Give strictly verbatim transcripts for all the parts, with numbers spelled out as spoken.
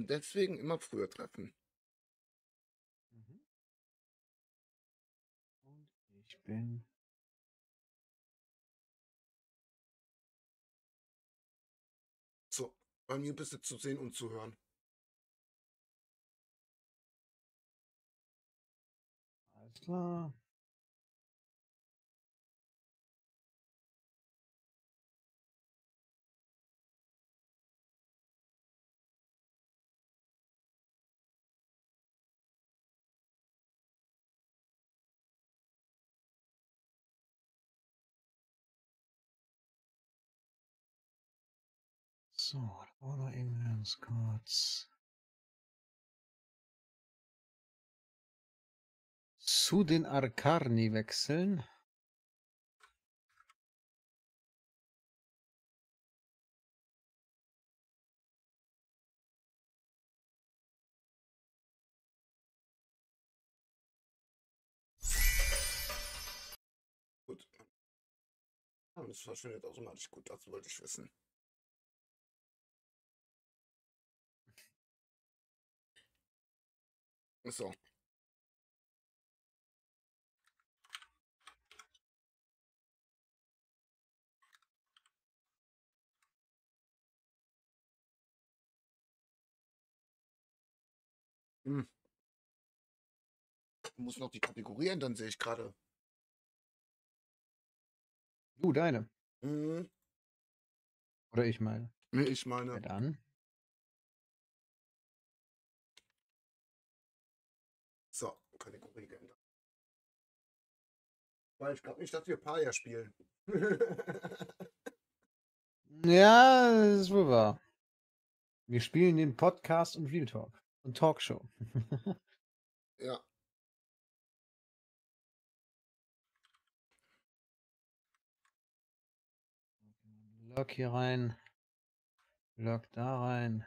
Und deswegen immer früher treffen. Mhm. Und ich bin... So, bei mir bist du zu sehen und zu hören. Alles klar. So, oder eben ganz kurz zu den Arkani wechseln. Gut. Das verschwindet automatisch. Gut, das wollte ich wissen. So. Hm. Ich muss noch die Kategorie ändern, sehe ich gerade. Du, deine. Mhm. Oder ich meine. Nee, ich meine. Ja, dann. So, Kategorie geändert. Weil ich glaube nicht, dass wir Paria spielen. Ja, das ist wohl wahr. Wir spielen den Podcast und Realtalk. Und Talkshow. Ja. Log hier rein. Log da rein.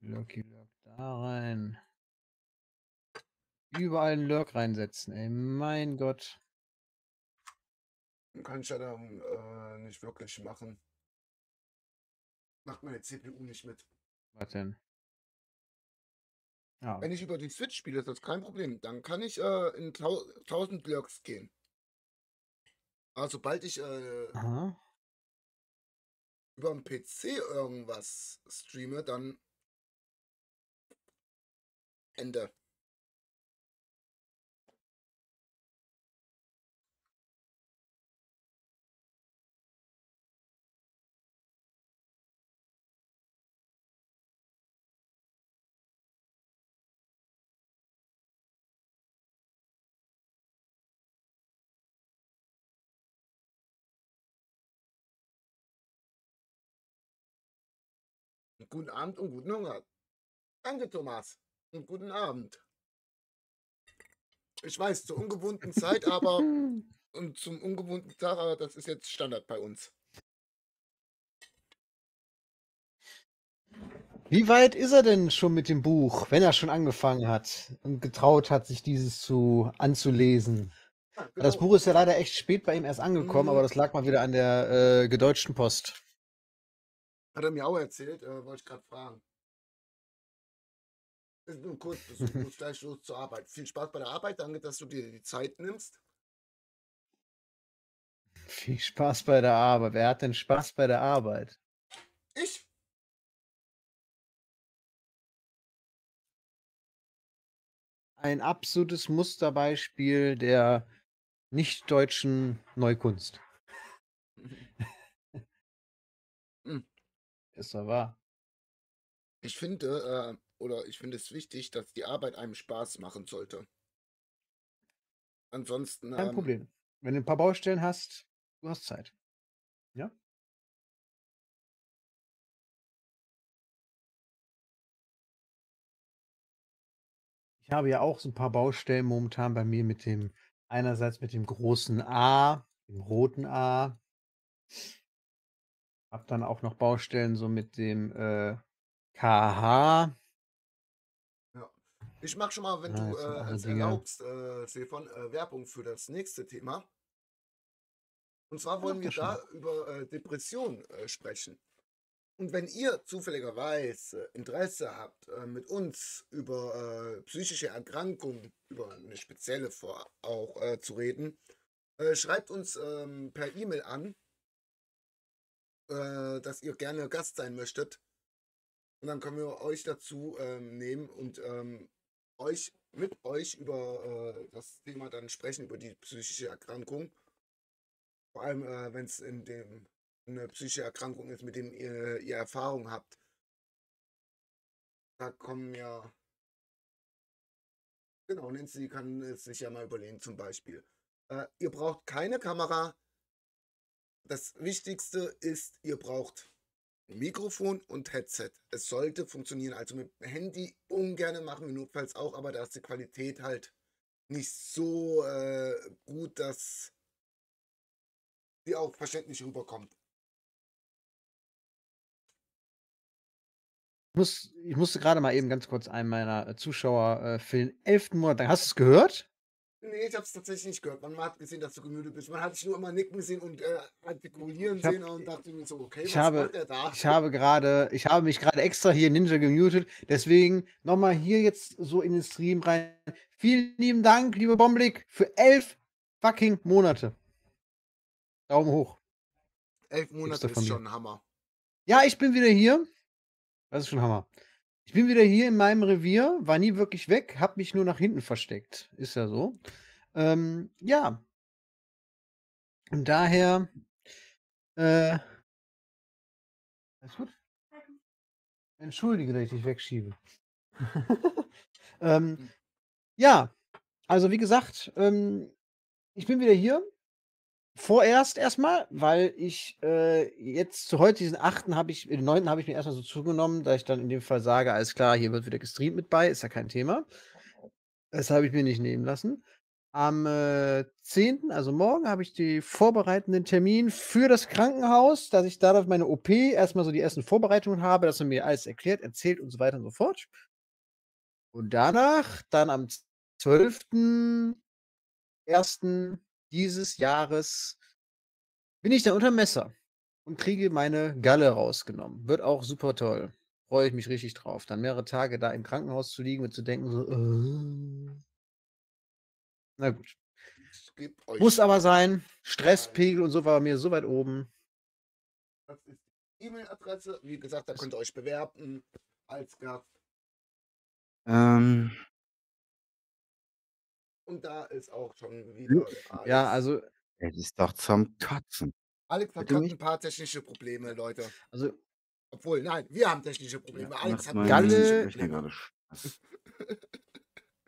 Log hier, Log da rein. Überall einen Lurk reinsetzen, ey, mein Gott. Kann ich ja dann äh, nicht wirklich machen. Macht meine C P U nicht mit. Was denn? Ja. Wenn ich über die Switch spiele, ist das kein Problem. Dann kann ich äh, in tausend Lurks gehen. Aber sobald ich äh, über den P C irgendwas streame, dann Ende. Guten Abend und guten Hunger. Danke, Thomas. Und guten Abend. Ich weiß, zur ungewohnten Zeit, aber und zum ungewohnten Tag, aber das ist jetzt Standard bei uns. Wie weit ist er denn schon mit dem Buch, wenn er schon angefangen hat und getraut hat, sich dieses zu anzulesen? Ja, genau. Das Buch ist ja leider echt spät bei ihm erst angekommen, mhm. aber das lag mal wieder an der äh, gedeutschten Post. Hat er mir auch erzählt, äh, wollte ich gerade fragen. Ist nur kurz, ich muss gleich los zur Arbeit. Viel Spaß bei der Arbeit, danke, dass du dir die Zeit nimmst. Viel Spaß bei der Arbeit. Wer hat denn Spaß bei der Arbeit? Ich. Ein absolutes Musterbeispiel der nicht-deutschen Neukunst. Ist doch wahr. Ich finde, äh, oder ich finde es wichtig, dass die Arbeit einem Spaß machen sollte. Ansonsten. Kein ähm, Problem. Wenn du ein paar Baustellen hast, du hast Zeit. Ja? Ich habe ja auch so ein paar Baustellen momentan bei mir mit dem, einerseits mit dem großen A, dem roten A. Hab dann auch noch Baustellen so mit dem äh, K H. Ja. Ich mache schon mal, wenn ja, du äh, es erlaubst, äh, Stefan, äh, Werbung für das nächste Thema. Und zwar wollen wir da über äh, Depressionen äh, sprechen. Und wenn ihr zufälligerweise Interesse habt, mit uns über psychische Erkrankungen, über eine spezielle auch zu reden, schreibt uns per E-Mail an, dass ihr gerne Gast sein möchtet. Und dann können wir euch dazu nehmen und euch mit euch über das Thema dann sprechen, über die psychische Erkrankung. Vor allem, wenn es in dem... eine psychische Erkrankung ist, mit dem ihr, ihr Erfahrung habt. Da kommen ja... Genau, Nancy kann es sich ja mal überlegen, zum Beispiel. Äh, ihr braucht keine Kamera. Das Wichtigste ist, ihr braucht Mikrofon und Headset. Es sollte funktionieren. Also mit Handy ungern machen wir notfalls auch, aber da ist die Qualität halt nicht so äh, gut, dass die auch verständlich rüberkommt. Ich musste gerade mal eben ganz kurz einen meiner Zuschauer äh, für den elften Monat danken. Hast du es gehört? Nee, ich habe es tatsächlich nicht gehört. Man hat gesehen, dass du gemüde bist. Man hat dich nur immer nicken sehen und äh, artikulieren hab, sehen und dachte mir so, okay, was macht er da? Ich habe, grade, ich habe mich gerade extra hier Ninja gemutet. Deswegen nochmal hier jetzt so in den Stream rein. Vielen lieben Dank, liebe Bomblick, für elf fucking Monate. Daumen hoch. Elf Monate ist schon Hammer. Ja, ich bin wieder hier. Das ist schon Hammer. Ich bin wieder hier in meinem Revier, war nie wirklich weg, hab mich nur nach hinten versteckt. Ist ja so. Ähm, ja. Und daher. Äh, alles gut? Entschuldige, dass ich dich wegschiebe. ähm, ja, also wie gesagt, ähm, ich bin wieder hier. Vorerst erstmal, weil ich äh, jetzt zu heute, diesen achten habe ich, den neunten habe ich mir erstmal so zugenommen, da ich dann in dem Fall sage, alles klar, hier wird wieder gestreamt mit bei, ist ja kein Thema. Das habe ich mir nicht nehmen lassen. Am äh, zehnten, also morgen, habe ich den vorbereitenden Termin für das Krankenhaus, dass ich da auf meine O P erstmal so die ersten Vorbereitungen habe, dass man mir alles erklärt, erzählt und so weiter und so fort. Und danach, dann am zwölften ersten dieses Jahres bin ich dann unter Messer und kriege meine Galle rausgenommen. Wird auch super toll. Freue ich mich richtig drauf. Dann mehrere Tage da im Krankenhaus zu liegen und zu denken, so, äh. na gut. Muss aber sein. Stresspegel und so war mir so weit oben. Das ist die E-Mail-Adresse. Wie gesagt, da könnt ihr euch bewerben als Gast. Ähm. Und da ist auch schon wieder alles. Ja, also... Es ist doch zum Kotzen. Alex hat gerade ein paar technische Probleme, Leute. Also... Obwohl, nein, wir haben technische Probleme. Ja, Alex hat Galle... Probleme.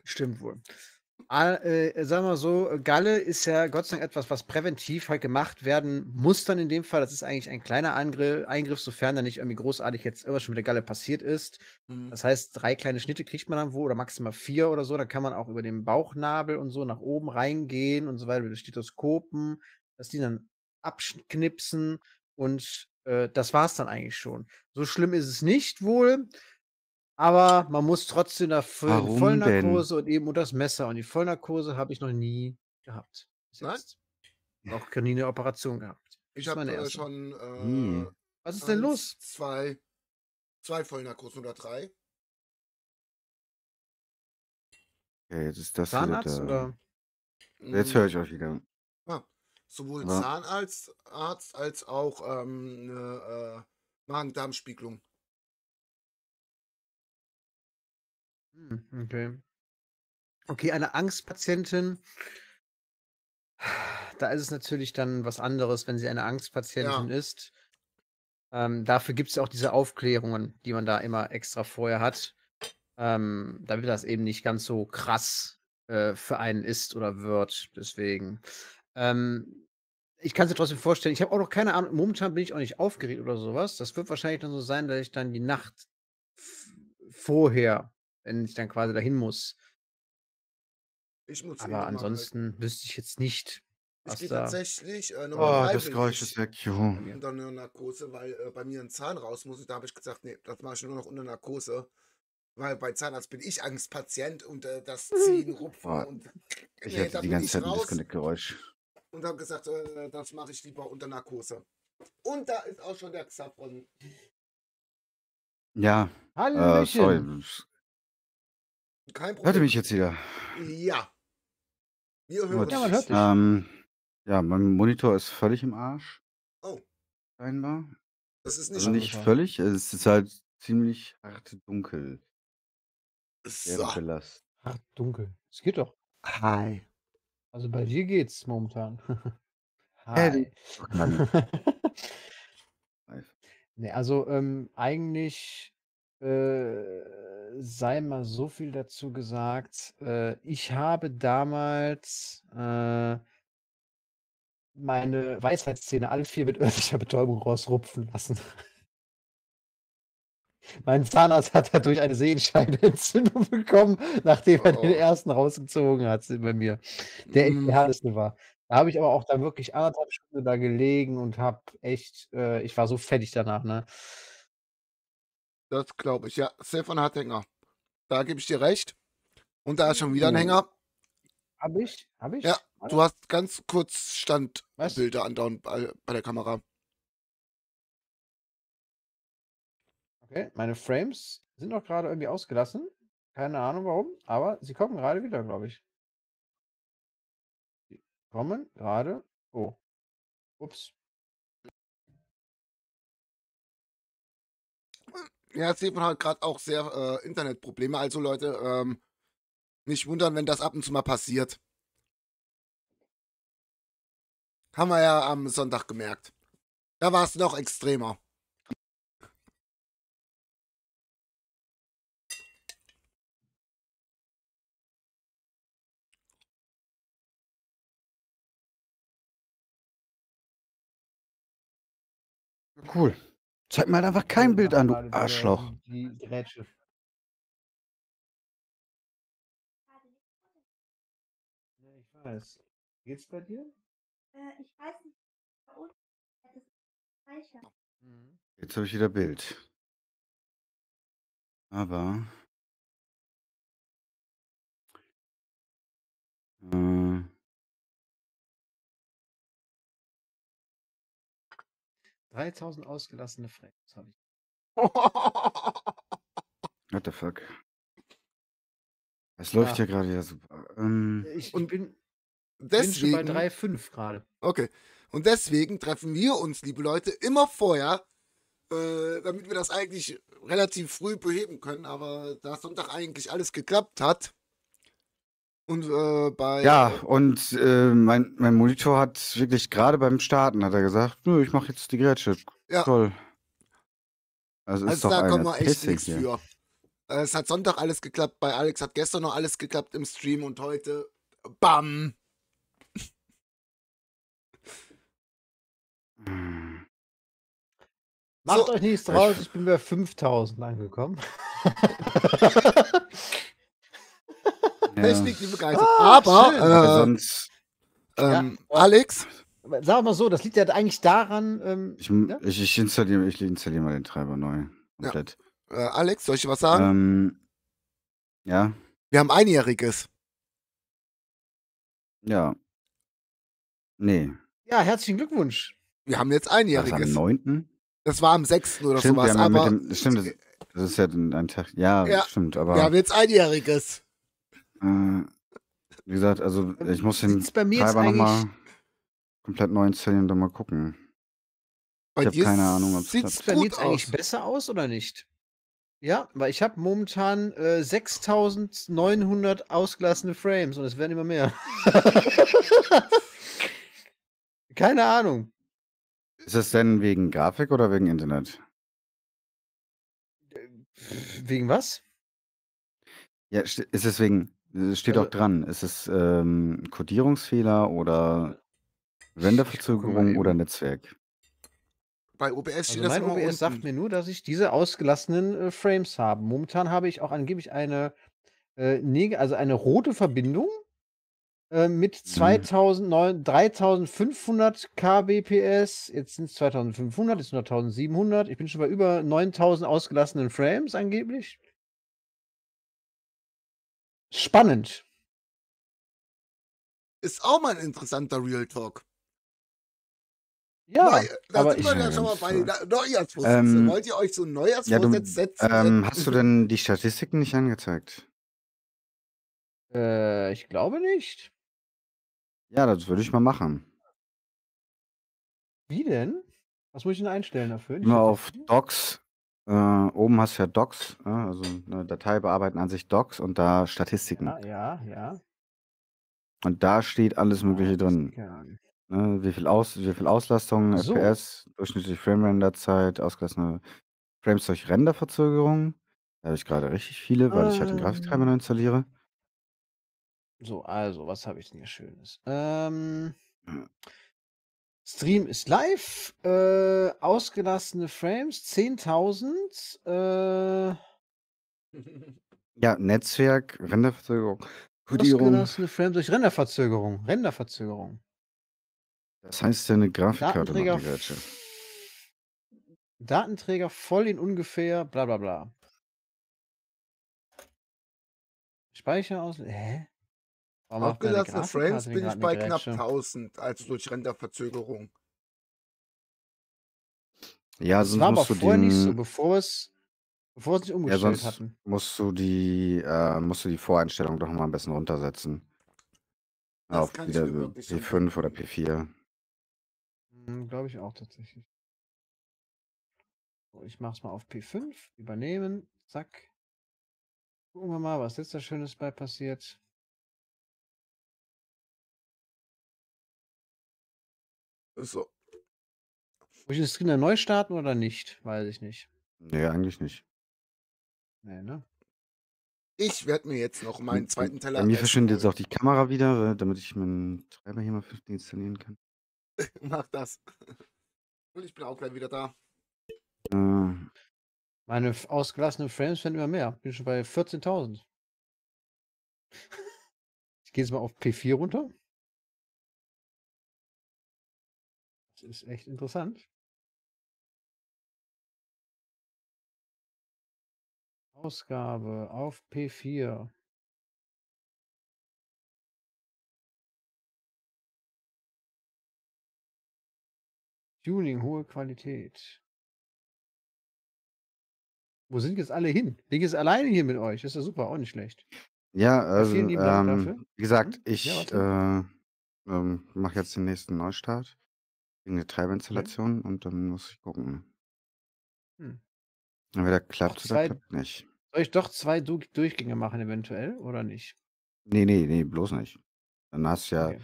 Stimmt wohl. All, äh, sagen wir mal so, Galle ist ja Gott sei Dank etwas, was präventiv halt gemacht werden muss dann in dem Fall. Das ist eigentlich ein kleiner Angriff, Eingriff, sofern da nicht irgendwie großartig jetzt irgendwas schon mit der Galle passiert ist. Mhm. Das heißt, drei kleine Schnitte kriegt man dann wo oder maximal vier oder so. Da kann man auch über den Bauchnabel und so nach oben reingehen und so weiter mit den Stethoskopen, dass die dann abknipsen und äh, das war es dann eigentlich schon. So schlimm ist es nicht wohl. Aber man muss trotzdem dafür Warum die Vollnarkose denn? Und eben unter das Messer. Und die Vollnarkose habe ich noch nie gehabt. Was? Noch nie eine Operation gehabt. Ich habe äh, schon. Äh, hm. Was ist eins, denn los? Zwei, zwei Vollnarkosen oder drei. Okay, jetzt ist das Zahnarzt wieder, oder? Jetzt höre ich euch wieder. Ja. Sowohl ja. Zahnarzt Arzt, als auch ähm, eine äh, Magen-Darm-Spiegelung. Okay. Okay, eine Angstpatientin, da ist es natürlich dann was anderes, wenn sie eine Angstpatientin ja. ist. Ähm, dafür gibt es auch diese Aufklärungen, die man da immer extra vorher hat, ähm, damit das eben nicht ganz so krass äh, für einen ist oder wird. Deswegen. Ähm, ich kann es mir trotzdem vorstellen, ich habe auch noch keine Ahnung, momentan bin ich auch nicht aufgeregt oder sowas. Das wird wahrscheinlich dann so sein, dass ich dann die Nacht vorher, wenn ich dann quasi dahin muss. Ich muss aber ansonsten halt. Wüsste ich jetzt nicht, was ich gehe da... tatsächlich äh, Nummer drei. Oh, das Geräusch ist weg, jo. Unter einer Narkose, weil äh, bei mir ein Zahn raus muss. Und da habe ich gesagt, nee, das mache ich nur noch unter Narkose. Weil bei Zahnarzt bin ich Angstpatient und äh, das Ziehen, Rupfen oh, und... Ich nee, hatte die ganze Zeit ein Disconnect-Geräusch. Und habe gesagt, äh, das mache ich lieber unter Narkose. Und da ist auch schon der Xapron. Ja, äh, sorry. Hallöchen. Ich Kein hörte mich Problem. jetzt wieder. Ja, wir hören Ja, man uns. hört Gut. dich. Ähm, ja, mein Monitor ist völlig im Arsch, Oh, scheinbar. das ist Also nicht nicht Schade. völlig, es ist halt ziemlich hart dunkel. so. Wäre Last. Hart dunkel. Es geht doch. Hi. Also bei dir geht's momentan. Hi. Eddie. Oh, Mann. Nee, also ähm, eigentlich äh, sei mal so viel dazu gesagt. Äh, ich habe damals äh, meine Weisheitszähne alle vier mit örtlicher Betäubung rausrupfen lassen. Mein Zahnarzt hat dadurch eine Sehenscheidenentzündung bekommen, nachdem er den Oh, ersten rausgezogen hat bei mir, der echt der mm, härteste war. Da habe ich aber auch dann wirklich anderthalb Stunden da gelegen und habe echt, äh, ich war so fertig danach, ne? das glaube ich. Ja, Stefan hat Hänger. Da gebe ich dir recht. Und da ist schon wieder ein Uh, Hänger. hab ich? Hab Ja, ich? du Warte, hast ganz kurz was? Standbilder andauernd bei, bei der Kamera. Okay, meine Frames sind noch gerade irgendwie ausgelassen. Keine Ahnung warum, aber sie kommen gerade wieder, glaube ich. Sie kommen gerade. Oh, ups. Ja, Stefan hat gerade auch sehr äh, Internetprobleme. Also Leute, ähm, nicht wundern, wenn das ab und zu mal passiert. Haben wir ja am Sonntag gemerkt. Da war es noch extremer. Cool. Zeig mir halt einfach kein Bild Kam an, du gerade wieder Arschloch. die, die Grätsche. Ja, ich weiß. Geht's bei dir? Mhm. Jetzt habe ich wieder Bild. Aber äh, dreitausend ausgelassene Frames habe ich. what the fuck? Es läuft ja Ja, gerade ja super. Ähm, ich, ich Und bin, bin schon bei deswegen, drei Komma fünf gerade. okay, und deswegen treffen wir uns, liebe Leute, immer vorher, äh, damit wir das eigentlich relativ früh beheben können. Aber da Sonntag eigentlich alles geklappt hat und äh, bei ja, äh, und äh, mein, mein Monitor hat wirklich gerade beim Starten, hat er gesagt, nö, ich mache jetzt die Grätsche. ja, Toll. Also ist also doch da kann eine man echt Pisse nichts hier. für. Äh, Es hat Sonntag alles geklappt, bei Alex hat gestern noch alles geklappt im Stream und heute, bam! Hm. Macht So, euch nichts Ich, draus, ich bin bei fünftausend angekommen. ja, Technik, die begeistert. ah, schön. weil Aber, sonst, äh, Ja, ähm, aber Alex, aber sagen wir mal so, das liegt ja eigentlich daran, ähm, ich, m- ne? ich, ich installiere, ich installiere mal den Treiber neu. ja, Komplett. äh, Alex, soll ich dir was sagen? Ähm, ja, Wir haben Einjähriges. ja, nee. Ja, herzlichen Glückwunsch. Wir haben jetzt War es am Einjähriges. neunten? Das war am sechsten oder Stimmt, wir sowas, haben ja mit aber dem, stimmt, das, das ist ja ein, ein Tag, ja, ja, stimmt, wir haben aber jetzt Einjähriges. äh, wie gesagt, also ich muss Sieht den es bei mir jetzt Treiber eigentlich, nochmal komplett neu installieren und dann mal gucken. Bei Ich habe dir keine Ahnung, ob es sieht's klappt. bei mir gut jetzt eigentlich aus. besser aus oder nicht? Ja, weil ich habe momentan äh, sechstausendneunhundert ausgelassene Frames und es werden immer mehr. Keine Ahnung. Ist das denn wegen Grafik oder wegen Internet? Pff, Wegen was? Ja, ste- ist es wegen, es steht auch Also, dran, ist es ähm, Codierungsfehler oder ich, ich gucke mal Renderverzögerung oder eben. Netzwerk? Bei O B S steht Also das mein immer O B S sagt unten. mir nur, dass ich diese ausgelassenen äh, Frames habe. Momentan habe ich auch angeblich eine, äh, neg also eine rote Verbindung äh, mit Hm. zweitausendneun dreitausendfünfhundert Kbps. Jetzt sind es zweitausendfünfhundert, jetzt sind noch tausendsiebenhundert. Ich bin schon bei über neuntausend ausgelassenen Frames angeblich. Spannend. Ist auch mal ein interessanter Real Talk. Ja, da aber sind wir ich, ja schon mal bei Neujahrsvorsätzen. Ähm, Wollt ihr euch so einen Neujahrsvorsitz ja, setzen? Ähm, hast du denn die Statistiken nicht angezeigt? Äh, ich glaube nicht. Ja, das würde ich mal machen. Wie denn? Was muss ich denn einstellen dafür? Nur auf Docs. Äh, oben hast du ja Docs, äh, also eine Datei bearbeiten an sich Docs und da Statistiken. Ja, ja, ja. Und da steht alles Mögliche ja, drin. Ja. Ne, wie, viel Aus, wie viel Auslastung, so. F P S, durchschnittliche Frame-Render-Zeit, ausgelassene Frames durch Renderverzögerung. Da habe ich gerade richtig viele, weil ähm. ich halt den Grafiktreiber neu installiere. So, also, was habe ich denn hier Schönes? Ähm, Stream ist live. Äh, ausgelassene Frames, zehntausend. Äh, ja, Netzwerk, Renderverzögerung. Ausgelassene Frames durch Renderverzögerung. Renderverzögerung. Das heißt ja eine Grafikkarte. Datenträger, Datenträger voll in ungefähr bla bla bla. Speicher aus. Hä? Abgelassene Frames bin ich bei knapp tausend, also durch Renderverzögerung. Ja, sonst war musst aber du vorher den, nicht so, bevor es bevor es nicht umgestellt ja, sonst hatten. Musst du die äh, musst du die Voreinstellung doch mal am besten runtersetzen. Das auf wieder P fünf oder P vier. Hm, glaube ich auch tatsächlich. So, ich mache es mal auf P fünf, übernehmen, zack. Gucken wir mal, was jetzt da Schönes bei passiert. So. Muss ich den Screen neu starten oder nicht? Weiß ich nicht. Nee, eigentlich nicht. Nee, ne? Ich werde mir jetzt noch meinen zweiten Teller... Bei mir verschwindet jetzt auch die Kamera wieder, damit ich meinen Treiber hier mal installieren kann. Mach das. Und ich bin auch gleich wieder da. Äh. Meine ausgelassenen Frames werden immer mehr. Bin schon bei vierzehntausend. Ich gehe jetzt mal auf P vier runter. Das ist echt interessant. Ausgabe auf P vier. Tuning, hohe Qualität. Wo sind jetzt alle hin? Liege es alleine hier mit euch? Ist ja super, auch nicht schlecht. Ja, also, vielen lieben Dank ähm, dafür. Wie gesagt, ich ja, äh, ähm, mache jetzt den nächsten Neustart. Wegen der Treibinstallation, okay. Und dann muss ich gucken. Hm. Entweder klappt es oder klappt nicht. Soll ich doch zwei du Durchgänge machen eventuell, oder nicht? Nee, nee, nee, bloß nicht. Dann hast ja, okay.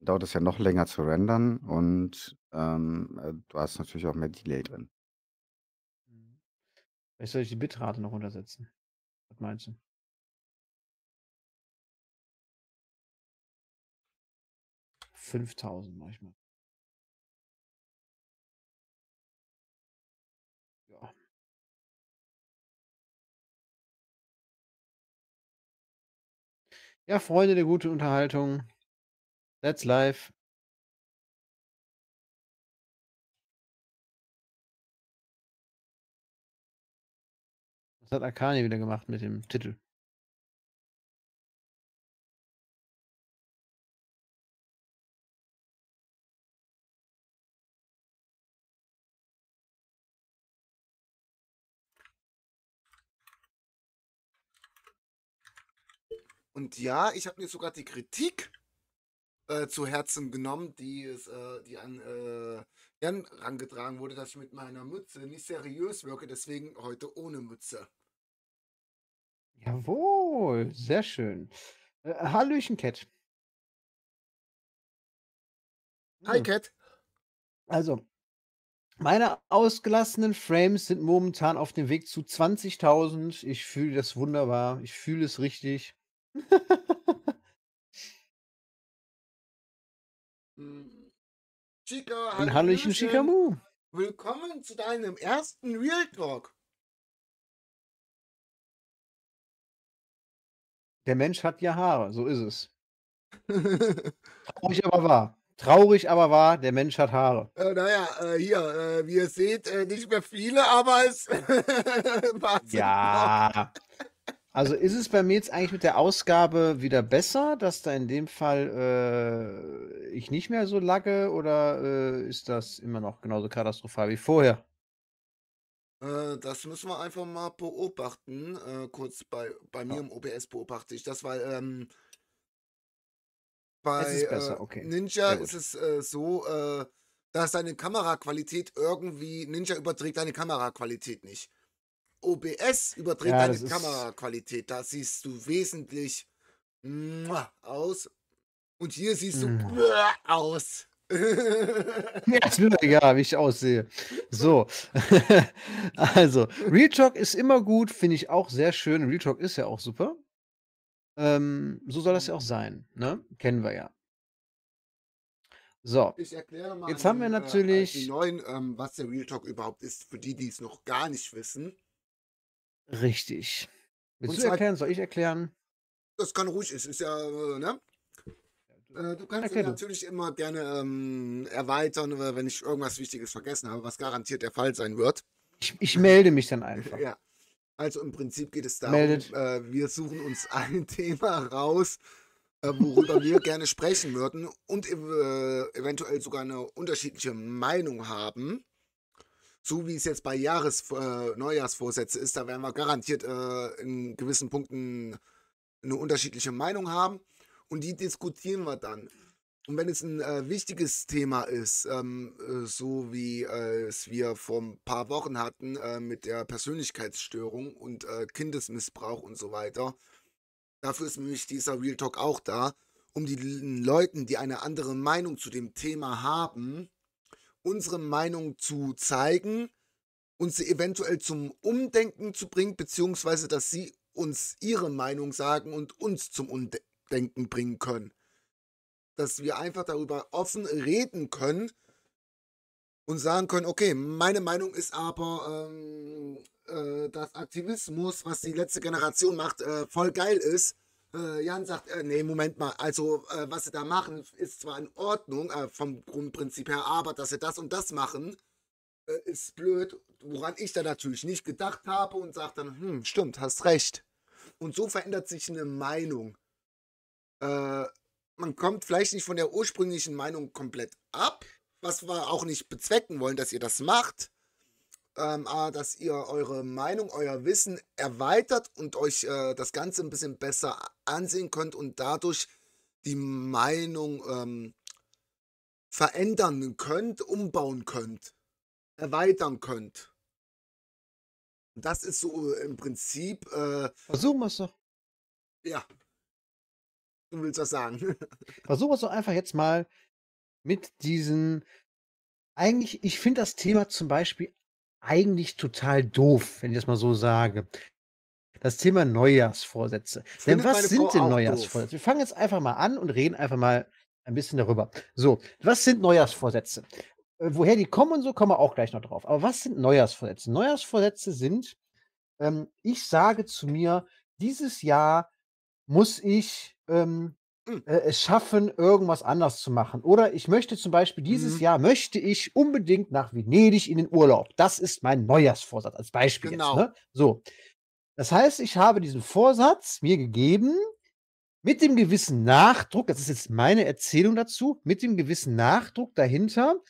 Dauert es ja noch länger zu rendern und ähm, du hast natürlich auch mehr Delay drin. Vielleicht soll ich die Bitrate noch runtersetzen. Was meinst du? fünftausend mache ich mal. Ja, Freunde der guten Unterhaltung. That's live. Was hat Arkani wieder gemacht mit dem Titel? Und ja, ich habe mir sogar die Kritik äh, zu Herzen genommen, die, es, äh, die an äh, Jan herangetragen wurde, dass ich mit meiner Mütze nicht seriös wirke, deswegen heute ohne Mütze. Jawohl, sehr schön. Äh, Hallöchen, Cat. Hi, Cat. Also, meine ausgelassenen Frames sind momentan auf dem Weg zu zwanzigtausend. Ich fühle das wunderbar. Ich fühle es richtig. Chica, ein Hallöchen, Chica Mu. Willkommen zu deinem ersten Realtalk. Der Mensch hat ja Haare, so ist es. Traurig aber wahr. Traurig aber wahr, der Mensch hat Haare. Äh, naja, äh, hier, äh, wie ihr seht, äh, nicht mehr viele, aber es. Ja. Also ist es bei mir jetzt eigentlich mit der Ausgabe wieder besser, dass da in dem Fall äh, ich nicht mehr so lagge, oder äh, ist das immer noch genauso katastrophal wie vorher? Äh, Das müssen wir einfach mal beobachten. Äh, kurz bei, bei mir Ja. im O B S beobachte ich das, weil ähm, Es bei ist äh, besser, okay. Ninja Sehr ist gut. es äh, so, äh, dass deine Kameraqualität irgendwie, Ninja überträgt deine Kameraqualität nicht. O B S überträgt Ja, deine das ist. Kameraqualität. Da siehst du wesentlich mua aus. Und hier siehst du Hm. blah aus. Mir ist mir egal, wie ich aussehe. So, also, Realtalk ist immer gut, finde ich auch sehr schön. Realtalk ist ja auch super. Ähm, so soll das ja auch sein, ne? Kennen wir ja. So, Ich erkläre mal jetzt an haben wir den, äh, an die natürlich neuen, ähm, was der Real Talk überhaupt ist, für die, die es noch gar nicht wissen. richtig. Willst Und du zwar, erklären? Soll ich erklären? das kann ruhig, es ist ja, äh, ne? Äh, Du kannst ihn Erklär du. natürlich immer gerne ähm, erweitern, äh, wenn ich irgendwas Wichtiges vergessen habe, was garantiert der Fall sein wird. Ich, ich melde mich dann einfach. Ja. Also im Prinzip geht es darum, Meldet. äh, wir suchen uns ein Thema raus, äh, worüber wir gerne sprechen würden und ev äh, eventuell sogar eine unterschiedliche Meinung haben. So wie es jetzt bei Jahres äh, Neujahrsvorsätze ist, da werden wir garantiert äh, in gewissen Punkten eine unterschiedliche Meinung haben und die diskutieren wir dann. Und wenn es ein äh, wichtiges Thema ist, ähm, äh, so wie äh, es wir vor ein paar Wochen hatten äh, mit der Persönlichkeitsstörung und äh, Kindesmissbrauch und so weiter, dafür ist nämlich dieser Real Talk auch da, um die L- Leuten, die eine andere Meinung zu dem Thema haben, unsere Meinung zu zeigen und sie eventuell zum Umdenken zu bringen, beziehungsweise dass sie uns ihre Meinung sagen und uns zum Umdenken bringen können. Dass wir einfach darüber offen reden können und sagen können, okay, meine Meinung ist aber, ähm, äh, dass Aktivismus, was die letzte Generation macht, äh, voll geil ist. Äh, Jan sagt, äh, nee, Moment mal, also äh, was sie da machen, ist zwar in Ordnung äh, vom Grundprinzip her, aber dass sie das und das machen, äh, ist blöd, woran ich da natürlich nicht gedacht habe und sagt dann, hm, stimmt, hast recht. Und so verändert sich eine Meinung. Äh, Man kommt vielleicht nicht von der ursprünglichen Meinung komplett ab, was wir auch nicht bezwecken wollen, dass ihr das macht, ähm, aber dass ihr eure Meinung, euer Wissen erweitert und euch äh, das Ganze ein bisschen besser ansehen könnt und dadurch die Meinung ähm, verändern könnt, umbauen könnt, erweitern könnt. Und das ist so äh, im Prinzip, äh, Versuchen wir es doch. ja, du willst was sagen. Versuchen wir es doch einfach jetzt mal mit diesen. Eigentlich, ich finde das Thema zum Beispiel eigentlich total doof, wenn ich das mal so sage. Das Thema Neujahrsvorsätze. Denn Findet was meine Frau sind denn auch doof. Neujahrsvorsätze? Wir fangen jetzt einfach mal an und reden einfach mal ein bisschen darüber. So, was sind Neujahrsvorsätze? Äh, Woher die kommen und so, kommen wir auch gleich noch drauf. Aber was sind Neujahrsvorsätze? Neujahrsvorsätze sind, ähm, ich sage zu mir, dieses Jahr muss ich ähm, Hm. äh, es schaffen, irgendwas anders zu machen. Oder ich möchte zum Beispiel dieses Mhm. Jahr, möchte ich unbedingt nach Venedig in den Urlaub. Das ist mein Neujahrsvorsatz als Beispiel jetzt. Genau. Ne? So, das heißt, ich habe diesen Vorsatz mir gegeben mit dem gewissen Nachdruck, das ist jetzt meine Erzählung dazu, mit dem gewissen Nachdruck dahinter,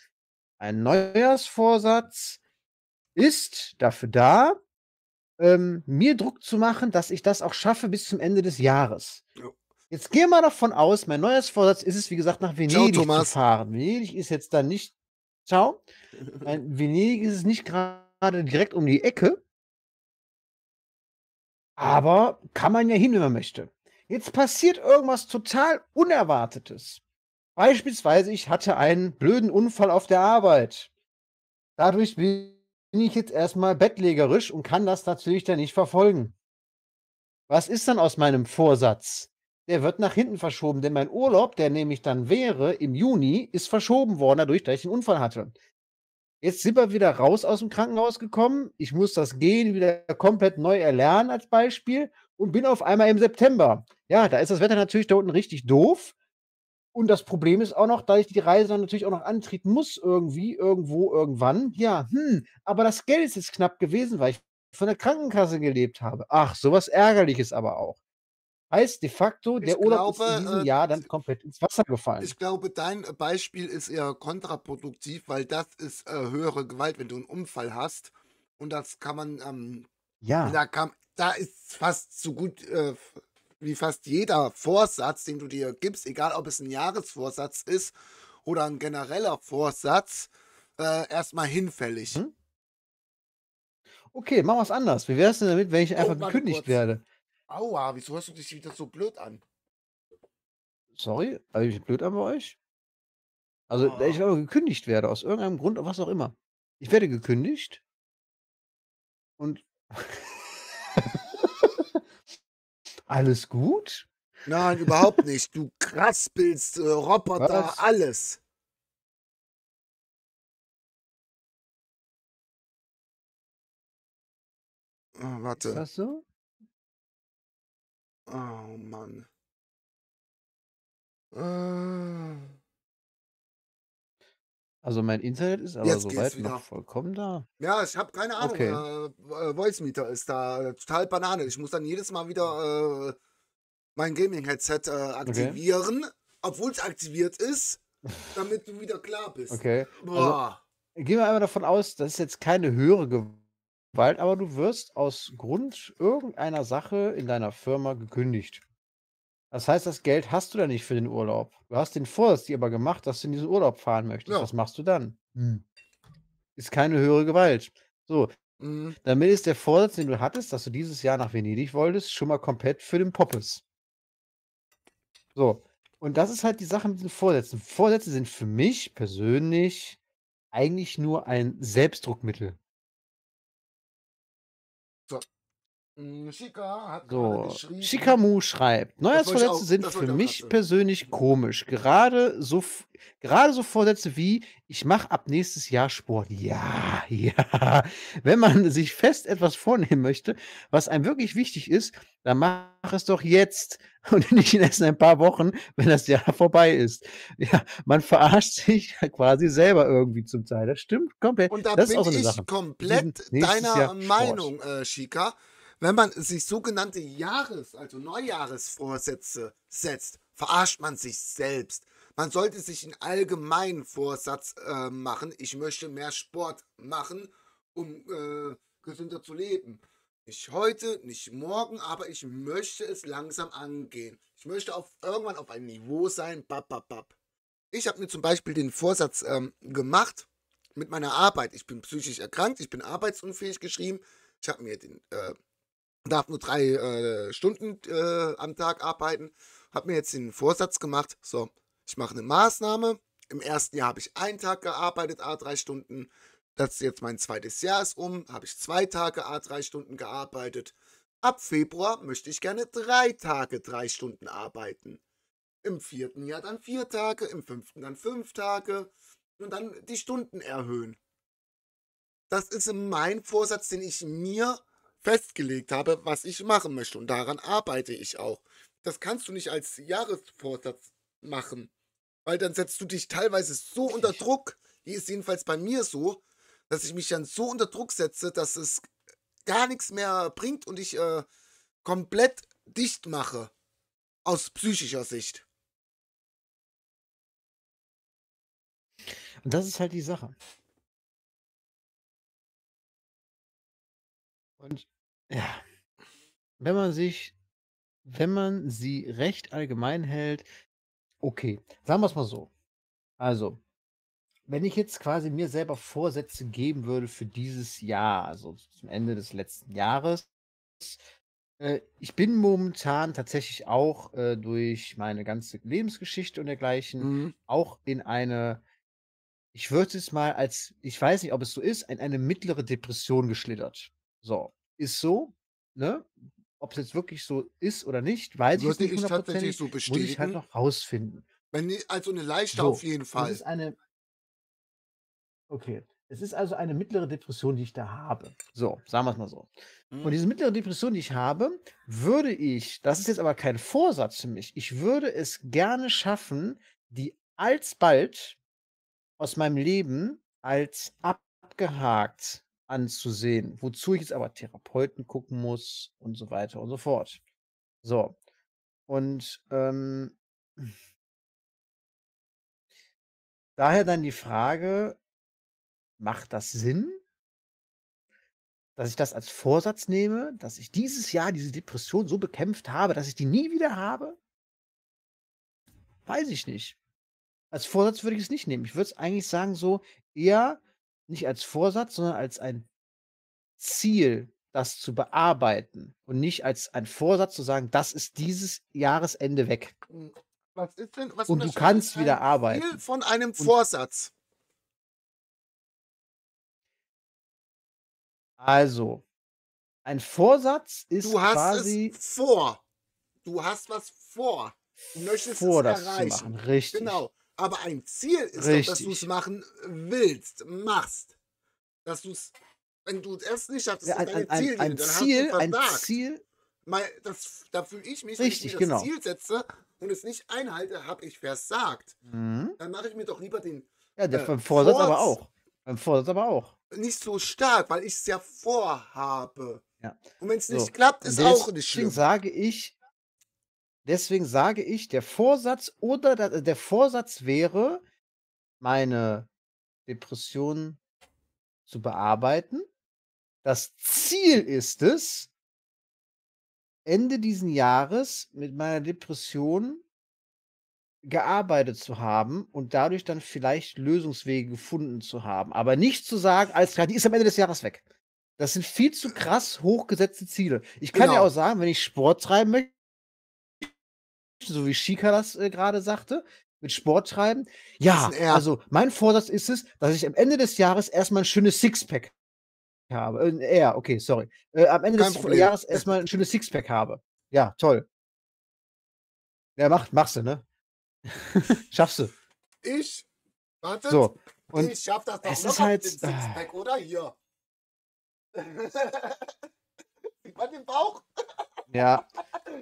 ein Neujahrsvorsatz ist dafür da, ähm, mir Druck zu machen, dass ich das auch schaffe bis zum Ende des Jahres. Jo. Jetzt gehen wir davon aus, mein Neujahrsvorsatz ist es, wie gesagt, nach Ciao, Venedig zu Thomas. fahren. Venedig ist jetzt dann nicht, ciao, mein, Venedig ist es nicht gerade direkt um die Ecke, aber kann man ja hin, wenn man möchte. Jetzt passiert irgendwas total Unerwartetes. Beispielsweise, ich hatte einen blöden Unfall auf der Arbeit. Dadurch bin ich jetzt erstmal bettlägerisch und kann das natürlich dann nicht verfolgen. Was ist dann aus meinem Vorsatz? Der wird nach hinten verschoben, denn mein Urlaub, der nämlich dann wäre im Juni, ist verschoben worden, dadurch, dass ich einen Unfall hatte. Jetzt sind wir wieder raus aus dem Krankenhaus gekommen. Ich muss das Gehen wieder komplett neu erlernen als Beispiel und bin auf einmal im September. Ja, da ist das Wetter natürlich da unten richtig doof. Und das Problem ist auch noch, dass ich die Reise dann natürlich auch noch antreten muss, irgendwie, irgendwo, irgendwann. Ja, hm, aber das Geld ist jetzt knapp gewesen, weil ich von der Krankenkasse gelebt habe. Ach, sowas Ärgerliches aber auch. Heißt de facto, der Urlaub ist in diesem Jahr dann komplett ins Wasser gefallen. Ich glaube, dein Beispiel ist eher kontraproduktiv, weil das ist äh, höhere Gewalt, wenn du einen Unfall hast. Und das kann man, ähm, ja, da, kann, da ist fast so gut äh, wie fast jeder Vorsatz, den du dir gibst, egal ob es ein Jahresvorsatz ist oder ein genereller Vorsatz, äh, erstmal hinfällig. Hm? Okay, machen wir es anders. Wie wäre es denn damit, wenn ich einfach oh, gekündigt kurz. werde? Aua, wieso hörst du dich wieder so blöd an? Sorry, habe ich mich blöd an bei euch? Also, oh. ich aber gekündigt werde, aus irgendeinem Grund, was auch immer. Ich werde gekündigt und alles gut? Nein, überhaupt nicht. Du kraspelst, äh, Roboter, was? Alles. Oh, warte. Ist das so? Oh Mann. Äh. Also mein Internet ist aber soweit noch vollkommen da. Ja, ich habe keine Ahnung. Okay. Äh, äh, VoiceMeter ist da äh, total Banane. Ich muss dann jedes Mal wieder äh, mein Gaming-Headset äh, aktivieren, okay, obwohl es aktiviert ist, damit du wieder klar bist. Okay. Also, gehen wir einmal davon aus, das ist jetzt keine höhere Gewalt. Bald, aber du wirst aus Grund irgendeiner Sache in deiner Firma gekündigt. Das heißt, das Geld hast du da nicht für den Urlaub. Du hast den Vorsatz dir aber gemacht, dass du in diesen Urlaub fahren möchtest. Ja. Was machst du dann? Hm. Ist keine höhere Gewalt. So, mhm. damit ist der Vorsatz, den du hattest, dass du dieses Jahr nach Venedig wolltest, schon mal komplett für den Poppes. So, und das ist halt die Sache mit den Vorsätzen. Vorsätze sind für mich persönlich eigentlich nur ein Selbstdruckmittel. Shika hat so. Shikamu schreibt, Neujahrsvorsätze sind für mich persönlich komisch. Gerade so, gerade so Vorsätze wie, ich mache ab nächstes Jahr Sport. Ja, ja. Wenn man sich fest etwas vornehmen möchte, was einem wirklich wichtig ist, dann mach es doch jetzt und nicht erst in ein paar Wochen, wenn das Jahr vorbei ist. Ja, man verarscht sich quasi selber irgendwie zum Teil. Das stimmt komplett. Und da das bin ist auch eine ich Sache. komplett deiner Meinung, äh, Shika. Wenn man sich sogenannte Jahres-, also Neujahresvorsätze setzt, verarscht man sich selbst. Man sollte sich einen allgemeinen Vorsatz äh, machen. Ich möchte mehr Sport machen, um äh, gesünder zu leben. Nicht heute, nicht morgen, aber ich möchte es langsam angehen. Ich möchte auf, irgendwann auf einem Niveau sein. Bap, bap, bap. Ich habe mir zum Beispiel den Vorsatz ähm, gemacht mit meiner Arbeit. Ich bin psychisch erkrankt, ich bin arbeitsunfähig geschrieben. Ich habe mir den... Äh, darf nur drei äh, Stunden äh, am Tag arbeiten, habe mir jetzt den Vorsatz gemacht, so, ich mache eine Maßnahme, im ersten Jahr habe ich einen Tag gearbeitet, a drei Stunden, das ist jetzt mein zweites Jahr ist um, habe ich zwei Tage a drei Stunden gearbeitet, ab Februar möchte ich gerne drei Tage drei Stunden arbeiten, im vierten Jahr dann vier Tage, im fünften dann fünf Tage und dann die Stunden erhöhen. Das ist mein Vorsatz, den ich mir festgelegt habe, was ich machen möchte. Und daran arbeite ich auch. Das kannst du nicht als Jahresvorsatz machen, weil dann setzt du dich teilweise so unter Druck, hier ist jedenfalls bei mir so, dass ich mich dann so unter Druck setze, dass es gar nichts mehr bringt und ich äh, komplett dicht mache. Aus psychischer Sicht. Und das ist halt die Sache. Und ja, wenn man sich, wenn man sie recht allgemein hält, okay, sagen wir es mal so. Also, wenn ich jetzt quasi mir selber Vorsätze geben würde für dieses Jahr, also zum Ende des letzten Jahres, äh, ich bin momentan tatsächlich auch äh, durch meine ganze Lebensgeschichte und dergleichen mhm. auch in eine, ich würde es mal als, ich weiß nicht, ob es so ist, in eine mittlere Depression geschlittert. So, ist so, ne? Ob es jetzt wirklich so ist oder nicht, weiß ich nicht hundertprozentig, so muss ich halt noch rausfinden. Wenn, also eine leichte so, auf jeden Fall. Es ist eine, okay, es ist also eine mittlere Depression, die ich da habe. So, sagen wir es mal so. Hm. Und diese mittlere Depression, die ich habe, würde ich, das ist jetzt aber kein Vorsatz für mich, ich würde es gerne schaffen, die alsbald aus meinem Leben als abgehakt anzusehen, wozu ich jetzt aber Therapeuten gucken muss und so weiter und so fort. So. Und ähm, daher dann die Frage, macht das Sinn, dass ich das als Vorsatz nehme, dass ich dieses Jahr diese Depression so bekämpft habe, dass ich die nie wieder habe? Weiß ich nicht. Als Vorsatz würde ich es nicht nehmen. Ich würde es eigentlich sagen so, eher nicht als Vorsatz, sondern als ein Ziel, das zu bearbeiten und nicht als ein Vorsatz zu sagen, das ist dieses Jahresende weg. Was ist denn, was und du kannst ein wieder arbeiten. Ziel von einem Vorsatz. Und also, ein Vorsatz ist du hast quasi... Es vor. Du hast was vor. Du möchtest vor, es das erreichen. Zu machen. Richtig. Genau. Aber ein Ziel ist Richtig. Doch, dass du es machen willst, machst. Dass du es, wenn du es nicht schaffst, das ja, ist ein, dein ein, Ziel. Ein, ein dann Ziel, hast du ein Ziel. Mal, das, da fühle ich mich, Richtig, wenn ich mir das genau. Ziel setze und es nicht einhalte, habe ich versagt. Mhm. Dann mache ich mir doch lieber den Ja, der äh, Vorsatz, Vorsatz aber auch. Beim Vorsatz aber auch. Nicht so stark, weil ich es ja vorhabe. Ja. Und wenn es nicht so. Klappt, ist deswegen auch nicht schlimm. Sage ich, deswegen sage ich, der Vorsatz oder der, der Vorsatz wäre, meine Depression zu bearbeiten. Das Ziel ist es, Ende diesen Jahres mit meiner Depression gearbeitet zu haben und dadurch dann vielleicht Lösungswege gefunden zu haben. Aber nicht zu sagen, alles klar, die ist am Ende des Jahres weg. Das sind viel zu krass hochgesetzte Ziele. Ich kann genau. ja auch sagen, wenn ich Sport treiben möchte, so wie Shika das äh, gerade sagte, mit Sport treiben, ja, also mein Vorsatz ist es, dass ich am Ende des Jahres erstmal ein schönes Sixpack habe. Äh, eher, okay, sorry. Äh, am Ende Kein des Problem. Jahres erstmal ein schönes Sixpack habe. Ja, toll. Ja, mach, machst du, ne? Schaffst du. Ich, warte, so, und ich schaff das doch es noch ist halt, mit dem Sixpack, oder? Hier. Sieht man den Bauch? Ja.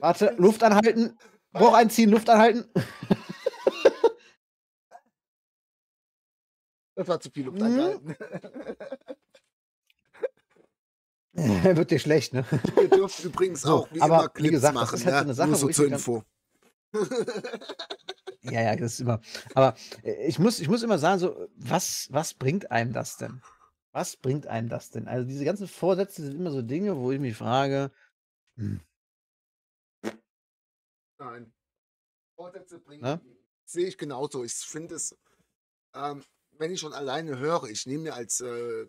Warte, Luft anhalten. Bauch einziehen, Luft anhalten. Das war zu viel Luft anhalten. Wird dir schlecht, ne? Ihr dürft übrigens auch, wie aber immer, Clips wie gesagt, machen. Das ist halt so eine Sache, nur so zur Info. Ja, ja, das ist immer. Aber ich muss, ich muss immer sagen, so, was, was bringt einem das denn? Was bringt einem das denn? Also diese ganzen Vorsätze sind immer so Dinge, wo ich mich frage. Hm. Nein. Vorsätze bringen. Ne? Sehe ich genauso. Ich finde es, ähm, wenn ich schon alleine höre, ich nehme mir als äh,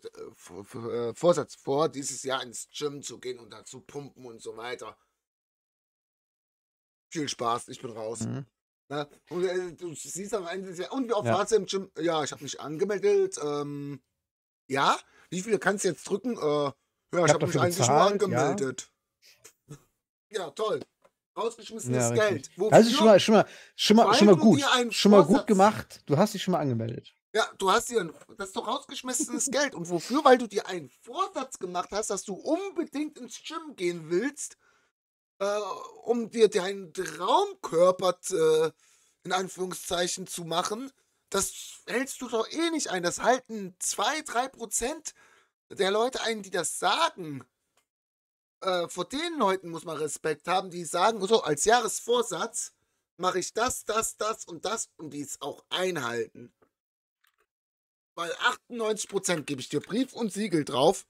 Vorsatz vor, dieses Jahr ins Gym zu gehen und dazu pumpen und so weiter. Viel Spaß, ich bin raus. Mhm. Na, und äh, du siehst am Ende des Jahres, und wie oft warst du im Gym? Ja, ich habe mich angemeldet. Ähm, ja, wie viele kannst du jetzt drücken? Äh, ja, ich, ich habe mich eigentlich nur angemeldet. Ja, ja toll. Rausgeschmissenes ja, Geld. Das ist schon mal, schon mal, schon mal, schon mal gut. Schon mal gut gemacht. Du hast dich schon mal angemeldet. Ja, du hast dir, das ist doch rausgeschmissenes Geld. Und wofür? Weil du dir einen Vorsatz gemacht hast, dass du unbedingt ins Gym gehen willst, Äh, um dir deinen Traumkörper äh, in Anführungszeichen zu machen, das hältst du doch eh nicht ein. Das halten zwei bis drei Prozent der Leute ein, die das sagen. Äh, vor den Leuten muss man Respekt haben, die sagen, so als Jahresvorsatz mache ich das, das, das und das und die es auch einhalten. Weil achtundneunzig Prozent, gebe ich dir Brief und Siegel drauf,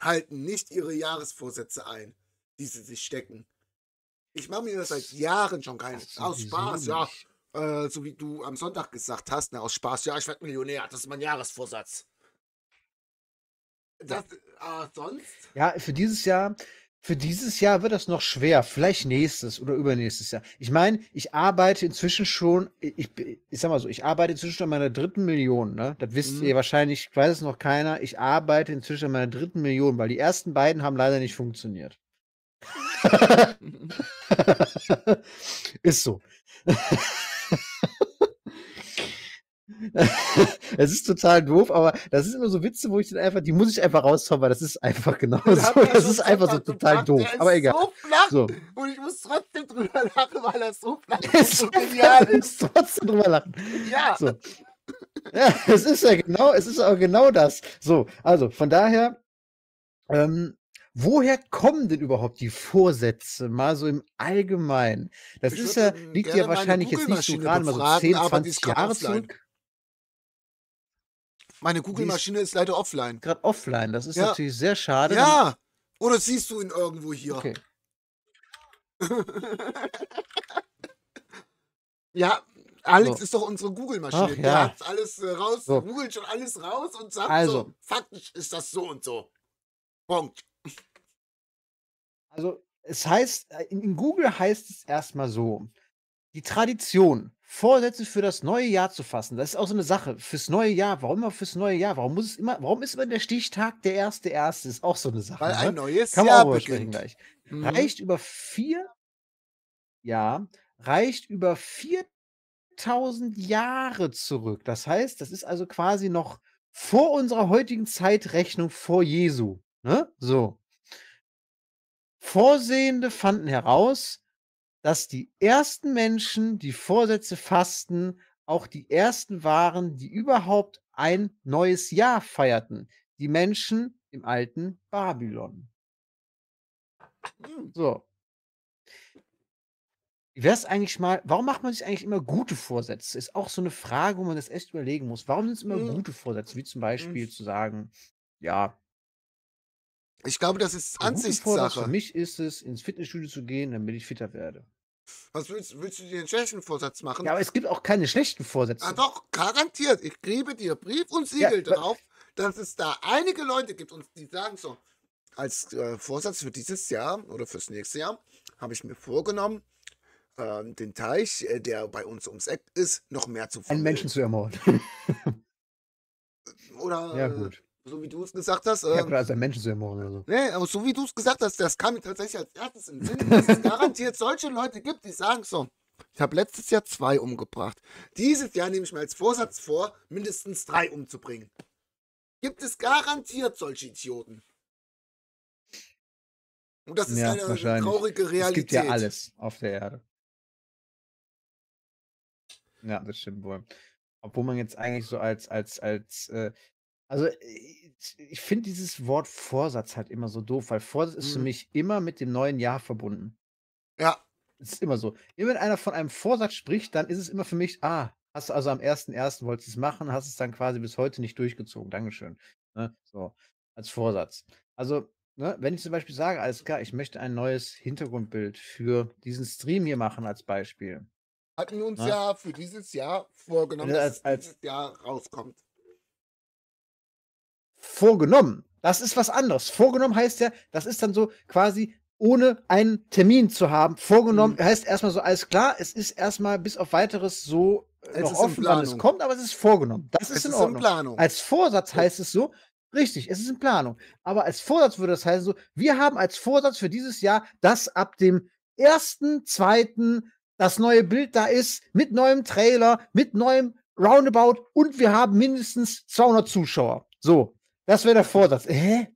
halten nicht ihre Jahresvorsätze ein, die sie sich stecken. Ich mache mir das seit Jahren schon keinen aus Spaß, ja. Äh, so wie du am Sonntag gesagt hast, ne, aus Spaß, ja, ich werde Millionär, das ist mein Jahresvorsatz. Das, äh, sonst? Ja, für dieses Jahr, für dieses Jahr wird das noch schwer, vielleicht nächstes oder übernächstes Jahr. Ich meine, ich arbeite inzwischen schon, ich, ich sag mal so, ich arbeite inzwischen schon an meiner dritten Million, ne? Das wisst mhm. ihr wahrscheinlich, weiß es noch keiner, ich arbeite inzwischen an meiner dritten Million, weil die ersten beiden haben leider nicht funktioniert. Ist so. Es ist total doof, aber das ist immer so Witze, wo ich dann einfach, die muss ich einfach raushauen, weil das ist einfach genau so. Das ist einfach so total doof, aber egal. So flach so. Und ich muss trotzdem drüber lachen, weil das so flach ist. So genial ist. Ich muss trotzdem drüber lachen. Ja. So. Ja, es ist ja genau, es ist auch genau das. So, also von daher, ähm, woher kommen denn überhaupt die Vorsätze, mal so im Allgemeinen? Das ich ist ja, liegt ja wahrscheinlich jetzt nicht so gerade mal so zehn, zwanzig Jahre zurück. Meine Google-Maschine ist, ist leider offline. Gerade offline, das ist ja natürlich sehr schade. Ja, oder siehst du ihn irgendwo hier? Okay. Ja, Alex so. Ist doch unsere Google-Maschine. Ja. Der hat alles äh, raus, so. googelt schon alles raus und sagt also. so, faktisch ist das so und so. Punkt. Also es heißt, in Google heißt es erstmal so, die Tradition, Vorsätze für das neue Jahr zu fassen, das ist auch so eine Sache. Fürs neue Jahr, warum immer fürs neue Jahr? Warum muss es immer, warum ist immer der Stichtag der erste erste? Ist auch so eine Sache. Weil ne? ein neues Kann Jahr beginnt. Gleich. Mhm. Reicht über vier, ja, reicht über viertausend Jahre zurück. Das heißt, das ist also quasi noch vor unserer heutigen Zeitrechnung vor Jesu. Ne? So. Vorsehende fanden heraus, dass die ersten Menschen, die Vorsätze fassten, auch die ersten waren, die überhaupt ein neues Jahr feierten. Die Menschen im alten Babylon. So. Wie wär's eigentlich mal, warum macht man sich eigentlich immer gute Vorsätze? Ist auch so eine Frage, wo man das echt überlegen muss. Warum sind es immer gute Vorsätze? Wie zum Beispiel zu sagen, ja, ich glaube, das ist Ansichtssache. Für mich ist es, ins Fitnessstudio zu gehen, damit ich fitter werde. Was willst, willst du dir einen schlechten Vorsatz machen? Ja, aber es gibt auch keine schlechten Vorsätze. Ah, doch, garantiert. Ich gebe dir Brief und Siegel ja, drauf, dass es da einige Leute gibt, und die sagen so, als äh, Vorsatz für dieses Jahr oder fürs nächste Jahr habe ich mir vorgenommen, äh, den Teich, äh, der bei uns ums Eck ist, noch mehr zu vermehren. Einen Menschen zu ermorden. Oder... Ja, gut. So wie du es gesagt hast. Ja, klar, als ein Menschen zu ermorden oder so. Nee, aber so wie du es gesagt hast, das kam mir tatsächlich als erstes in den Sinn, dass es garantiert solche Leute gibt, die sagen so, ich habe letztes Jahr zwei umgebracht. Dieses Jahr nehme ich mir als Vorsatz vor, mindestens drei umzubringen. Gibt es garantiert solche Idioten. Und das ist ja, eine traurige Realität. Es gibt ja alles auf der Erde. Ja, das stimmt wohl. Obwohl man jetzt eigentlich so als, als, als, äh, also ich finde dieses Wort Vorsatz halt immer so doof, weil Vorsatz ist mhm. für mich immer mit dem neuen Jahr verbunden. Ja. Es ist immer so. Wenn einer von einem Vorsatz spricht, dann ist es immer für mich, ah, hast du also am ersten ersten wolltest du es machen, hast es dann quasi bis heute nicht durchgezogen. Dankeschön. Ne? So, als Vorsatz. Also, ne, wenn ich zum Beispiel sage, alles klar, ich möchte ein neues Hintergrundbild für diesen Stream hier machen als Beispiel. Hatten wir uns ne? ja für dieses Jahr vorgenommen, ja, als, dass als, dieses Jahr rauskommt. Vorgenommen. Das ist was anderes. Vorgenommen heißt ja, das ist dann so quasi ohne einen Termin zu haben. Vorgenommen mhm. heißt erstmal so, alles klar, es ist erstmal bis auf weiteres so es noch offen, wann es kommt, aber es ist vorgenommen. Das ist es in ist Ordnung. In Planung. Als Vorsatz heißt es so, richtig, es ist in Planung. Aber als Vorsatz würde das heißen so, wir haben als Vorsatz für dieses Jahr, dass ab dem ersten zweiten das neue Bild da ist, mit neuem Trailer, mit neuem Roundabout und wir haben mindestens zweihundert Zuschauer. So. Das wäre der Vorsatz. Hä?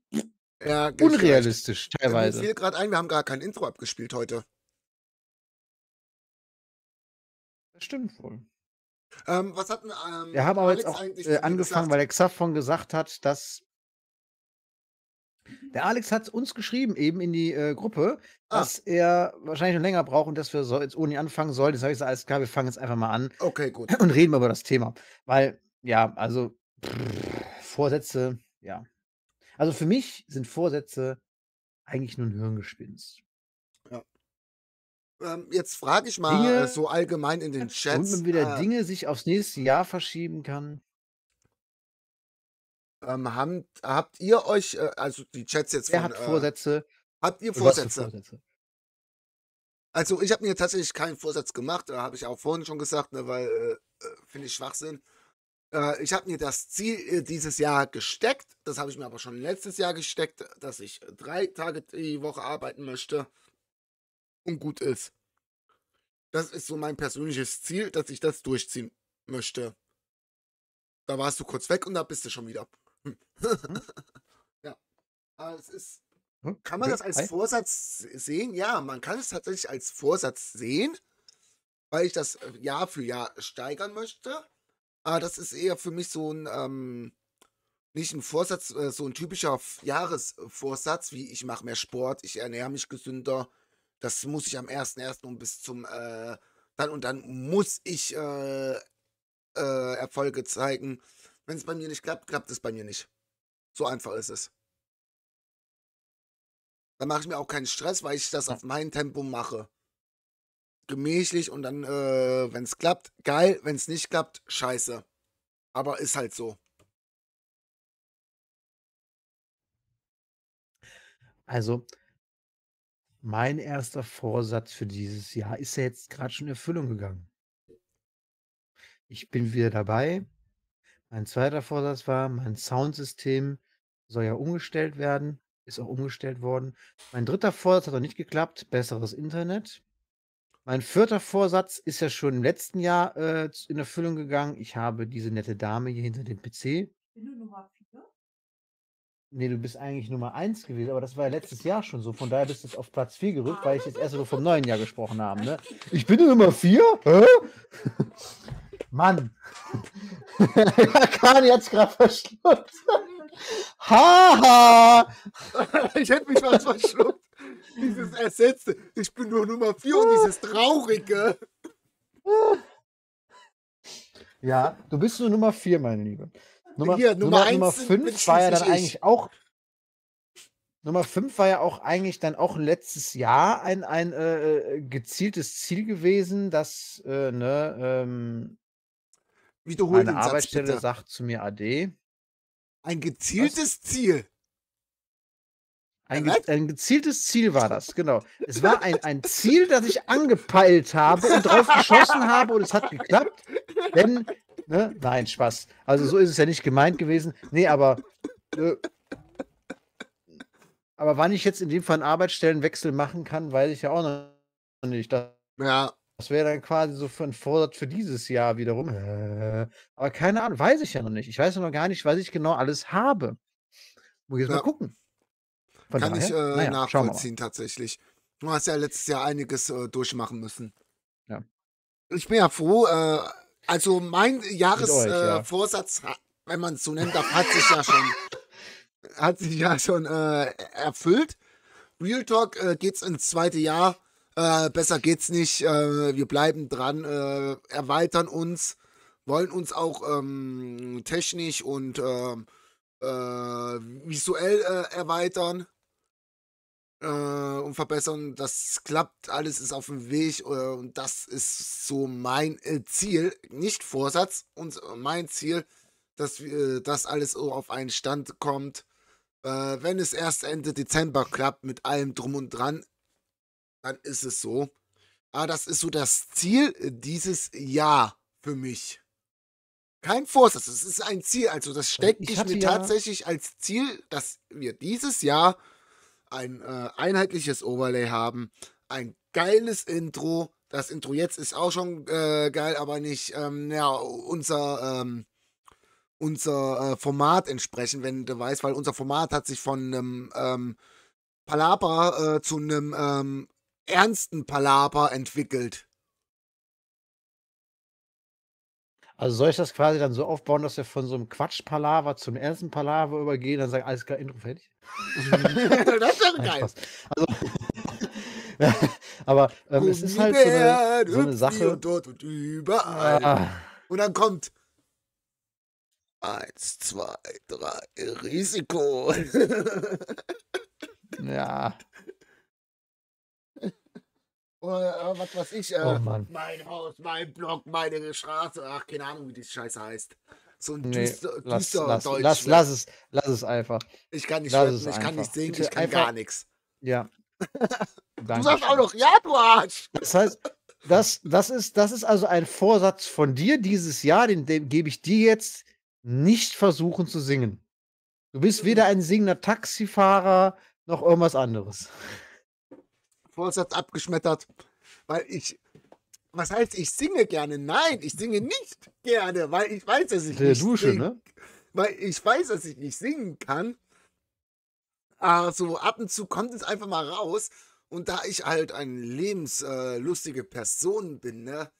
Ja, unrealistisch, recht. Teilweise. Mir fiel gerade ein, wir haben gar kein Intro abgespielt heute. Das stimmt wohl. Ähm, was hatten ähm, wir haben aber Alex jetzt auch äh, angefangen, gesagt? Weil der Xafon gesagt hat, dass der Alex hat uns geschrieben eben in die äh, Gruppe, ah. dass er wahrscheinlich noch länger braucht und dass wir so jetzt ohne ihn anfangen sollen. Jetzt habe ich gesagt, alles klar, wir fangen jetzt einfach mal an. Okay, gut. Und reden über das Thema. Weil, ja, also pff, Vorsätze... Ja. Also für mich sind Vorsätze eigentlich nur ein Hirngespinst. Ja. Ähm, jetzt frage ich mal Dinge, so allgemein in den Chats. Und man wieder äh, Dinge sich aufs nächste Jahr verschieben kann. Ähm, haben, habt ihr euch, äh, also die Chats jetzt Wer von... Wer hat äh, Vorsätze? Habt ihr Vorsätze? Vorsätze? Also ich habe mir tatsächlich keinen Vorsatz gemacht, da habe ich auch vorhin schon gesagt, ne, weil äh, finde ich Schwachsinn. Ich habe mir das Ziel dieses Jahr gesteckt, das habe ich mir aber schon letztes Jahr gesteckt, dass ich drei Tage die Woche arbeiten möchte und gut ist. Das ist so mein persönliches Ziel, dass ich das durchziehen möchte. Da warst du kurz weg und da bist du schon wieder. Hm? Ja. Aber es ist, kann man das als Vorsatz sehen? Ja, man kann es tatsächlich als Vorsatz sehen, weil ich das Jahr für Jahr steigern möchte. Aber das ist eher für mich so ein, ähm, nicht ein Vorsatz, äh, so ein typischer Jahresvorsatz, wie ich mache mehr Sport, ich ernähre mich gesünder. Das muss ich am ersten ersten und bis zum, äh, dann und dann muss ich äh, äh, Erfolge zeigen. Wenn es bei mir nicht klappt, klappt es bei mir nicht. So einfach ist es. Dann mache ich mir auch keinen Stress, weil ich das auf mein Tempo mache. Gemächlich und dann, äh, wenn es klappt, geil. Wenn es nicht klappt, scheiße. Aber ist halt so. Also, mein erster Vorsatz für dieses Jahr ist ja jetzt gerade schon in Erfüllung gegangen. Ich bin wieder dabei. Mein zweiter Vorsatz war, mein Soundsystem soll ja umgestellt werden, ist auch umgestellt worden. Mein dritter Vorsatz hat noch nicht geklappt, besseres Internet. Mein vierter Vorsatz ist ja schon im letzten Jahr äh, z- in Erfüllung gegangen. Ich habe diese nette Dame hier hinter dem P C. Nee, du bist eigentlich Nummer eins gewesen, aber das war ja letztes Jahr schon so. Von daher bist du jetzt auf Platz vier gerückt, weil ich jetzt erst so vom neuen Jahr gesprochen habe. Ne? Ich bin nur Nummer vier? Hä? Mann! Kani hat's gerade verschluckt. Haha! Ich hätte mich was verschluckt. Dieses Ersetzte. Ich bin nur Nummer vier und dieses Traurige. Ja, du bist nur Nummer vier, meine Liebe. Nummer, Hier, Nummer Nummer, eins Nummer sind- bin fünf war ja dann schließlich ich. eigentlich auch. Nummer fünf war ja auch eigentlich dann auch letztes Jahr ein, ein äh, äh, gezieltes Ziel gewesen, dass äh, ne, ähm, Wiederhol meine den Satz Arbeitsstelle bitte. sagt zu mir Ade. Ein Was? gezieltes Ziel. Ein, ge- Was? ein gezieltes Ziel war das, genau. Es war ein, ein Ziel, das ich angepeilt habe und drauf geschossen habe und es hat geklappt. Denn, ne, nein, Spaß. Also so ist es ja nicht gemeint gewesen. Nee, aber, äh, aber wann ich jetzt in dem Fall einen Arbeitsstellenwechsel machen kann, weiß ich ja auch noch nicht. Das Ja, das wäre dann quasi so für ein Vorsatz für dieses Jahr wiederum. Äh, Aber keine Ahnung, weiß ich ja noch nicht. Ich weiß ja noch gar nicht, was ich genau alles habe. Muss ich jetzt mal ja. gucken. Von Kann ich daher, äh, naja, schauen wir mal. nachvollziehen tatsächlich. Du hast ja letztes Jahr einiges äh, durchmachen müssen. Ja. Ich bin ja froh, äh, also mein Mit Jahresvorsatz, euch, äh, ja. Vorsatz, ha- wenn man es so nennen darf, hat sich ja schon, hat sich ja schon äh, erfüllt. Real Talk äh, geht's ins zweite Jahr. Äh, besser geht's nicht. Äh, wir bleiben dran, äh, erweitern uns, wollen uns auch ähm, technisch und ähm, äh, visuell äh, erweitern äh, und verbessern. Das klappt, alles ist auf dem Weg äh, und das ist so mein äh, Ziel, nicht Vorsatz, und äh, mein Ziel, dass wir- äh, das alles so auf einen Stand kommt. Äh, wenn es erst Ende Dezember klappt mit allem drum und dran, dann ist es so. Aber das ist so das Ziel äh, dieses Jahr für mich. Kein Vorsatz, es ist ein Ziel. Also das Also stecke ich ich hatte mir ja, tatsächlich als Ziel, dass wir dieses Jahr ein äh, einheitliches Overlay haben, ein geiles Intro. Das Intro jetzt ist auch schon äh, geil, aber nicht ähm, ja, unser, ähm, unser äh, Format entsprechen, wenn du weißt, weil unser Format hat sich von einem ähm, Palaber äh, zu einem ähm, ernsten Palaber entwickelt. also soll ich das quasi dann so aufbauen, dass wir von so einem Quatsch-Palaver zum ernsten Palaver übergehen, dann sagen, alles klar, Intro fertig? Das wäre Nein, geil. Spaß. Also, ja, aber ähm, es ist halt so eine, Gummibär so eine hüpft hier Sache. und dort und überall. Ah, Und dann kommt eins, zwei, drei, Risiko. ja, Oder äh, was weiß ich, oh äh, Mann. mein Haus, mein Block, meine Straße, ach, keine Ahnung, wie die Scheiße heißt. So ein Nee, düster, lass, düster lass, Deutsch lass, lass es, lass es einfach. Ich kann nicht Lass es rappen, ich kann nicht einfach. singen, ich Bitte kann einfach, gar nichts. ja, Du danke sagst auch schön. noch, ja, du Arsch. Das heißt, das, das, ist, das ist also ein Vorsatz von dir dieses Jahr, den, den gebe ich dir jetzt, nicht versuchen zu singen. Du bist weder ein singender Taxifahrer noch irgendwas anderes. Vorsatz abgeschmettert, weil ich, was heißt, ich singe gerne? Nein, ich singe nicht gerne, weil ich weiß, dass ich Der nicht Dusche, sing, ne? weil ich weiß, dass ich nicht singen kann. Ah, so ab und zu kommt es einfach mal raus. Und da ich halt eine lebenslustige äh, lustige Person bin, ne,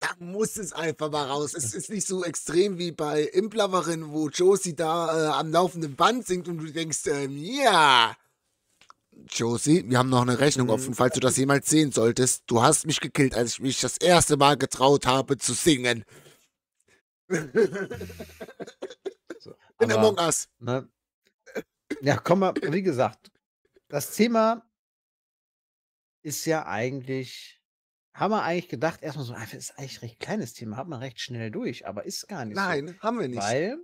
Da muss es einfach mal raus. Es ist nicht so extrem wie bei Imploverin, wo Josie da äh, am laufenden Band singt und du denkst, ähm, ja, Josie, wir haben noch eine Rechnung offen, falls du das jemals sehen solltest. Du hast mich gekillt, als ich mich das erste Mal getraut habe zu singen. So, in Among Us. Ne? Ja, komm mal, wie gesagt, das Thema ist ja eigentlich... Haben wir eigentlich gedacht, erstmal so, das ist eigentlich ein recht kleines Thema, hat man recht schnell durch, aber ist gar nicht so. Nein, haben wir nicht. Weil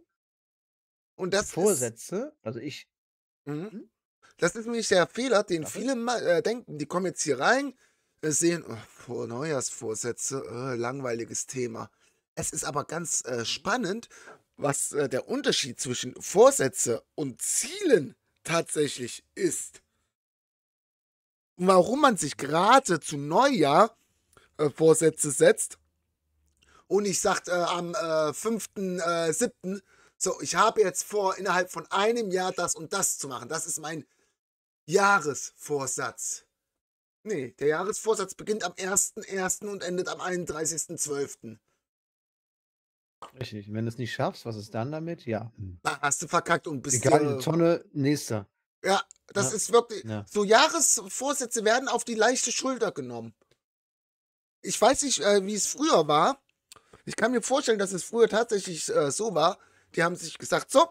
und das Vorsätze, ist, also ich. Mhm. Das ist nämlich der Fehler, den viele äh, denken, die kommen jetzt hier rein, sehen, oh, Neujahrsvorsätze, oh, langweiliges Thema. Es ist aber ganz äh, spannend, was äh, der Unterschied zwischen Vorsätze und Zielen tatsächlich ist. Warum man sich gerade zu Neujahr Vorsätze setzt und ich sagt äh, am äh, fünften siebten so, ich habe jetzt vor, innerhalb von einem Jahr das und das zu machen. Das ist mein Jahresvorsatz. Nee, der Jahresvorsatz beginnt am ersten ersten und endet am einunddreißigsten zwölften Richtig, wenn du es nicht schaffst, was ist dann damit? Ja. Da hast du verkackt und bist... Egal, eine Tonne, nächster. Ja, das ja. ist wirklich... Ja. So Jahresvorsätze werden auf die leichte Schulter genommen. Ich weiß nicht, äh, wie es früher war. Ich kann mir vorstellen, dass es früher tatsächlich äh, so war. Die haben sich gesagt, so,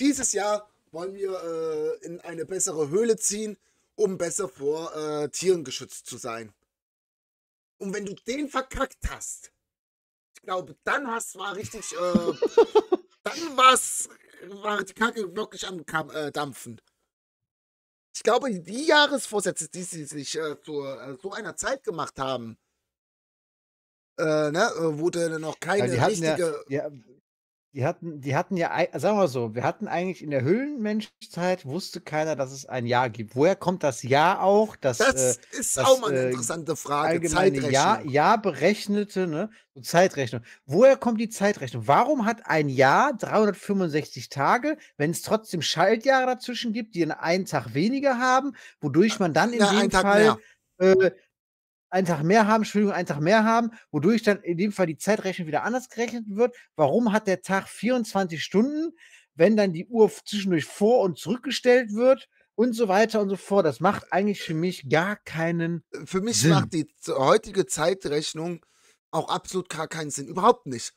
dieses Jahr wollen wir äh, in eine bessere Höhle ziehen, um besser vor äh, Tieren geschützt zu sein. Und wenn du den verkackt hast, ich glaube, dann hast war richtig, äh, dann war's, war die Kacke wirklich am Kam äh, Dampfen. Ich glaube, die Jahresvorsätze, die sie sich äh, zu äh, so einer Zeit gemacht haben, Äh, ne, wo du noch keine ja, die richtige... Ja, ja, die, hatten, die hatten ja, sagen wir so, wir hatten eigentlich in der Höhlenmenschzeit, wusste keiner, dass es ein Jahr gibt. Woher kommt das Jahr auch? Dass, das äh, ist das, auch mal eine interessante Frage. Zeitrechnung. Jahr, Jahr berechnete, ne? So Zeitrechnung. Woher kommt die Zeitrechnung? Warum hat ein Jahr dreihundertfünfundsechzig Tage, wenn es trotzdem Schaltjahre dazwischen gibt, die einen Tag weniger haben, wodurch man dann in ja, dem Fall... einen Tag mehr haben, Entschuldigung, einen Tag mehr haben, wodurch dann in dem Fall die Zeitrechnung wieder anders gerechnet wird. Warum hat der Tag vierundzwanzig Stunden, wenn dann die Uhr zwischendurch vor- und zurückgestellt wird und so weiter und so fort? Das macht eigentlich für mich gar keinen Sinn. Für mich macht die heutige Zeitrechnung auch absolut gar keinen Sinn. Überhaupt nicht.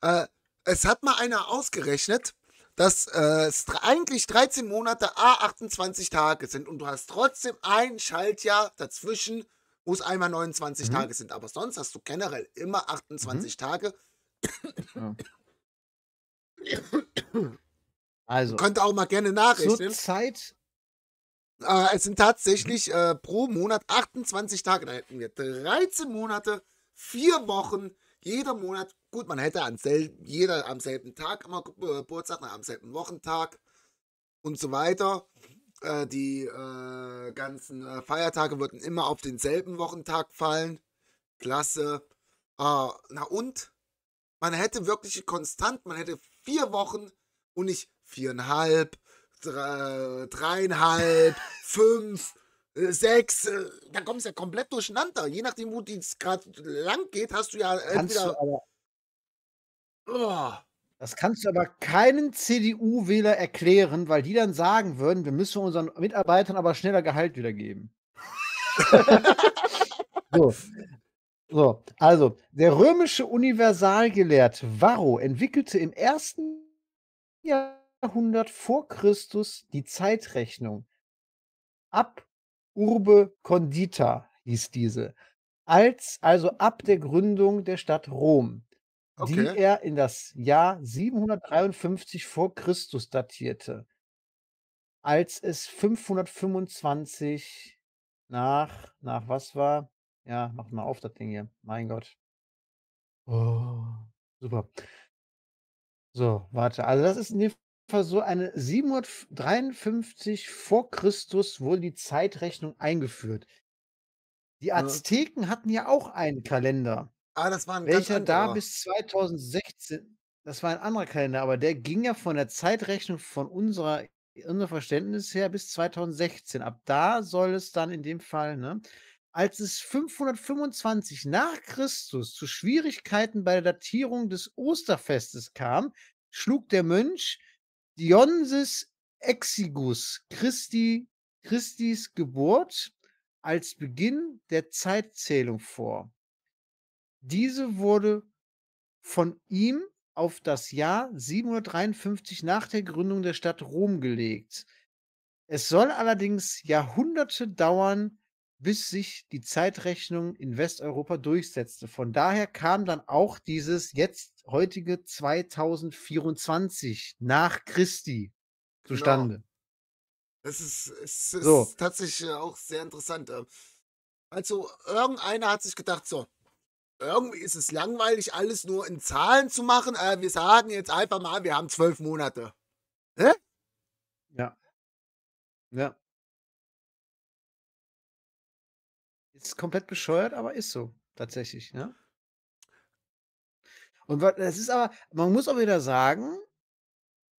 Äh, es hat mal einer ausgerechnet, dass äh, es eigentlich dreizehn Monate A achtundzwanzig Tage sind und du hast trotzdem ein Schaltjahr dazwischen, wo es einmal neunundzwanzig mhm. Tage sind. Aber sonst hast du generell immer achtundzwanzig mhm. Tage. Ja. Also. Könnt ihr auch mal gerne nachrechnen. Zeit. Äh, es sind tatsächlich mhm. äh, pro Monat achtundzwanzig Tage. Da hätten wir dreizehn Monate, vier Wochen, jeder Monat. Gut, man hätte an selben, jeder am selben Tag immer Geburtstag, am selben Wochentag und so weiter. Die äh, ganzen äh, Feiertage würden immer auf denselben Wochentag fallen. Klasse. Äh, na und? Man hätte wirklich konstant, man hätte vier Wochen und nicht viereinhalb, drei, dreieinhalb, fünf, äh, sechs. Äh, da kommst du ja komplett durcheinander. Je nachdem, wo die gerade lang geht, hast du ja entweder... Kannst du Das kannst du aber keinen C D U-Wähler erklären, weil die dann sagen würden, wir müssen unseren Mitarbeitern aber schneller Gehalt wiedergeben. so. so, also, der römische Universalgelehrte Varro entwickelte im ersten Jahrhundert vor Christus die Zeitrechnung. Ab Urbe Condita hieß diese, als, also ab der Gründung der Stadt Rom. Okay. Die er in das Jahr siebenhundertdreiundfünfzig vor Christus datierte, als es fünfhundertfünfundzwanzig nach, nach was war? Ja, mach mal auf das Ding hier. Mein Gott. Oh, super. So, warte. Also das ist in dem Fall so eine siebenhundertdreiundfünfzig vor Christus wurde die Zeitrechnung eingeführt. Die Azteken ja. hatten ja auch einen Kalender. Ah, das war ein Welcher ganz da bis zweitausendsechzehn, das war ein anderer Kalender, aber der ging ja von der Zeitrechnung von unserer, unserem Verständnis her bis zweitausendsechzehn. Ab da soll es dann in dem Fall, ne, Als es fünfhundertfünfundzwanzig nach Christus zu Schwierigkeiten bei der Datierung des Osterfestes kam, schlug der Mönch Dionysius Exiguus Christi, Christis Geburt als Beginn der Zeitzählung vor. Diese wurde von ihm auf das Jahr siebenhundertdreiundfünfzig nach der Gründung der Stadt Rom gelegt. Es soll allerdings Jahrhunderte dauern, bis sich die Zeitrechnung in Westeuropa durchsetzte. Von daher kam dann auch dieses jetzt heutige zweitausendvierundzwanzig nach Christi zustande. Genau. Das ist, ist, ist so. Tatsächlich auch sehr interessant. Also irgendeiner hat sich gedacht, so, irgendwie ist es langweilig, alles nur in Zahlen zu machen. Wir sagen jetzt einfach mal, wir haben zwölf Monate. Hä? Ja. Ja. Ist komplett bescheuert, aber ist so. Tatsächlich, ne? Und das ist aber, man muss auch wieder sagen,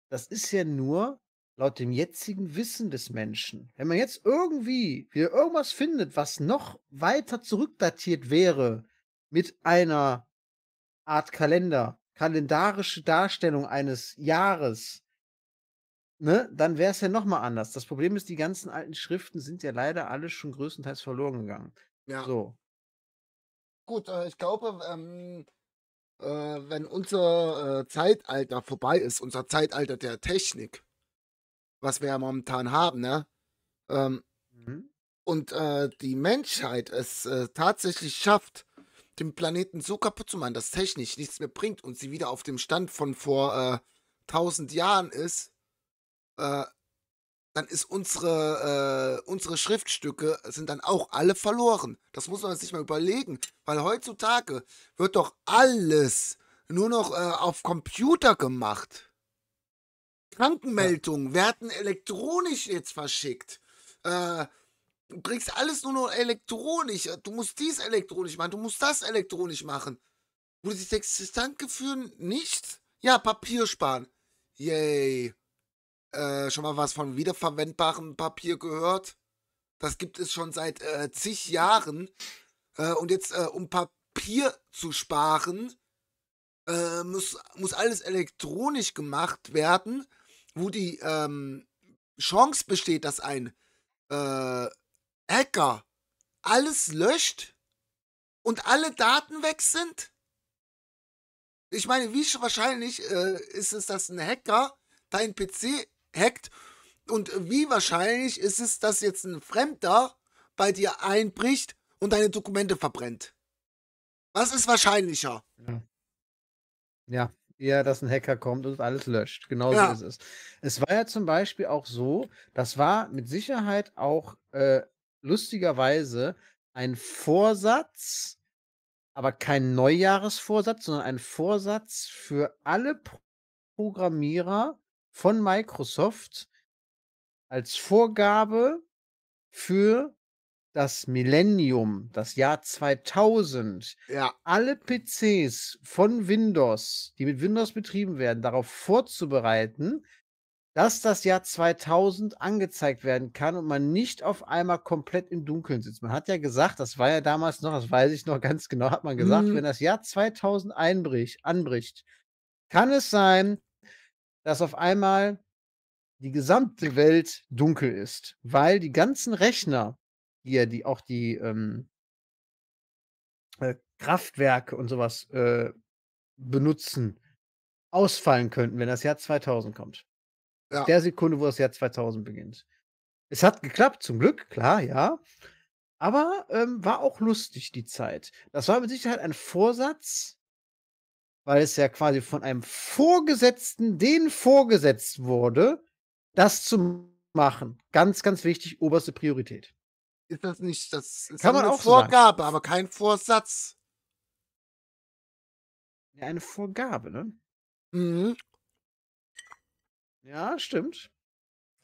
das ist ja nur laut dem jetzigen Wissen des Menschen. Wenn man jetzt irgendwie wieder irgendwas findet, was noch weiter zurückdatiert wäre mit einer Art Kalender, kalendarische Darstellung eines Jahres, ne, dann wäre es ja nochmal anders. Das Problem ist, die ganzen alten Schriften sind ja leider alle schon größtenteils verloren gegangen. Ja. So. Gut, äh, ich glaube, ähm, äh, wenn unser äh, Zeitalter vorbei ist, unser Zeitalter der Technik, was wir ja momentan haben, ne? Ähm, mhm. Und äh, die Menschheit es äh, tatsächlich schafft, den Planeten so kaputt zu machen, dass technisch nichts mehr bringt und sie wieder auf dem Stand von vor tausend äh, Jahren ist, äh, dann ist unsere, äh, unsere Schriftstücke sind dann auch alle verloren. Das muss man sich mal überlegen, weil heutzutage wird doch alles nur noch äh, auf Computer gemacht. Krankenmeldungen werden elektronisch jetzt verschickt. Äh, Du kriegst alles nur noch elektronisch. Du musst dies elektronisch machen, du musst das elektronisch machen. Wo du dich denkst, danke für nichts? Ja, Papier sparen. Yay. Äh, schon mal was von wiederverwendbarem Papier gehört? Das gibt es schon seit äh, zig Jahren. Äh, und jetzt, äh, um Papier zu sparen, äh, muss, muss alles elektronisch gemacht werden, wo die ähm, Chance besteht, dass ein äh, Hacker alles löscht und alle Daten weg sind? Ich meine, wie wahrscheinlich äh, ist es, dass ein Hacker deinen P C hackt, und wie wahrscheinlich ist es, dass jetzt ein Fremder bei dir einbricht und deine Dokumente verbrennt? Was ist wahrscheinlicher? Ja, ja, eher, dass ein Hacker kommt und alles löscht. Genau so ist es. Es war ja zum Beispiel auch so, das war mit Sicherheit auch äh, lustigerweise ein Vorsatz, aber kein Neujahresvorsatz, sondern ein Vorsatz für alle Programmierer von Microsoft als Vorgabe für das Millennium, das Jahr zweitausend. Ja. Alle P Cs von Windows, die mit Windows betrieben werden, darauf vorzubereiten, dass das Jahr zweitausend angezeigt werden kann und man nicht auf einmal komplett im Dunkeln sitzt. Man hat ja gesagt, das war ja damals noch, das weiß ich noch ganz genau, hat man gesagt, mhm. wenn das Jahr zweitausend einbricht, anbricht, kann es sein, dass auf einmal die gesamte Welt dunkel ist, weil die ganzen Rechner, die ja die, auch die ähm, äh, Kraftwerke und sowas äh, benutzen, ausfallen könnten, wenn das Jahr zweitausend kommt. Ja. Der Sekunde, wo das Jahr zweitausend beginnt. Es hat geklappt, zum Glück, klar, ja. Aber ähm, war auch lustig, die Zeit. Das war mit Sicherheit ein Vorsatz, weil es ja quasi von einem Vorgesetzten, den vorgesetzt wurde, das zu machen. Ganz, ganz wichtig, oberste Priorität. Ist das nicht, das ist eine Vorgabe, aber kein Vorsatz. Ja, eine Vorgabe, ne? Mhm. Ja, stimmt.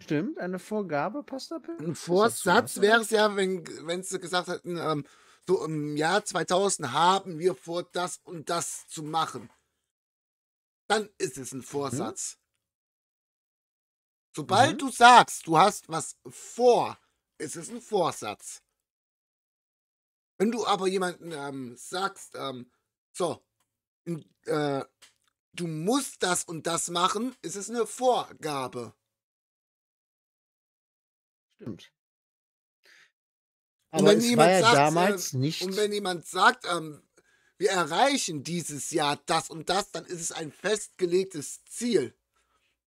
Stimmt, eine Vorgabe passt da. Ein Vorsatz wäre es ja, wenn wenn sie gesagt hätten, ähm, so im Jahr zweitausend haben wir vor, das und das zu machen. Dann ist es ein Vorsatz. Mhm. Sobald mhm. du sagst, du hast was vor, ist es ein Vorsatz. Wenn du aber jemanden ähm, sagst, ähm, so, äh, du musst das und das machen, ist es eine Vorgabe. Stimmt. Aber wenn es war ja sagt, damals äh, nicht. Und wenn jemand sagt, ähm, wir erreichen dieses Jahr das und das, dann ist es ein festgelegtes Ziel.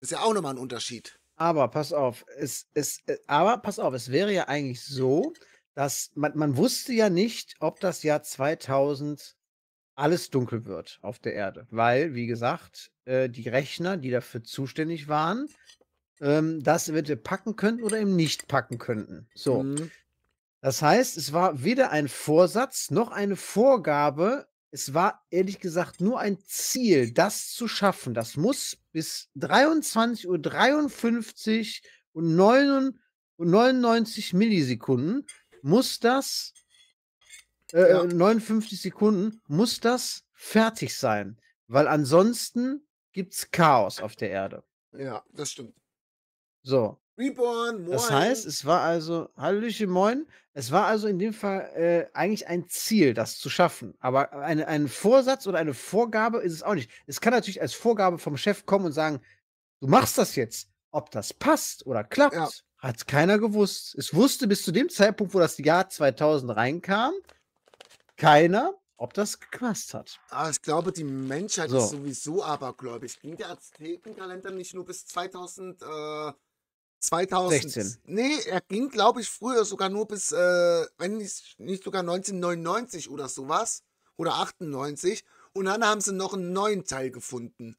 Ist ja auch nochmal ein Unterschied. Aber pass auf, es, es, aber pass auf, es wäre ja eigentlich so, dass man, man wusste ja nicht, ob das Jahr zweitausend alles dunkel wird auf der Erde. Weil, wie gesagt, äh, die Rechner, die dafür zuständig waren, ähm, das eventuell packen könnten oder eben nicht packen könnten. So. Mhm. Das heißt, es war weder ein Vorsatz noch eine Vorgabe. Es war, ehrlich gesagt, nur ein Ziel, das zu schaffen. Das muss bis dreiundzwanzig Uhr dreiundfünfzig und neunundneunzig Millisekunden muss das, äh, ja. neunundfünfzig Sekunden muss das fertig sein. Weil ansonsten gibt es Chaos auf der Erde. Ja, das stimmt. So. Reborn, moin. Das heißt, es war also, Hallöchen, moin, es war also in dem Fall äh, eigentlich ein Ziel, das zu schaffen. Aber eine, ein Vorsatz oder eine Vorgabe ist es auch nicht. Es kann natürlich als Vorgabe vom Chef kommen und sagen, du machst das jetzt. Ob das passt oder klappt, ja, hat keiner gewusst. Es wusste bis zu dem Zeitpunkt, wo das Jahr zweitausend reinkam, keiner, ob das gepasst hat. Aber ich glaube, die Menschheit so. ist sowieso abergläubig. Ging der Aztekenkalender nicht nur bis zweitausend... Äh zweitausendsechzehn. Nee, er ging, glaube ich, früher sogar nur bis, äh, wenn nicht, nicht sogar neunzehnhundertneunundneunzig oder sowas. Oder achtundneunzig. Und dann haben sie noch einen neuen Teil gefunden.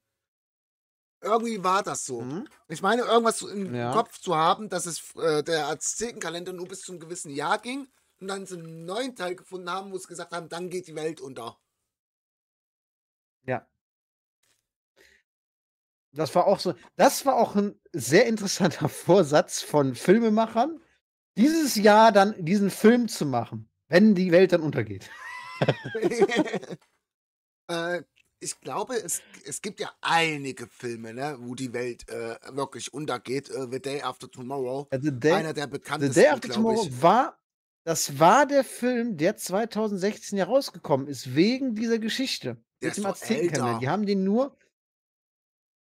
Irgendwie war das so. Mhm. Ich meine, irgendwas im ja. Kopf zu haben, dass es äh, der Aztekenkalender nur bis zu einem gewissen Jahr ging. Und dann sie einen neuen Teil gefunden haben, wo sie gesagt haben, dann geht die Welt unter. Ja. Das war auch so, das war auch ein sehr interessanter Vorsatz von Filmemachern, dieses Jahr dann diesen Film zu machen, wenn die Welt dann untergeht. äh, ich glaube, es, es gibt ja einige Filme, ne, wo die Welt äh, wirklich untergeht. Äh, The Day After Tomorrow, the day, einer der bekanntesten, The Day After Tomorrow ich. war, das war der Film, der zweitausendsechzehn herausgekommen ist, wegen dieser Geschichte. Der mit dem Aztekenkalender. Die haben den nur...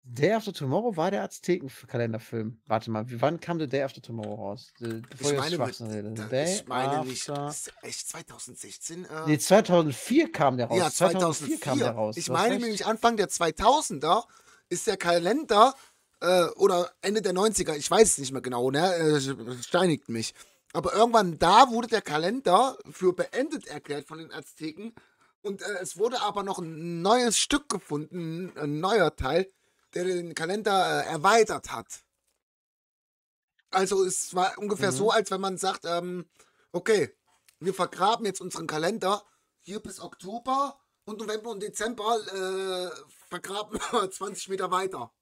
Day After Tomorrow war der Azteken-Kalenderfilm. Warte mal, wann kam The Day After Tomorrow raus? Bevor ich meine, mit, rede. Day ich meine after... nicht, ist echt zweitausendsechzehn? Äh... Nee, zweitausendvier kam der raus. Ja, zweitausendvier, zweitausendvier kam der raus. Ich meine nämlich Anfang der zweitausender ist der Kalender äh, oder Ende der neunziger, ich weiß es nicht mehr genau, ne? Steinigt mich. Aber irgendwann da wurde der Kalender für beendet erklärt von den Azteken und äh, es wurde aber noch ein neues Stück gefunden, ein neuer Teil, der den Kalender äh, erweitert hat. Also es war ungefähr mhm. so, als wenn man sagt, ähm, okay, wir vergraben jetzt unseren Kalender hier bis Oktober und November und Dezember äh, vergraben wir zwanzig Meter weiter.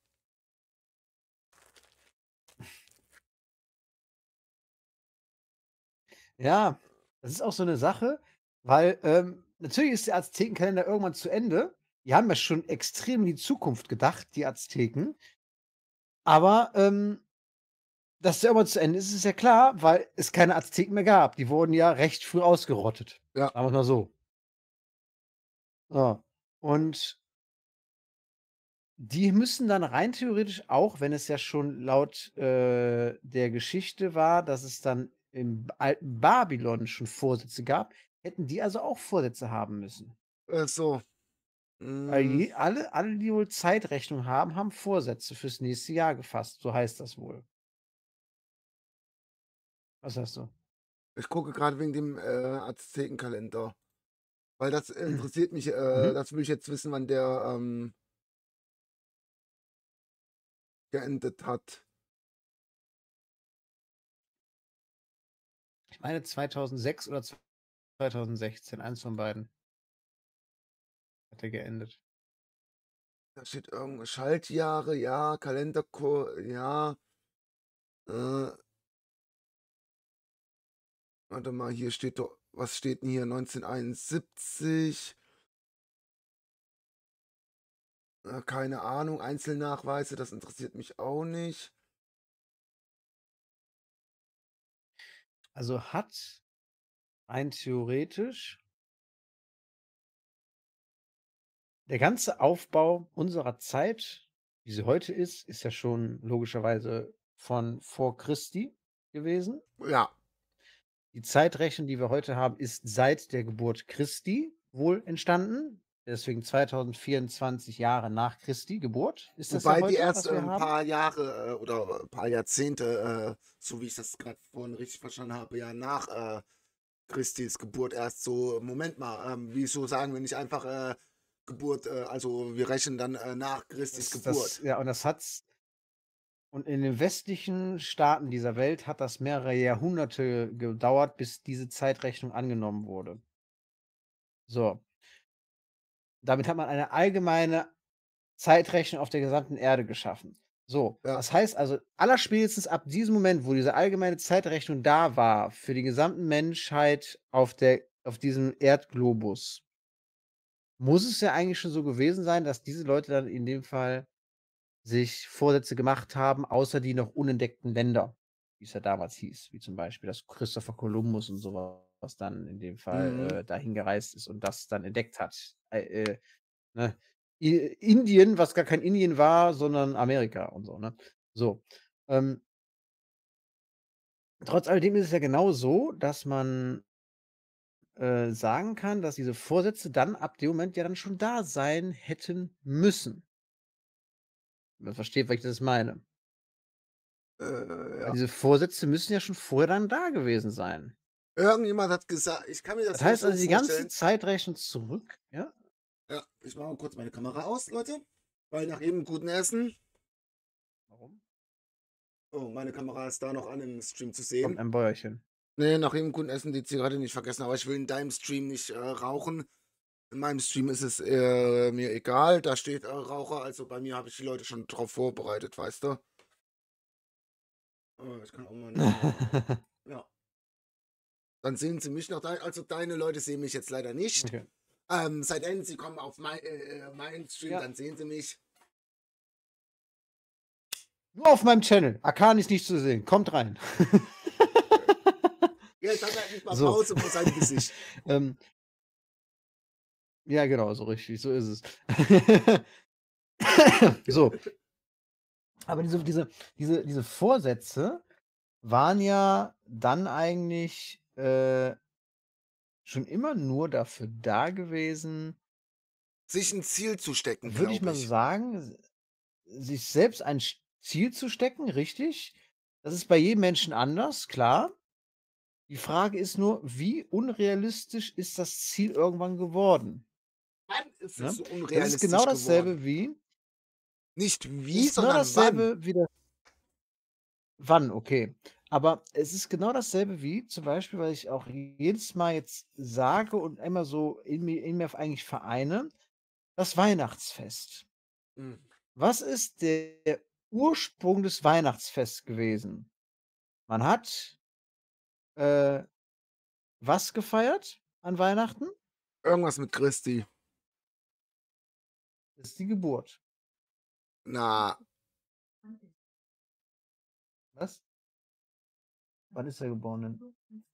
Ja, das ist auch so eine Sache, weil ähm, natürlich ist der Aztekenkalender irgendwann zu Ende. Die haben ja schon extrem in die Zukunft gedacht, die Azteken. Aber ähm, dass der immer zu Ende ist, ist ja klar, weil es keine Azteken mehr gab. Die wurden ja recht früh ausgerottet. Ja. Sagen wir es mal so. so. Und die müssen dann rein theoretisch auch, wenn es ja schon laut äh, der Geschichte war, dass es dann im alten Babylon schon Vorsätze gab, hätten die also auch Vorsätze haben müssen. Äh, so. Weil alle, alle, die wohl Zeitrechnung haben, haben Vorsätze fürs nächste Jahr gefasst. So heißt das wohl. Was sagst du? Ich gucke gerade wegen dem äh, Aztekenkalender. Weil das interessiert mich. Äh, mhm. Das will ich jetzt wissen, wann der ähm, geendet hat. Ich meine zweitausendsechs oder zweitausendsechzehn. Eins von beiden. Hat er geendet. Da steht irgendwo Schaltjahre, ja, Kalenderkur, ja. Äh, warte mal, hier steht doch, was steht denn hier? neunzehnhunderteinundsiebzig. Äh, keine Ahnung, Einzelnachweise, das interessiert mich auch nicht. Also hat Rein theoretisch. Der ganze Aufbau unserer Zeit, wie sie heute ist, ist ja schon logischerweise von vor Christi gewesen. Ja. Die Zeitrechnung, die wir heute haben, ist seit der Geburt Christi wohl entstanden. Deswegen zweitausendvierundzwanzig Jahre nach Christi Geburt. Ist das Wobei ja heute, die erst ein paar Jahre oder ein paar Jahrzehnte, so wie ich das gerade vorhin richtig verstanden habe, ja nach Christis Geburt erst so, Moment mal, wieso sagen wir nicht einfach Geburt, also wir rechnen dann nach Christis das, Geburt. Das, ja, und das hat's. Und in den westlichen Staaten dieser Welt hat das mehrere Jahrhunderte gedauert, bis diese Zeitrechnung angenommen wurde. So. Damit hat man eine allgemeine Zeitrechnung auf der gesamten Erde geschaffen. So, ja. Das heißt also, allerspätestens ab diesem Moment, wo diese allgemeine Zeitrechnung da war, für die gesamte Menschheit auf, der, auf diesem Erdglobus, muss es ja eigentlich schon so gewesen sein, dass diese Leute dann in dem Fall sich Vorsätze gemacht haben, außer die noch unentdeckten Länder, wie es ja damals hieß, wie zum Beispiel, dass Christopher Kolumbus und sowas, was dann in dem Fall mhm. äh, dahin gereist ist und das dann entdeckt hat. Äh, äh, ne? Indien, was gar kein Indien war, sondern Amerika und so. Ne? So. Ähm, trotz alledem ist es ja genau so, dass man äh, sagen kann, dass diese Vorsätze dann ab dem Moment ja dann schon da sein hätten müssen. Man versteht, was ich das meine. Äh, ja. Diese Vorsätze müssen ja schon vorher dann da gewesen sein. Irgendjemand hat gesagt, ich kann mir das, das heißt also die ganze Zeitrechnung zurück, ja? Ja, ich mache mal kurz meine Kamera aus, Leute, weil nach jedem guten Essen. Warum? Oh, meine Kamera ist da noch an im Stream zu sehen. Kommt ein Bäuerchen. Nee, nach jedem guten Essen die Zigarette nicht vergessen, aber ich will in deinem Stream nicht äh, rauchen. In meinem Stream ist es äh, mir egal, da steht äh, Raucher, also bei mir habe ich die Leute schon drauf vorbereitet, weißt du? Oh, ich kann auch mal nicht. Ja. Dann sehen sie mich noch, da, also deine Leute sehen mich jetzt leider nicht. Okay. Ähm, seitdem sie kommen auf mein, äh, meinen Stream, ja. Dann sehen sie mich. Nur auf meinem Channel. Arkani ist nicht zu sehen. Kommt rein. Jetzt hat er nicht mal so. Pause vor seinem Gesicht. ähm, ja, genau, so richtig. So ist es. So. Aber diese, diese, diese, diese Vorsätze waren ja dann eigentlich Äh, schon immer nur dafür da gewesen, sich ein Ziel zu stecken, würde ich mal sagen, sich selbst ein Ziel zu stecken, richtig? Das ist bei jedem Menschen anders, klar. Die Frage ist nur, wie unrealistisch ist das Ziel irgendwann geworden? Wann ist es so unrealistisch geworden? Das ist genau dasselbe wie nicht wie, sondern dasselbe wie das wann, okay. Aber es ist genau dasselbe wie zum Beispiel, weil ich auch jedes Mal jetzt sage und immer so in mir, in mir eigentlich vereine, das Weihnachtsfest. Mhm. Was ist der, der Ursprung des Weihnachtsfests gewesen? Man hat äh, was gefeiert an Weihnachten? Irgendwas mit Christi. Das ist die Geburt. Na. Was? Wann ist er geboren denn?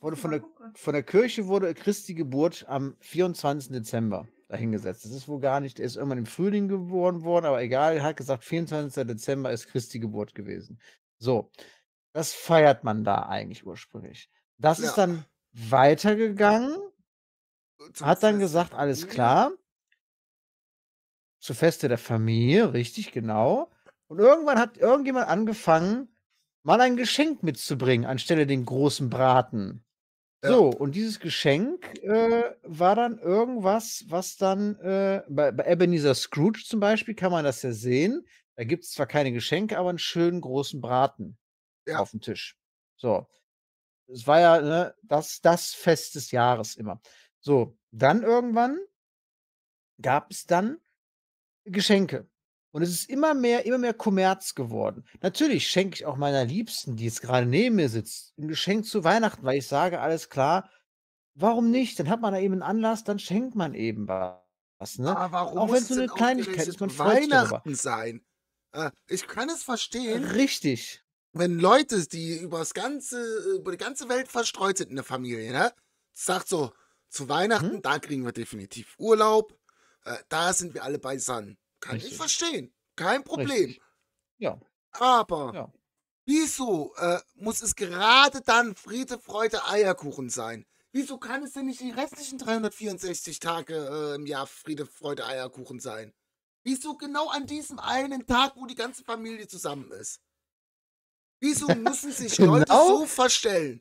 Wurde von, der, von der Kirche wurde Christi Geburt am vierundzwanzigsten Dezember dahingesetzt. Das ist wohl gar nicht, er ist irgendwann im Frühling geboren worden, aber egal, er hat gesagt, vierundzwanzigsten Dezember ist Christi Geburt gewesen. So, das feiert man da eigentlich ursprünglich. Das ja. ist dann weitergegangen, hat dann gesagt, alles klar, zu Feste der Familie, richtig, genau. Und irgendwann hat irgendjemand angefangen, mal ein Geschenk mitzubringen, anstelle den großen Braten. Ja. So, und dieses Geschenk äh, war dann irgendwas, was dann, äh, bei, bei Ebenezer Scrooge zum Beispiel kann man das ja sehen, da gibt es zwar keine Geschenke, aber einen schönen großen Braten ja. auf dem Tisch. So, es war ja ne, das, das Fest des Jahres immer. So, dann irgendwann gab es dann Geschenke. Und es ist immer mehr, immer mehr Kommerz geworden. Natürlich schenke ich auch meiner Liebsten, die jetzt gerade neben mir sitzt, ein Geschenk zu Weihnachten, weil ich sage, alles klar, warum nicht? Dann hat man da eben einen Anlass, dann schenkt man eben was. Ne? Aber warum auch wenn es so eine Kleinigkeit ist, man freut sich darüber. Weihnachten sein? Äh, ich kann es verstehen. Richtig. wenn Leute, die übers ganze, über die ganze Welt verstreut sind in der Familie, ne, sagt so, zu Weihnachten, hm? da kriegen wir definitiv Urlaub, äh, da sind wir alle beisammen. Kann Richtig. ich verstehen. Kein Problem. Richtig. Ja. Aber ja. wieso äh, muss es gerade dann Friede, Freude, Eierkuchen sein? Wieso kann es denn nicht die restlichen dreihundertvierundsechzig Tage äh, im Jahr Friede, Freude, Eierkuchen sein? Wieso genau an diesem einen Tag, wo die ganze Familie zusammen ist? Wieso müssen sich genau. Leute so verstellen?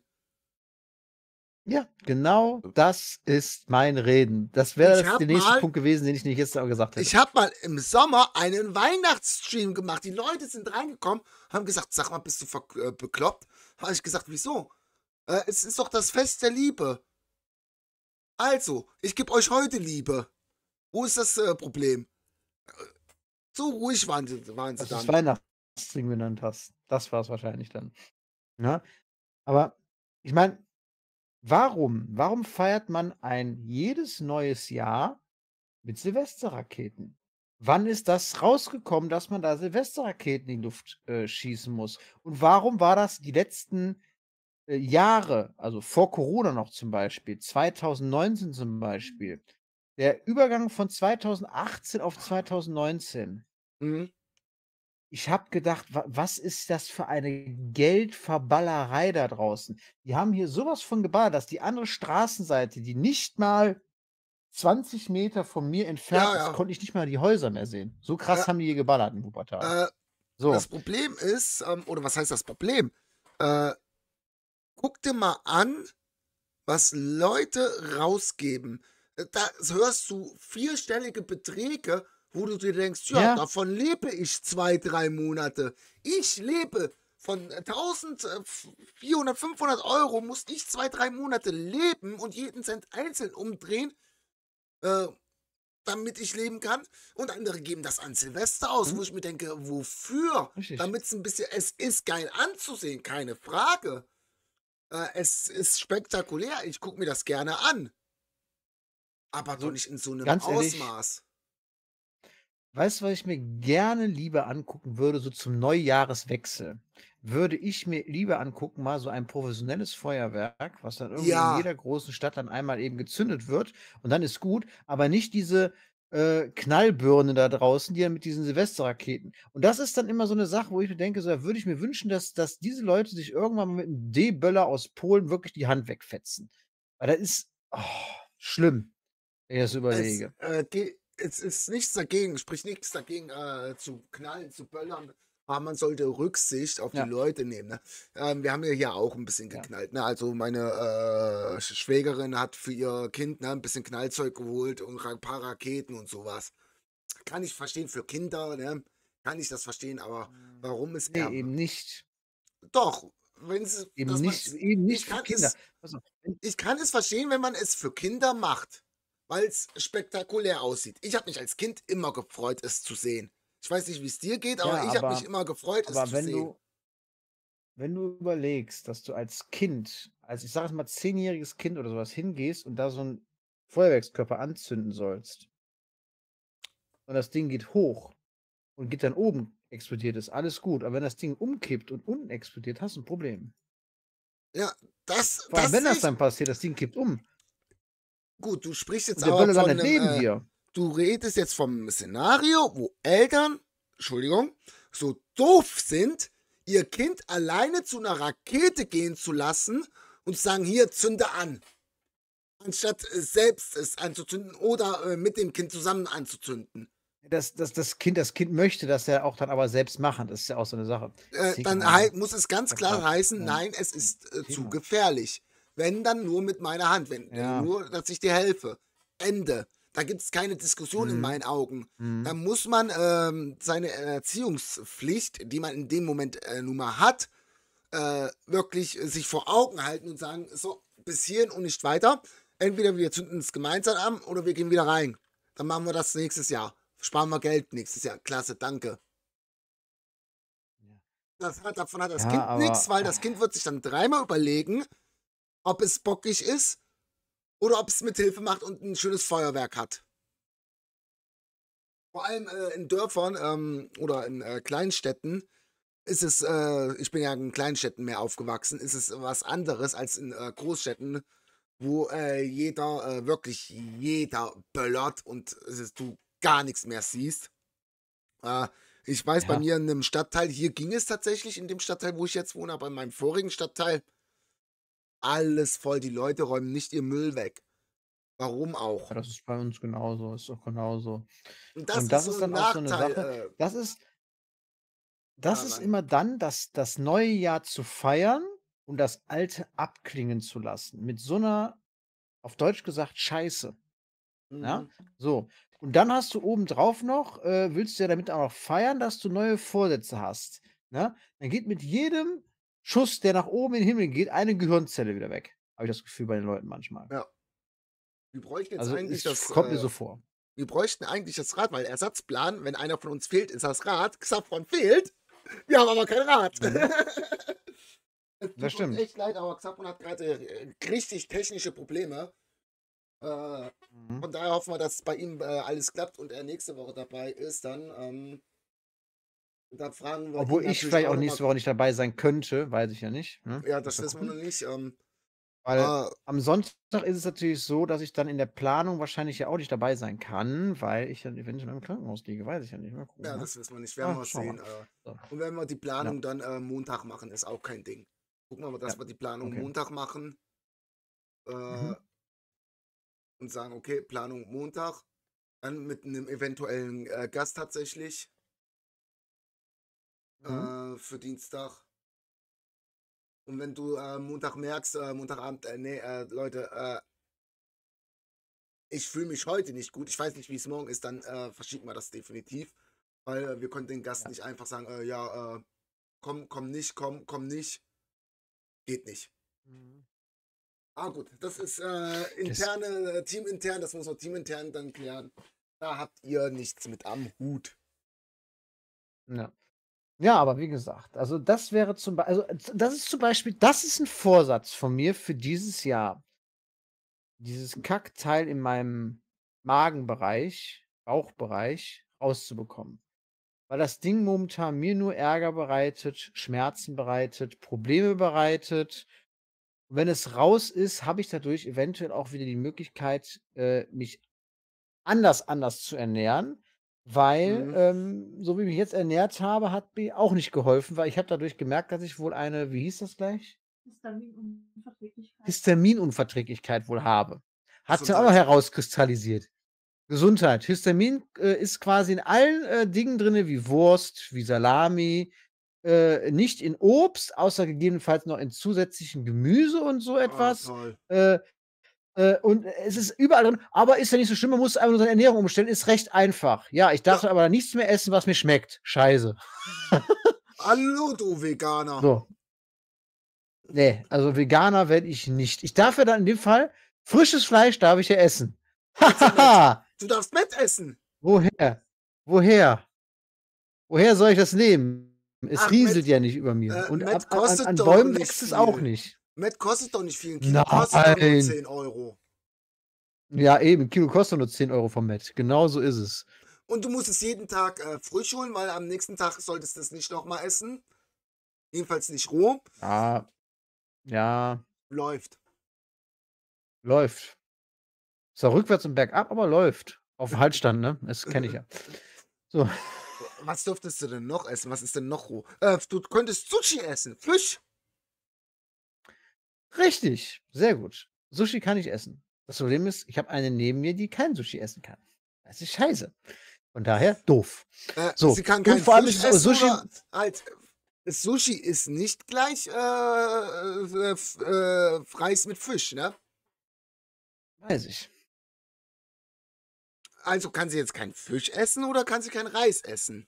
Ja, genau das ist mein Reden. Das wäre der nächste mal, Punkt gewesen, den ich nicht jetzt aber gesagt hätte. Ich habe mal im Sommer einen Weihnachtsstream gemacht. Die Leute sind reingekommen, haben gesagt, sag mal, bist du äh, bekloppt? Habe ich gesagt, wieso? Äh, es ist doch das Fest der Liebe. Also, ich gebe euch heute Liebe. Wo ist das äh, Problem? So ruhig waren, waren sie das dann. Das Weihnachtsstream genannt hast. Das war es wahrscheinlich dann. Ja? Aber ich meine, warum? Warum feiert man ein jedes neues Jahr mit Silvesterraketen? Wann ist das rausgekommen, dass man da Silvesterraketen in die Luft äh, schießen muss? Und warum war das die letzten äh, Jahre, also vor Corona noch zum Beispiel, zweitausendneunzehn zum Beispiel, der Übergang von zweitausendachtzehn auf zweitausendneunzehn? Mhm. Ich habe gedacht, was ist das für eine Geldverballerei da draußen? Die haben hier sowas von geballert, dass die andere Straßenseite, die nicht mal zwanzig Meter von mir entfernt ja, ja. ist, konnte ich nicht mal die Häuser mehr sehen. So krass ja. haben die hier geballert in Wuppertal. Äh, so. Das Problem ist, ähm, oder was heißt das Problem? Äh, guck dir mal an, was Leute rausgeben. Da hörst du vierstellige Beträge, wo du dir denkst, ja, ja, davon lebe ich zwei, drei Monate. Ich lebe von eintausendvierhundert, fünfhundert Euro, muss ich zwei, drei Monate leben und jeden Cent einzeln umdrehen, äh, damit ich leben kann. Und andere geben das an Silvester aus, mhm. wo ich mir denke, wofür? Damit es ein bisschen, es ist geil anzusehen, keine Frage. Äh, es ist spektakulär, ich gucke mir das gerne an. Aber also, doch nicht in so einem ganz Ausmaß. Ehrlich, weißt du, was ich mir gerne lieber angucken würde, so zum Neujahreswechsel? Würde ich mir lieber angucken, mal so ein professionelles Feuerwerk, was dann irgendwie ja. in jeder großen Stadt dann einmal eben gezündet wird und dann ist gut, aber nicht diese äh, Knallbirne da draußen, die dann mit diesen Silvesterraketen. Und das ist dann immer so eine Sache, wo ich mir denke, so, da würde ich mir wünschen, dass, dass diese Leute sich irgendwann mit einem D-Böller aus Polen wirklich die Hand wegfetzen. Weil das ist oh, schlimm, wenn ich das überlege. Es, äh, die Es ist nichts dagegen, sprich nichts dagegen äh, zu knallen, zu böllern, aber man sollte Rücksicht auf ja. die Leute nehmen. Ne? Ähm, wir haben ja hier auch ein bisschen geknallt. Ja. Ne? Also meine äh, Schwägerin hat für ihr Kind ne, ein bisschen Knallzeug geholt und ein paar Raketen und sowas. Kann ich verstehen für Kinder, ne? Kann ich das verstehen, aber warum ist nee, er... eben nicht. Doch, wenn es... Eben nicht, man, eben nicht ich für Kinder. Es, ich kann es verstehen, wenn man es für Kinder macht. Weil es spektakulär aussieht. Ich habe mich als Kind immer gefreut, es zu sehen. Ich weiß nicht, wie es dir geht, aber ja, ich habe mich immer gefreut, es zu wenn sehen. Du, wenn du überlegst, dass du als Kind, als ich sage es mal zehnjähriges Kind oder sowas hingehst und da so einen Feuerwerkskörper anzünden sollst und das Ding geht hoch und geht dann oben, explodiert es, alles gut. Aber wenn das Ding umkippt und unten explodiert, hast du ein Problem. Ja, das... Vor allem, das wenn das dann passiert, das Ding kippt um. Gut, du sprichst jetzt aber von einem, äh, du redest jetzt vom Szenario, wo Eltern, Entschuldigung, so doof sind, ihr Kind alleine zu einer Rakete gehen zu lassen und sagen, hier, zünde an. Anstatt selbst es anzuzünden oder äh, mit dem Kind zusammen anzuzünden. Das, das, das, kind, das Kind möchte das ja auch dann aber selbst machen, das ist ja auch so eine Sache. Äh, dann muss es ganz klar heißen, nein, es ist äh, zu gefährlich. Wenn, dann nur mit meiner Hand. Wenn, ja. Nur, dass ich dir helfe. Ende. Da gibt es keine Diskussion mhm. in meinen Augen. Mhm. Da muss man ähm, seine Erziehungspflicht, die man in dem Moment äh, nun mal hat, äh, wirklich äh, sich vor Augen halten und sagen, so, bis hierhin und nicht weiter. Entweder wir zünden es gemeinsam an oder wir gehen wieder rein. Dann machen wir das nächstes Jahr. Sparen wir Geld nächstes Jahr. Klasse, danke. Das hat, davon hat das ja, Kind aber... nichts, weil das Kind wird sich dann dreimal überlegen, ob es bockig ist oder ob es mit Hilfe macht und ein schönes Feuerwerk hat. Vor allem äh, in Dörfern ähm, oder in äh, Kleinstädten ist es, äh, ich bin ja in Kleinstädten mehr aufgewachsen, ist es was anderes als in äh, Großstädten, wo äh, jeder, äh, wirklich jeder böllert und äh, du gar nichts mehr siehst. Äh, ich weiß, ja. Bei mir in einem Stadtteil, hier ging es tatsächlich in dem Stadtteil, wo ich jetzt wohne, aber in meinem vorigen Stadtteil, alles voll, die Leute räumen nicht ihr Müll weg. Warum auch? Ja, das ist bei uns genauso, ist auch genauso. Und das, und das ist, ist dann auch so eine Sache, das ist, das ist immer dann, das, das neue Jahr zu feiern und das alte abklingen zu lassen. Mit so einer, auf Deutsch gesagt, Scheiße. Mhm. Ja? So. Und dann hast du obendrauf noch, äh, willst du ja damit auch noch feiern, dass du neue Vorsätze hast. Ja? Dann geht mit jedem Schuss, der nach oben in den Himmel geht, eine Gehirnzelle wieder weg. Habe ich das Gefühl bei den Leuten manchmal. Ja. Wir bräuchten jetzt also eigentlich das, kommt mir so vor. Wir bräuchten eigentlich das Rad, weil Ersatzplan, wenn einer von uns fehlt, ist das Rad. Xafron fehlt. Wir haben aber kein Rad. Mhm. Es tut das stimmt. Uns echt leid, aber Xafron hat gerade richtig technische Probleme. Äh, mhm. Von daher hoffen wir, dass bei ihm äh, alles klappt und er nächste Woche dabei ist. Dann, ähm, dann fragen wir. Obwohl ich vielleicht auch nächste Woche nicht dabei sein könnte, weiß ich ja nicht. Ne? Ja, das wissen wir noch nicht. Ähm, Weil ah. am Sonntag ist es natürlich so, dass ich dann in der Planung wahrscheinlich ja auch nicht dabei sein kann, weil ich dann eventuell im Krankenhaus liege, weiß ich ja nicht. Mal gucken, ja, das wissen wir nicht, werden wir sehen. So. Und wenn wir die Planung ja. dann äh, Montag machen, ist auch kein Ding. Gucken wir mal, dass ja. wir die Planung okay. Montag machen äh, mhm. und sagen, okay, Planung Montag, dann mit einem eventuellen äh, Gast tatsächlich mhm. äh, für Dienstag. Und wenn du äh, Montag merkst, äh, Montagabend, äh, nee, äh, Leute, äh, ich fühle mich heute nicht gut, ich weiß nicht, wie es morgen ist, dann äh, verschieben wir das definitiv, weil äh, wir konnten den Gast ja. nicht einfach sagen, äh, ja, äh, komm, komm nicht, komm, komm nicht, geht nicht. Mhm. Ah gut, das ist äh, interne, das teamintern, das muss man teamintern dann klären, da habt ihr nichts mit am Hut. Ja. Ja, aber wie gesagt, also das wäre zum Beispiel, also das ist zum Beispiel, das ist ein Vorsatz von mir für dieses Jahr. Dieses Kackteil in meinem Magenbereich, Bauchbereich rauszubekommen. Weil das Ding momentan mir nur Ärger bereitet, Schmerzen bereitet, Probleme bereitet. Und wenn es raus ist, habe ich dadurch eventuell auch wieder die Möglichkeit, äh, mich anders, anders zu ernähren. Weil, mhm. ähm, so wie ich mich jetzt ernährt habe, hat mir auch nicht geholfen, weil ich habe dadurch gemerkt, dass ich wohl eine, wie hieß das gleich? Histaminunverträglichkeit. Histaminunverträglichkeit wohl habe. Hat sich auch herauskristallisiert. Gesundheit. Histamin äh, ist quasi in allen äh, Dingen drin, wie Wurst, wie Salami, äh, nicht in Obst, außer gegebenenfalls noch in zusätzlichen Gemüse und so etwas. Oh, toll. Äh, Und es ist überall drin, aber ist ja nicht so schlimm, man muss einfach nur seine Ernährung umstellen, ist recht einfach. Ja, ich darf ja. aber nichts mehr essen, was mir schmeckt. Scheiße. Hallo, du Veganer. So. Nee, also Veganer werde ich nicht. Ich darf ja dann in dem Fall, frisches Fleisch darf ich ja essen. Du darfst Mett essen. Woher? Woher? Woher soll ich das nehmen? Es Ach, rieselt Mett, ja nicht über mir. Äh, Und ab, an, an Bäumen wächst es auch nicht. Mett kostet doch nicht viel, ein Kilo kostet doch nur zehn Euro. Ja eben, ein Kilo kostet nur zehn Euro vom Mett, genau so ist es. Und du musst es jeden Tag äh, frisch holen, weil am nächsten Tag solltest du es nicht nochmal essen. Jedenfalls nicht roh. Ja, ja. Läuft. Läuft. Ist ja rückwärts und bergab, aber läuft. Auf dem Halsstand, ne? Das kenne ich ja. So. Was dürftest du denn noch essen? Was ist denn noch roh? Äh, du könntest Sushi essen, frisch. Richtig, sehr gut. Sushi kann ich essen. Das Problem ist, ich habe eine neben mir, die kein Sushi essen kann. Das ist scheiße. Von daher doof. Äh, so. Sie kann kein Sushi essen, Sushi, oder, halt, Sushi ist nicht gleich äh, äh, Reis mit Fisch, ne? Weiß ich. Also kann sie jetzt keinen Fisch essen oder kann sie keinen Reis essen?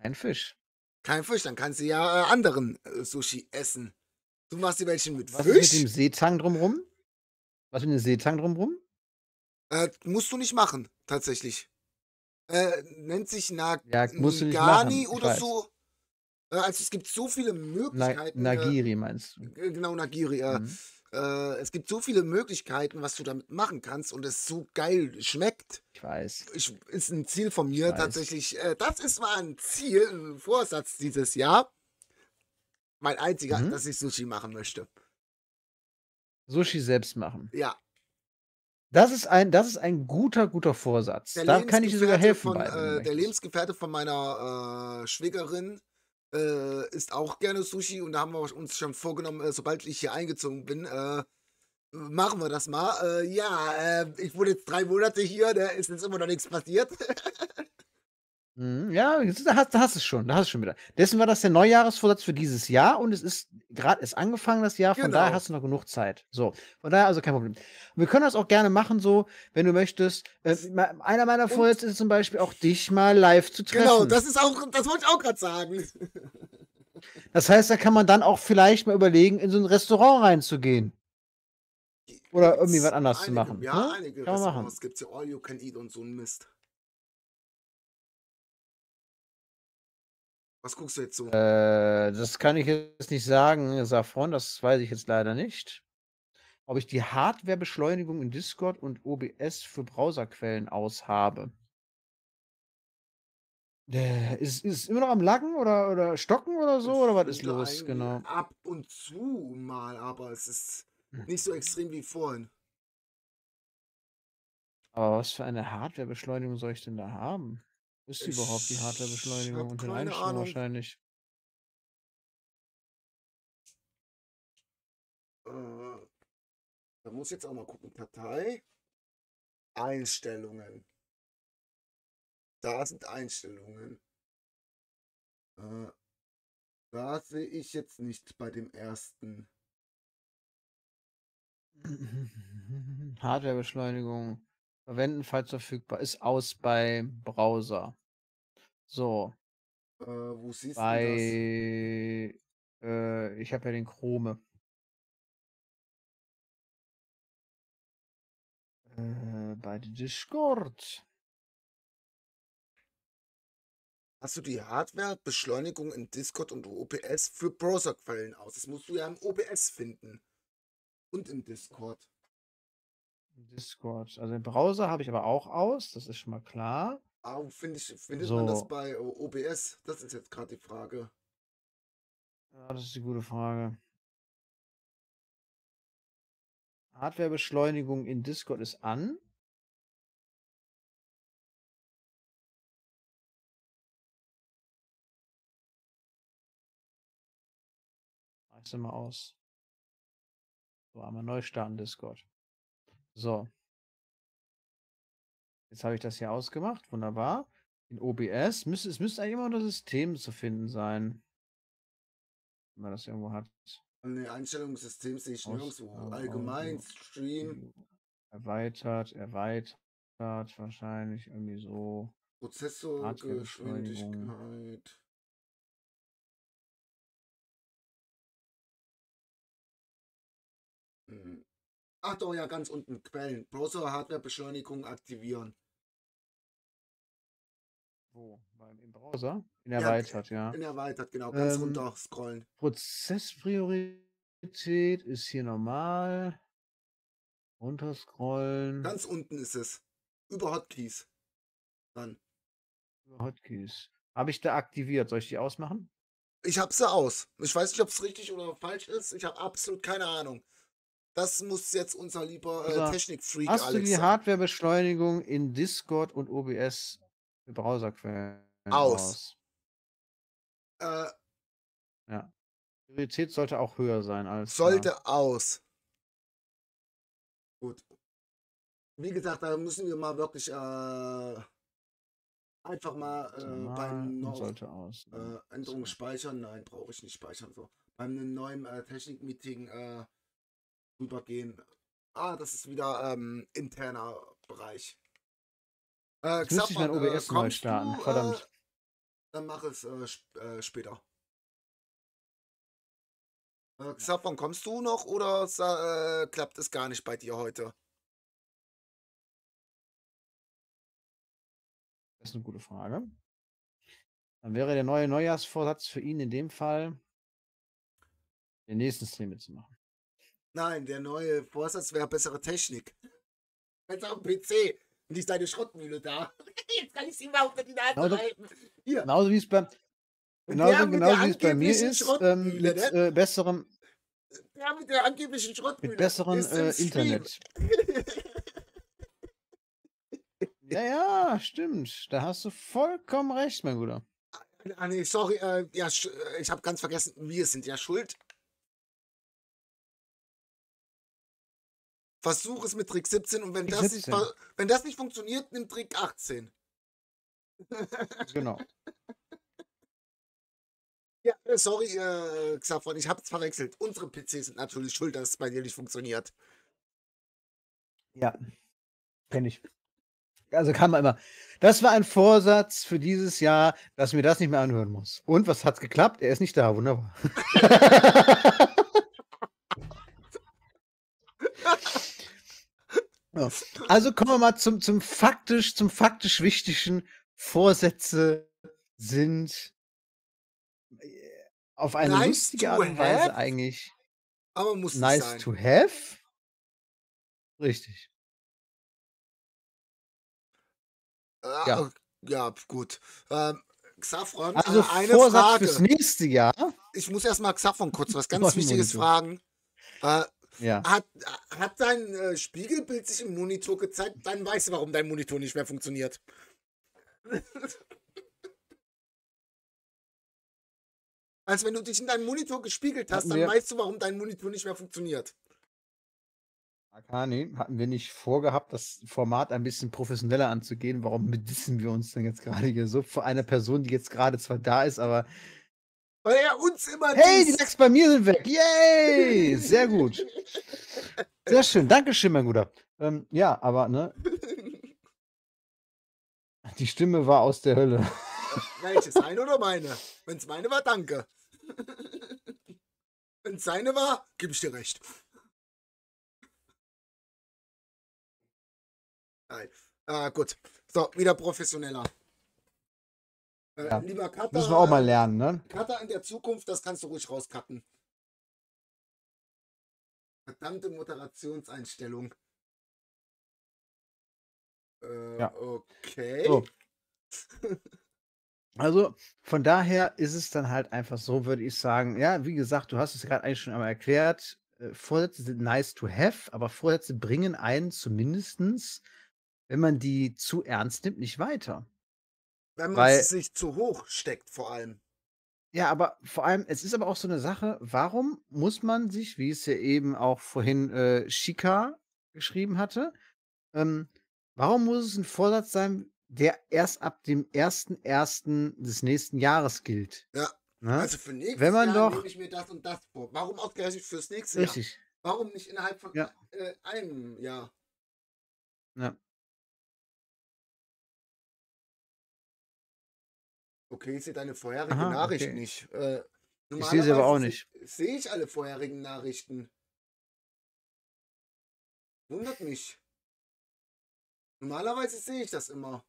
Kein Fisch. Kein Fisch, dann kann sie ja äh, anderen äh, Sushi essen. Du machst die welchen mit Was Fisch? Was ist mit dem Seetang drumrum? Was ist mit dem Seetang drumrum? Äh, musst du nicht machen, tatsächlich. Äh, nennt sich Nag ja, Nagani oder weiß. so. Äh, also es gibt so viele Möglichkeiten. Na Nagiri meinst du? Genau, Nagiri. Äh, mhm. äh, es gibt so viele Möglichkeiten, was du damit machen kannst und es so geil schmeckt. Ich weiß. Ich, ist ein Ziel von mir tatsächlich. Äh, das ist mal ein Ziel, ein Vorsatz dieses Jahr. Mein einziger, mhm. dass ich Sushi machen möchte. Sushi selbst machen. Ja. Das ist ein, das ist ein guter, guter Vorsatz. Der da kann ich dir sogar helfen. Von, äh, der Lebensgefährte von meiner äh, Schwägerin äh, isst auch gerne Sushi und da haben wir uns schon vorgenommen, äh, sobald ich hier eingezogen bin, äh, machen wir das mal. Äh, ja, äh, ich wurde jetzt drei Monate hier, da ist jetzt immer noch nichts passiert. Ja, da hast, da hast du es schon, da hast du es schon wieder. Deswegen war das der Neujahresvorsatz für dieses Jahr und es ist gerade erst angefangen, das Jahr, von genau. daher hast du noch genug Zeit. So, von daher also kein Problem. Wir können das auch gerne machen, so, wenn du möchtest. Äh, einer meiner Vorsätze ist zum Beispiel auch, dich mal live zu treffen. Genau, das ist auch, das wollte ich auch gerade sagen. Das heißt, da kann man dann auch vielleicht mal überlegen, in so ein Restaurant reinzugehen. Oder gibt's irgendwie was anderes einige, zu machen. Ja, hm? einige kann Restaurants gibt es ja All You Can Eat und so ein Mist. Was guckst du jetzt so? Äh, das kann ich jetzt nicht sagen, Safron, das weiß ich jetzt leider nicht. Ob ich die Hardwarebeschleunigung in Discord und O B S für Browserquellen aus habe. Äh, ist es immer noch am Lacken oder, oder Stocken oder so? Das oder was ist los? Genau. Ab und zu mal, aber es ist nicht so extrem wie vorhin. Aber was für eine Hardwarebeschleunigung soll ich denn da haben? Ist die überhaupt die Hardwarebeschleunigung und den Einstellungen wahrscheinlich? Äh, da muss ich jetzt auch mal gucken. Datei. Einstellungen. Da sind Einstellungen. Äh, da sehe ich jetzt nicht bei dem ersten. Hardwarebeschleunigung. Verwenden, falls verfügbar. Ist aus bei Browser. So. Äh, wo siehst bei, du das? Äh, ich habe ja den Chrome. Äh, bei Discord. Hast du die Hardwarebeschleunigung in Discord und O B S für Browserquellen aus? Das musst du ja im O B S finden. Und im Discord. Discord. Also den Browser habe ich aber auch aus, das ist schon mal klar. Ah, finde ich, findet so. Man das bei O B S? Das ist jetzt gerade die Frage. Ja, das ist die gute Frage. Hardwarebeschleunigung in Discord ist an. Mach ich sie mal aus. So, einmal neu starten Discord. So, jetzt habe ich das hier ausgemacht, wunderbar. In O B S, müsste, es müsste eigentlich immer unter System zu finden sein, wenn man das irgendwo hat. Eine Einstellung des Systems sehe ich nirgendwo. Allgemein, Stream. Erweitert, erweitert wahrscheinlich irgendwie so. Prozessorgeschwindigkeit. Hm. Ach doch, ja, ganz unten, Quellen. Browser, Hardwarebeschleunigung aktivieren. Wo? Beim, im Browser? In erweitert, ja. ja. In erweitert, genau. Ganz ähm, runter scrollen. Prozesspriorität ist hier normal. Runter scrollen. Ganz unten ist es. Über Hotkeys. Dann. Über Hotkeys. Habe ich da aktiviert? Soll ich die ausmachen? Ich habe sie aus. Ich weiß nicht, ob es richtig oder falsch ist. Ich habe absolut keine Ahnung. Das muss jetzt unser lieber äh, Technikfreak Alex. Hast du die Hardwarebeschleunigung in Discord und O B S für Browserquellen aus? aus. Äh, ja. Die Priorität sollte auch höher sein als. Sollte da. aus. Gut. Wie gesagt, da müssen wir mal wirklich äh, einfach mal äh, mal beim neuen äh, Änderung speichern. Nein, brauche ich nicht speichern. So. Beim neuen äh, Technik-Meeting äh, rübergehen. Ah, das ist wieder ähm, interner Bereich. Äh, Jetzt muss ich mein O B S äh, neu starten. Du, Verdammt. Äh, dann mach es äh, sp äh, später. Äh, Xapon, kommst du noch oder äh, klappt es gar nicht bei dir heute? Das ist eine gute Frage. Dann wäre der neue Neujahrsvorsatz für ihn in dem Fall, den nächsten Stream zu machen. Nein, der neue Vorsatz wäre bessere Technik. Jetzt auf dem P C. Und ist deine Schrottmühle da. Jetzt kann ich sie mal unter die Nase reiben. Hier. Genauso wie es bei, genauso, genauso wie es bei mir ist, ähm, mit äh, besserem, ja, mit der angeblichen Schrottmühle. Mit besserem äh, Internet. Ja, ja, stimmt. Da hast du vollkommen recht, mein Bruder. Ah, nee, sorry, äh, ja, ich habe ganz vergessen, wir sind ja schuld. Versuch es mit Trick siebzehn und wenn, das nicht, wenn das nicht funktioniert, nimm Trick achtzehn. Genau. Ja, sorry, äh, Xafron, ich hab's verwechselt. Unsere P Cs sind natürlich schuld, dass es bei dir nicht funktioniert. Ja, kenne ich. Also kann man immer. Das war ein Vorsatz für dieses Jahr, dass mir das nicht mehr anhören muss. Und was hat's geklappt? Er ist nicht da, wunderbar. Ja. Also kommen wir mal zum, zum faktisch, zum faktisch wichtigen. Vorsätze sind auf eine nice lustige Art und Weise have, eigentlich aber muss nice sein. To have. Richtig. Ah, ja. Ja, gut. Ähm, Xafron, also eine Vorsatz Frage. Fürs nächste Jahr. Ich muss erstmal Xafron kurz was ganz Wichtiges fragen. Äh, Ja. Hat, hat dein äh, Spiegelbild sich im Monitor gezeigt? Dann weißt du, warum dein Monitor nicht mehr funktioniert. Als wenn du dich in deinen Monitor gespiegelt hast, hatten dann weißt du, warum dein Monitor nicht mehr funktioniert. Arkani, hatten wir nicht vorgehabt, das Format ein bisschen professioneller anzugehen? Warum bedissen wir uns denn jetzt gerade hier so vor einer Person, die jetzt gerade zwar da ist, aber... Weil er uns immer... Hey, die Lachs bei mir sind weg. Yay! Sehr gut. Sehr schön. Dankeschön, mein Guter. Ähm, ja, aber, ne? Die Stimme war aus der Hölle. Welche? Seine oder meine? Wenn es meine war, danke. Wenn es seine war, gebe ich dir recht. Nein. Ah, gut. So, wieder professioneller. Äh, ja. Lieber Cutter, müssen wir auch mal lernen, ne? Cutter in der Zukunft, das kannst du ruhig rauscutten. Verdammte Moderationseinstellung. Äh, ja. Okay. So. Also, von daher ist es dann halt einfach so, würde ich sagen, ja, wie gesagt, du hast es gerade eigentlich schon einmal erklärt, äh, Vorsätze sind nice to have, aber Vorsätze bringen einen zumindestens, wenn man die zu ernst nimmt, nicht weiter. Wenn man es sich zu hoch steckt, vor allem. Ja, aber vor allem, es ist aber auch so eine Sache, warum muss man sich, wie es ja eben auch vorhin äh, Shika geschrieben hatte, ähm, warum muss es ein Vorsatz sein, der erst ab dem ersten ersten des nächsten Jahres gilt? Ja, Na? also für nächstes Wenn man Jahr doch... nehme ich mir das und das vor. Warum ausgerechnet fürs nächste Jahr? Richtig. Warum nicht innerhalb von ja. äh, einem Jahr? Ja. Okay, ich sehe deine vorherigen Aha, Nachrichten okay. nicht. Äh, ich sehe sie aber auch nicht. Sehe ich alle vorherigen Nachrichten? Wundert mich. Normalerweise sehe ich das immer.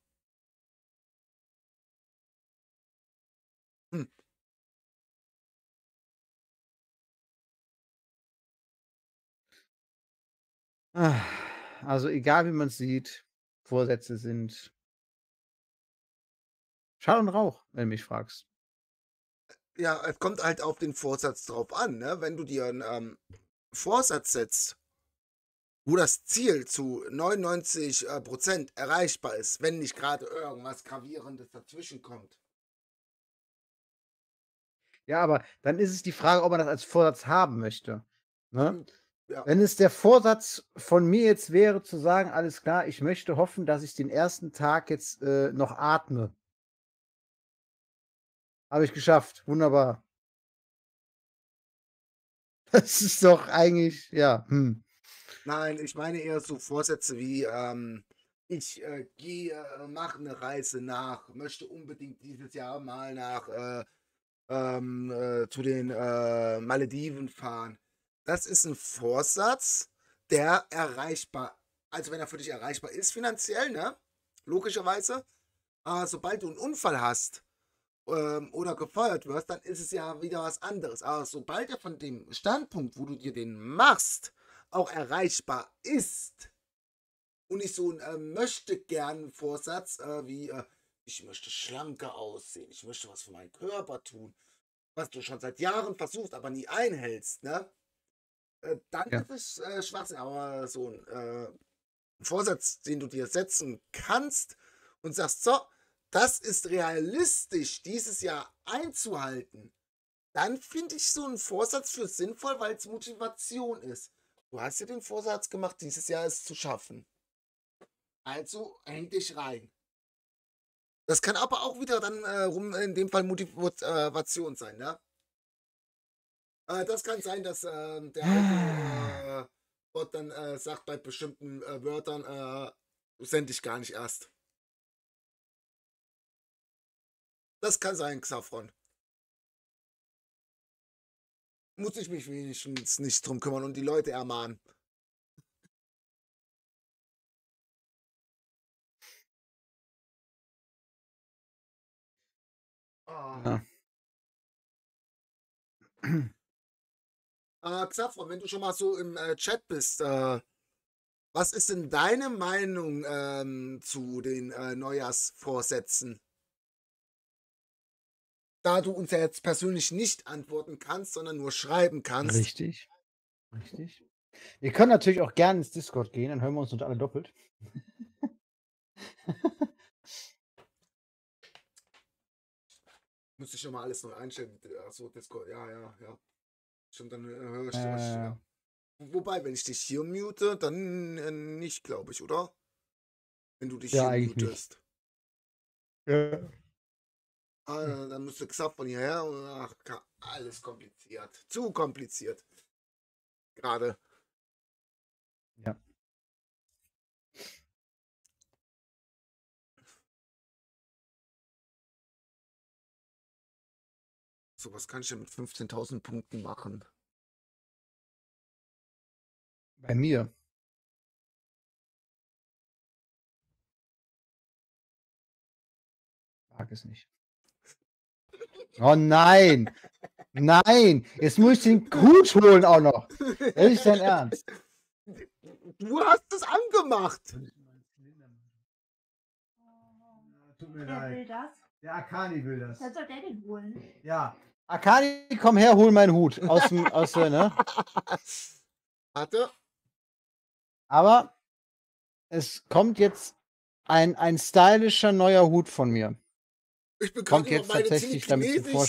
Hm. Also egal wie man es sieht, Vorsätze sind... Schall und Rauch, wenn du mich fragst. Ja, es kommt halt auf den Vorsatz drauf an, ne? Wenn du dir einen ähm, Vorsatz setzt, wo das Ziel zu neunundneunzig Prozent erreichbar ist, wenn nicht gerade irgendwas Gravierendes dazwischen kommt. Ja, aber dann ist es die Frage, ob man das als Vorsatz haben möchte. Ne? Ja. Wenn es der Vorsatz von mir jetzt wäre, zu sagen, alles klar, ich möchte hoffen, dass ich den ersten Tag jetzt äh, noch atme. Habe ich geschafft. Wunderbar. Das ist doch eigentlich, ja. Hm. Nein, ich meine eher so Vorsätze wie, ähm, ich äh, gehe, mache eine Reise nach, möchte unbedingt dieses Jahr mal nach, äh, ähm, äh, zu den äh, Malediven fahren. Das ist ein Vorsatz, der erreichbar, also wenn er für dich erreichbar ist finanziell, ne? Logischerweise. Aber sobald du einen Unfall hast, oder gefeuert wirst, dann ist es ja wieder was anderes. Aber sobald er von dem Standpunkt, wo du dir den machst, auch erreichbar ist und nicht so ein äh, möchte gern Vorsatz äh, wie äh, ich möchte schlanker aussehen, ich möchte was für meinen Körper tun, was du schon seit Jahren versuchst, aber nie einhältst, ne? Äh, dann ja. ist es äh, Schwachsinn, aber so ein äh, Vorsatz, den du dir setzen kannst und sagst, so, das ist realistisch, dieses Jahr einzuhalten, dann finde ich so einen Vorsatz für sinnvoll, weil es Motivation ist. Du hast dir den Vorsatz gemacht, dieses Jahr es zu schaffen. Also häng dich rein. Das kann aber auch wieder dann äh, rum in dem Fall Motivation sein, ne? Äh, das kann sein, dass äh, der alte äh, Bot dann äh, sagt, bei bestimmten äh, Wörtern äh, sende ich gar nicht erst. Das kann sein, Xafron. Muss ich mich wenigstens nicht drum kümmern und die Leute ermahnen. Oh. Ja. Äh, Xafron, wenn du schon mal so im äh, Chat bist, äh, was ist denn deine Meinung ähm, zu den äh, Neujahrsvorsätzen? Da du uns ja jetzt persönlich nicht antworten kannst, sondern nur schreiben kannst. Richtig. Richtig. Wir können natürlich auch gerne ins Discord gehen, dann hören wir uns uns alle doppelt. Müsste ich nochmal alles neu einstellen. Achso, Discord, ja, ja, ja. Stimmt, dann höre ich äh, dich. Ja. Wobei, wenn ich dich hier mute, dann äh, nicht, glaube ich, oder? Wenn du dich ja, hier mutest. Ja. Ah, dann müsste Xaf von hierher und ach, alles kompliziert. Zu kompliziert. Gerade. Ja. So, was kann ich denn mit fünfzehntausend Punkten machen? Bei mir. Mag es nicht. Oh nein! Nein! Jetzt muss ich den Hut holen auch noch! Das ist dein Ernst! Du hast es angemacht! Tut mir leid. Wer will das? Der Arkani will das. Dann soll der den holen. Ja. Arkani, komm her, hol meinen Hut. Aus dem, aus der, ne? Warte. Aber es kommt jetzt ein, ein stylischer neuer Hut von mir. Ich bin gerade über, über,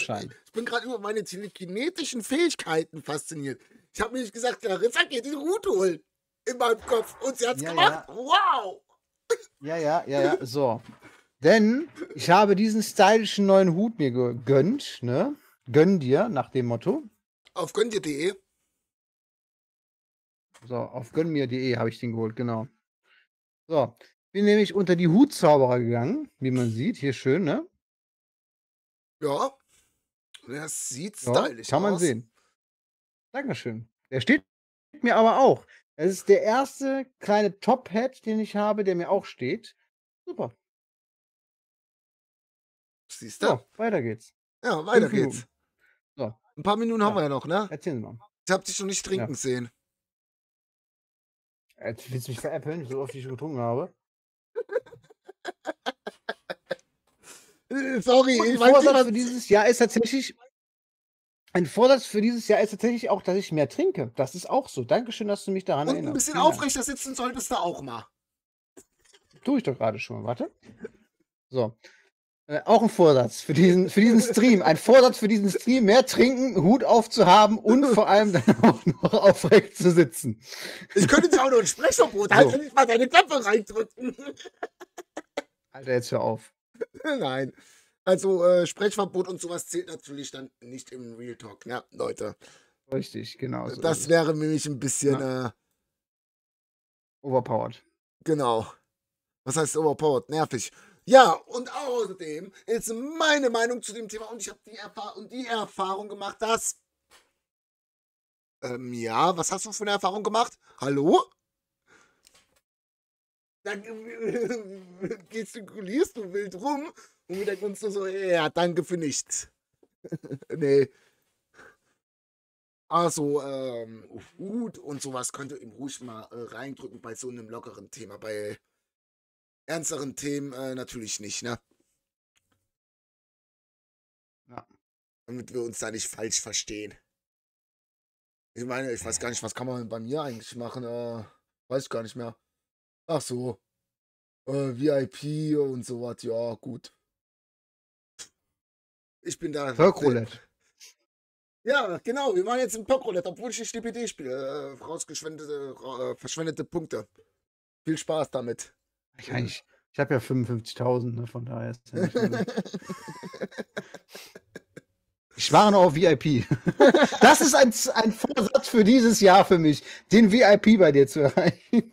über meine telekinetischen Fähigkeiten fasziniert. Ich habe mir nicht gesagt, Larissa geht den Hut holen. In meinem Kopf. Und sie hat's ja, gemacht. Ja. Wow! Ja, ja, ja, ja. So. Denn ich habe diesen stylischen neuen Hut mir gegönnt, ne? Gönn dir, nach dem Motto. Auf gönn dir punkt de. So, auf gönn mir punkt de habe ich den geholt, genau. So. Bin nämlich unter die Hutzauberer gegangen, wie man sieht. Hier schön, ne? Ja, das sieht stylisch aus. Kann man sehen. Dankeschön. Der steht mir aber auch. Das ist der erste kleine Top-Hat, den ich habe, der mir auch steht. Super. Siehst du? So, weiter geht's. Ja, weiter geht's. So. Ein paar Minuten haben wir ja noch, ne? Erzählen Sie mal. Ich hab dich noch nicht trinken sehen. Jetzt willst du mich veräppeln, so oft ich schon getrunken habe. Sorry, ein ich Vorsatz weiß nicht, für dieses Jahr ist tatsächlich ein Vorsatz für dieses Jahr ist tatsächlich auch, dass ich mehr trinke. Das ist auch so. Dankeschön, dass du mich daran erinnerst. Ein bisschen ja. aufrechter sitzen solltest du auch mal. Tue ich doch gerade schon. Warte. So. Äh, auch ein Vorsatz für diesen, für diesen Stream. Ein Vorsatz für diesen Stream, mehr trinken, Hut aufzuhaben und vor allem dann auch noch aufrecht zu sitzen. Ich könnte jetzt auch noch ein Sprechverbot halten, wenn ich mal deine Klappe reindrücken. Alter, jetzt hör auf. Nein. Also äh, Sprechverbot und sowas zählt natürlich dann nicht im Real Talk, ne, Leute. Richtig, genau. So das wäre nämlich ein bisschen ja. äh, overpowered. Genau. Was heißt overpowered? Nervig. Ja, und außerdem ist meine Meinung zu dem Thema und ich habe die, Erfahr und die Erfahrung gemacht, dass... Ähm, ja, was hast du für eine Erfahrung gemacht? Hallo? Dann gestikulierst du wild rum und wieder kommst du so, ja, danke für nichts. Nee. Also ähm, Hut und sowas könnt ihr ihm ruhig mal äh, reindrücken bei so einem lockeren Thema. Bei ernsteren Themen äh, natürlich nicht, ne? Ja. Damit wir uns da nicht falsch verstehen. Ich meine, ich weiß gar nicht, was kann man bei mir eigentlich machen? Äh, weiß ich gar nicht mehr. Ach so. Äh, V I P und sowas, ja, gut. Ich bin da... Roulette. Ja, genau, wir machen jetzt ein Pokerroulette, obwohl ich nicht D P D spiele. Äh, rausgeschwendete, äh, verschwendete Punkte. Viel Spaß damit. Ich, ich, ich habe ja fünfundfünfzigtausend, ne, von daher ist ja ich spare noch auf V I P. Das ist ein, ein Vorsatz für dieses Jahr für mich, den V I P bei dir zu erreichen.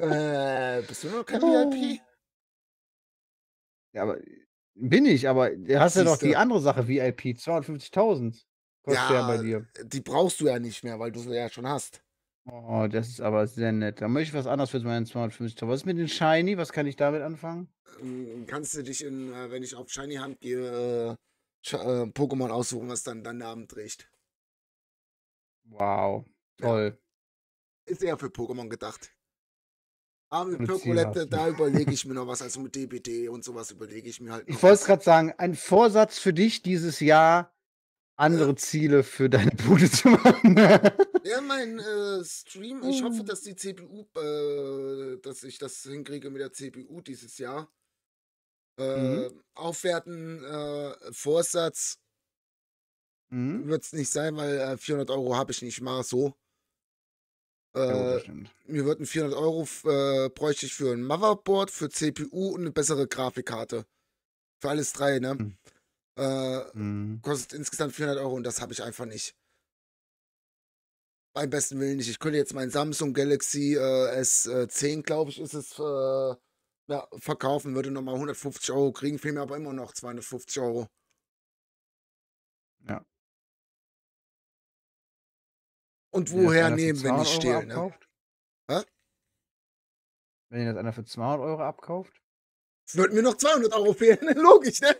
Äh, bist du noch kein oh. V I P? Ja, aber bin ich, aber du hast ja noch die andere Sache, V I P, zweihundertfünfzigtausend. Ja, bei dir. Die brauchst du ja nicht mehr, weil du sie ja schon hast. Oh, das ist aber sehr nett. Da möchte ich was anderes für meinen zweihundertfünfzigtausend. Was ist mit den Shiny? Was kann ich damit anfangen? Kannst du dich, in, wenn ich auf Shiny Hand gehe, Pokémon aussuchen, was dann deinen Namen trägt. Wow, toll. Ja. Ist eher für Pokémon gedacht. Aber mit Pokerolette, da überlege ich mir noch was. Also mit D B D und sowas überlege ich mir halt. Ich wollte es gerade sagen, ein Vorsatz für dich dieses Jahr, andere Ziele für deine Bude zu machen. Ja, mein äh, Stream, ich hoffe, dass die C P U, äh, dass ich das hinkriege mit der C P U dieses Jahr. Äh, mhm. Aufwerten, äh, Vorsatz mhm. wird es nicht sein, weil äh, vierhundert Euro habe ich nicht mal so. Äh, ja, mir würden vierhundert Euro äh, bräuchte ich für ein Motherboard, für C P U und eine bessere Grafikkarte. Für alles drei, ne? Mhm. Äh, mhm. Kostet insgesamt vierhundert Euro und das habe ich einfach nicht. Beim besten Willen nicht. Ich könnte jetzt mein Samsung Galaxy äh, S zehn, glaube ich, ist es, äh, ja, verkaufen, würde nochmal hundertfünfzig Euro kriegen, fehlen mir aber immer noch zweihundertfünfzig Euro. Ja. Und woher nehmen, wenn ich stehle, ne? Hä? Wenn ihr das einer für zweihundert Euro abkauft? Es würden mir noch zweihundert Euro fehlen, logisch, ne?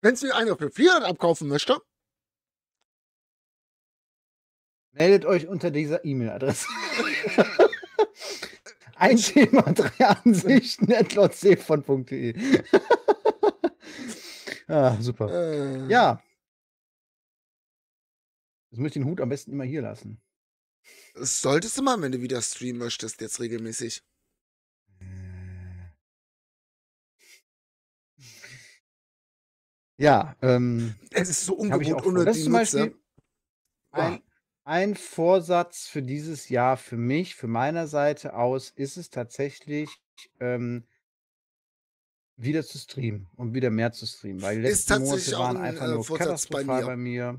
Wenn es mir einer für vierhundert abkaufen möchte, meldet euch unter dieser E-Mail-Adresse. Ein Thema, drei Ansichten, at lord c punkt de. Ah, super. Äh. Ja. Jetzt muss ich den Hut am besten immer hier lassen. Das solltest du mal, wenn du wieder streamen möchtest, jetzt regelmäßig. Ja, ähm, es ist so ungewohnt ohne die Nutze. Ein, ein Vorsatz für dieses Jahr für mich, für meiner Seite aus, ist es tatsächlich, ähm, wieder zu streamen und wieder mehr zu streamen, weil die letzten Monate waren einfach nur katastrophal bei mir.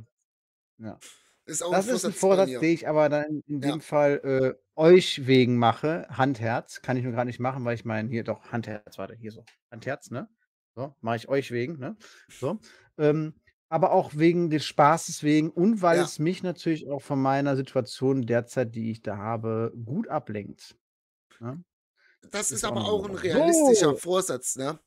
Ja. Ist auch das ein ist ein Vorsatz, den ich aber dann in dem ja. Fall äh, euch wegen mache. Handherz kann ich nur gerade nicht machen, weil ich meine, hier doch, Handherz, warte, hier so, Handherz, ne? So, mache ich euch wegen, ne? So. Ähm, aber auch wegen des Spaßes wegen und weil ja. es mich natürlich auch von meiner Situation derzeit, die ich da habe, gut ablenkt. Ne? Das ist, ist aber auch ein realistischer so. Vorsatz, ne?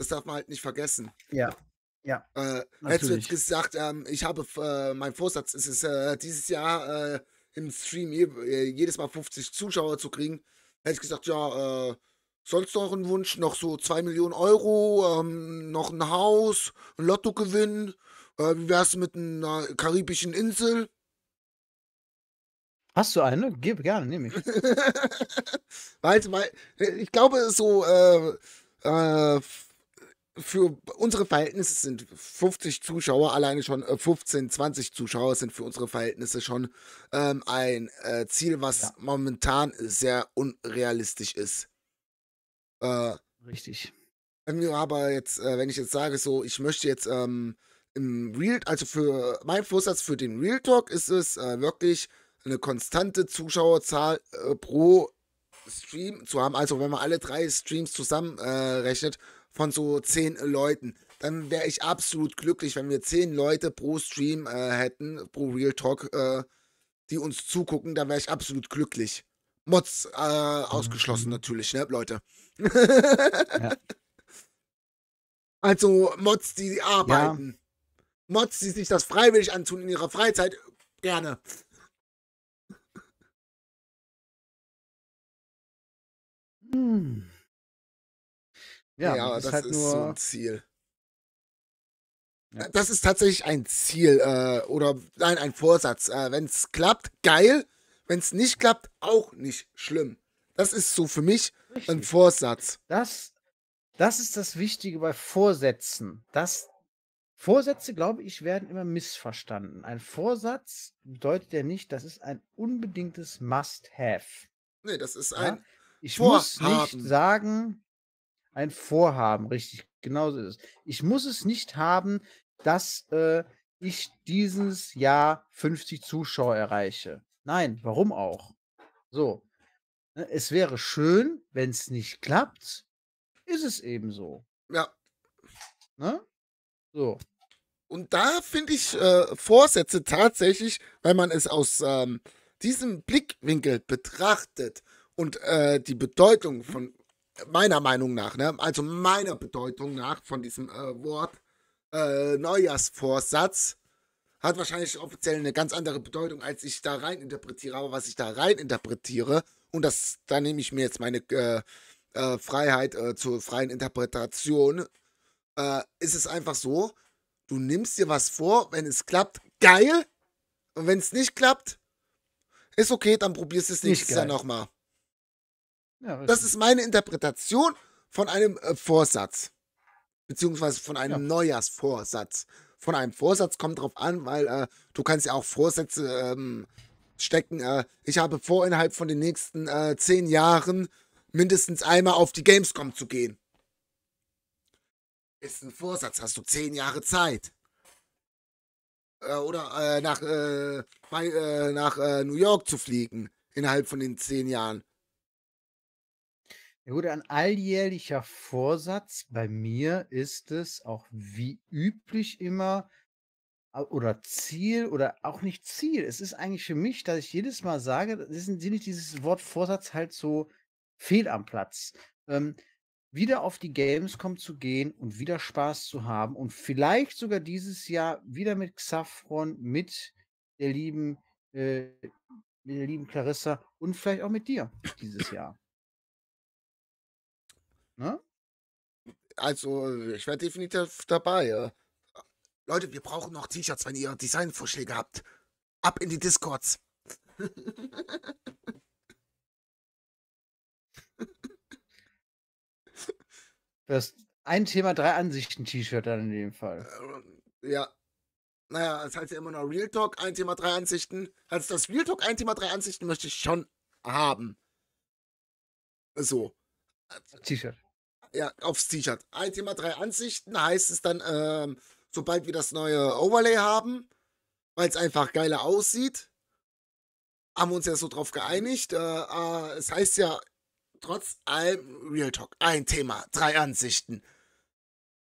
Das darf man halt nicht vergessen. Ja. Ja, äh, hättest du jetzt gesagt, ähm, ich habe, äh, mein Vorsatz ist es, äh, dieses Jahr äh, im Stream je, äh, jedes Mal fünfzig Zuschauer zu kriegen, hätte ich gesagt, ja, äh, sonst noch ein Wunsch, noch so zwei Millionen Euro, ähm, noch ein Haus, ein Lottogewinn, äh, wie wär's mit einer karibischen Insel? Hast du eine? Gib gerne, nehme ich. Weißt, weil, ich glaube, so, äh, äh, für unsere Verhältnisse sind fünfzig Zuschauer, alleine schon fünfzehn, zwanzig Zuschauer sind für unsere Verhältnisse schon ähm, ein äh, Ziel, was ja. momentan sehr unrealistisch ist. Äh, Richtig. Wenn wir aber jetzt, äh, wenn ich jetzt sage, so, ich möchte jetzt ähm, im Real, also für mein Vorsatz für den Real Talk ist es äh, wirklich eine konstante Zuschauerzahl äh, pro Stream zu haben. Also wenn man alle drei Streams zusammen äh, rechnet, von so zehn Leuten, dann wäre ich absolut glücklich, wenn wir zehn Leute pro Stream äh, hätten, pro Real Talk, äh, die uns zugucken, dann wäre ich absolut glücklich. Mods äh, ausgeschlossen natürlich, ne, Leute? Ja. Also Mods, die arbeiten. Ja. Mods, die sich das freiwillig antun in ihrer Freizeit, gerne. Hm. Ja, ja, das ist, halt ist nur so ein Ziel. Ja. Das ist tatsächlich ein Ziel äh, oder nein, ein Vorsatz. Äh, wenn es klappt, geil. Wenn es nicht klappt, auch nicht schlimm. Das ist so für mich Richtig. ein Vorsatz. Das, das ist das Wichtige bei Vorsätzen. Das, Vorsätze, glaube ich, werden immer missverstanden. Ein Vorsatz bedeutet ja nicht, das ist ein unbedingtes Must-Have. Nee, das ist ein ja? Ich Vorhaben. muss nicht sagen, ein Vorhaben, richtig, genauso ist es. Ich muss es nicht haben, dass äh, ich dieses Jahr fünfzig Zuschauer erreiche. Nein, warum auch? So, es wäre schön, wenn es nicht klappt, ist es eben so. Ja. Ne? So. Und da finde ich äh, Vorsätze tatsächlich, wenn man es aus ähm, diesem Blickwinkel betrachtet und äh, die Bedeutung von meiner Meinung nach, ne? also meiner Bedeutung nach von diesem äh, Wort äh, Neujahrsvorsatz, hat wahrscheinlich offiziell eine ganz andere Bedeutung, als ich da rein interpretiere. Aber was ich da rein interpretiere, und das, da nehme ich mir jetzt meine äh, äh, Freiheit äh, zur freien Interpretation, äh, ist es einfach so, du nimmst dir was vor, wenn es klappt, geil, und wenn es nicht klappt, ist okay, dann probierst du es nächstes Jahr nochmal. Ja, das ist meine Interpretation von einem äh, Vorsatz, beziehungsweise von einem ja. Neujahrsvorsatz. Von einem Vorsatz kommt drauf an, weil äh, du kannst ja auch Vorsätze ähm, stecken. Äh, ich habe vor, innerhalb von den nächsten äh, zehn Jahren mindestens einmal auf die Gamescom zu gehen. Ist ein Vorsatz, hast du zehn Jahre Zeit. Äh, oder äh, nach, äh, bei, äh, nach äh, New York zu fliegen, innerhalb von den zehn Jahren. Ja, gut, ein alljährlicher Vorsatz bei mir ist es auch wie üblich immer, oder Ziel, oder auch nicht Ziel. Es ist eigentlich für mich, dass ich jedes Mal sage, das ist nicht dieses Wort Vorsatz halt so fehl am Platz. Ähm, wieder auf die Gamescom zu gehen und wieder Spaß zu haben und vielleicht sogar dieses Jahr wieder mit Xafron, mit der lieben, äh, mit der lieben Clarissa und vielleicht auch mit dir dieses Jahr. Ne? Also, ich wäre definitiv dabei. Ja. Leute, wir brauchen noch T-Shirts, wenn ihr Designvorschläge habt. Ab in die Discords. Das ein Thema, drei Ansichten-T-Shirt dann in dem Fall. Ja. Naja, es heißt ja immer noch Realtalk, ein Thema, drei Ansichten. Also das Realtalk, ein Thema, drei Ansichten möchte ich schon haben. So. T-Shirt. Ja, aufs T-Shirt. Ein Thema, drei Ansichten heißt es dann, ähm, sobald wir das neue Overlay haben, weil es einfach geiler aussieht, haben wir uns ja so drauf geeinigt. Äh, äh, es heißt ja trotz allem Real Talk. Ein Thema, drei Ansichten.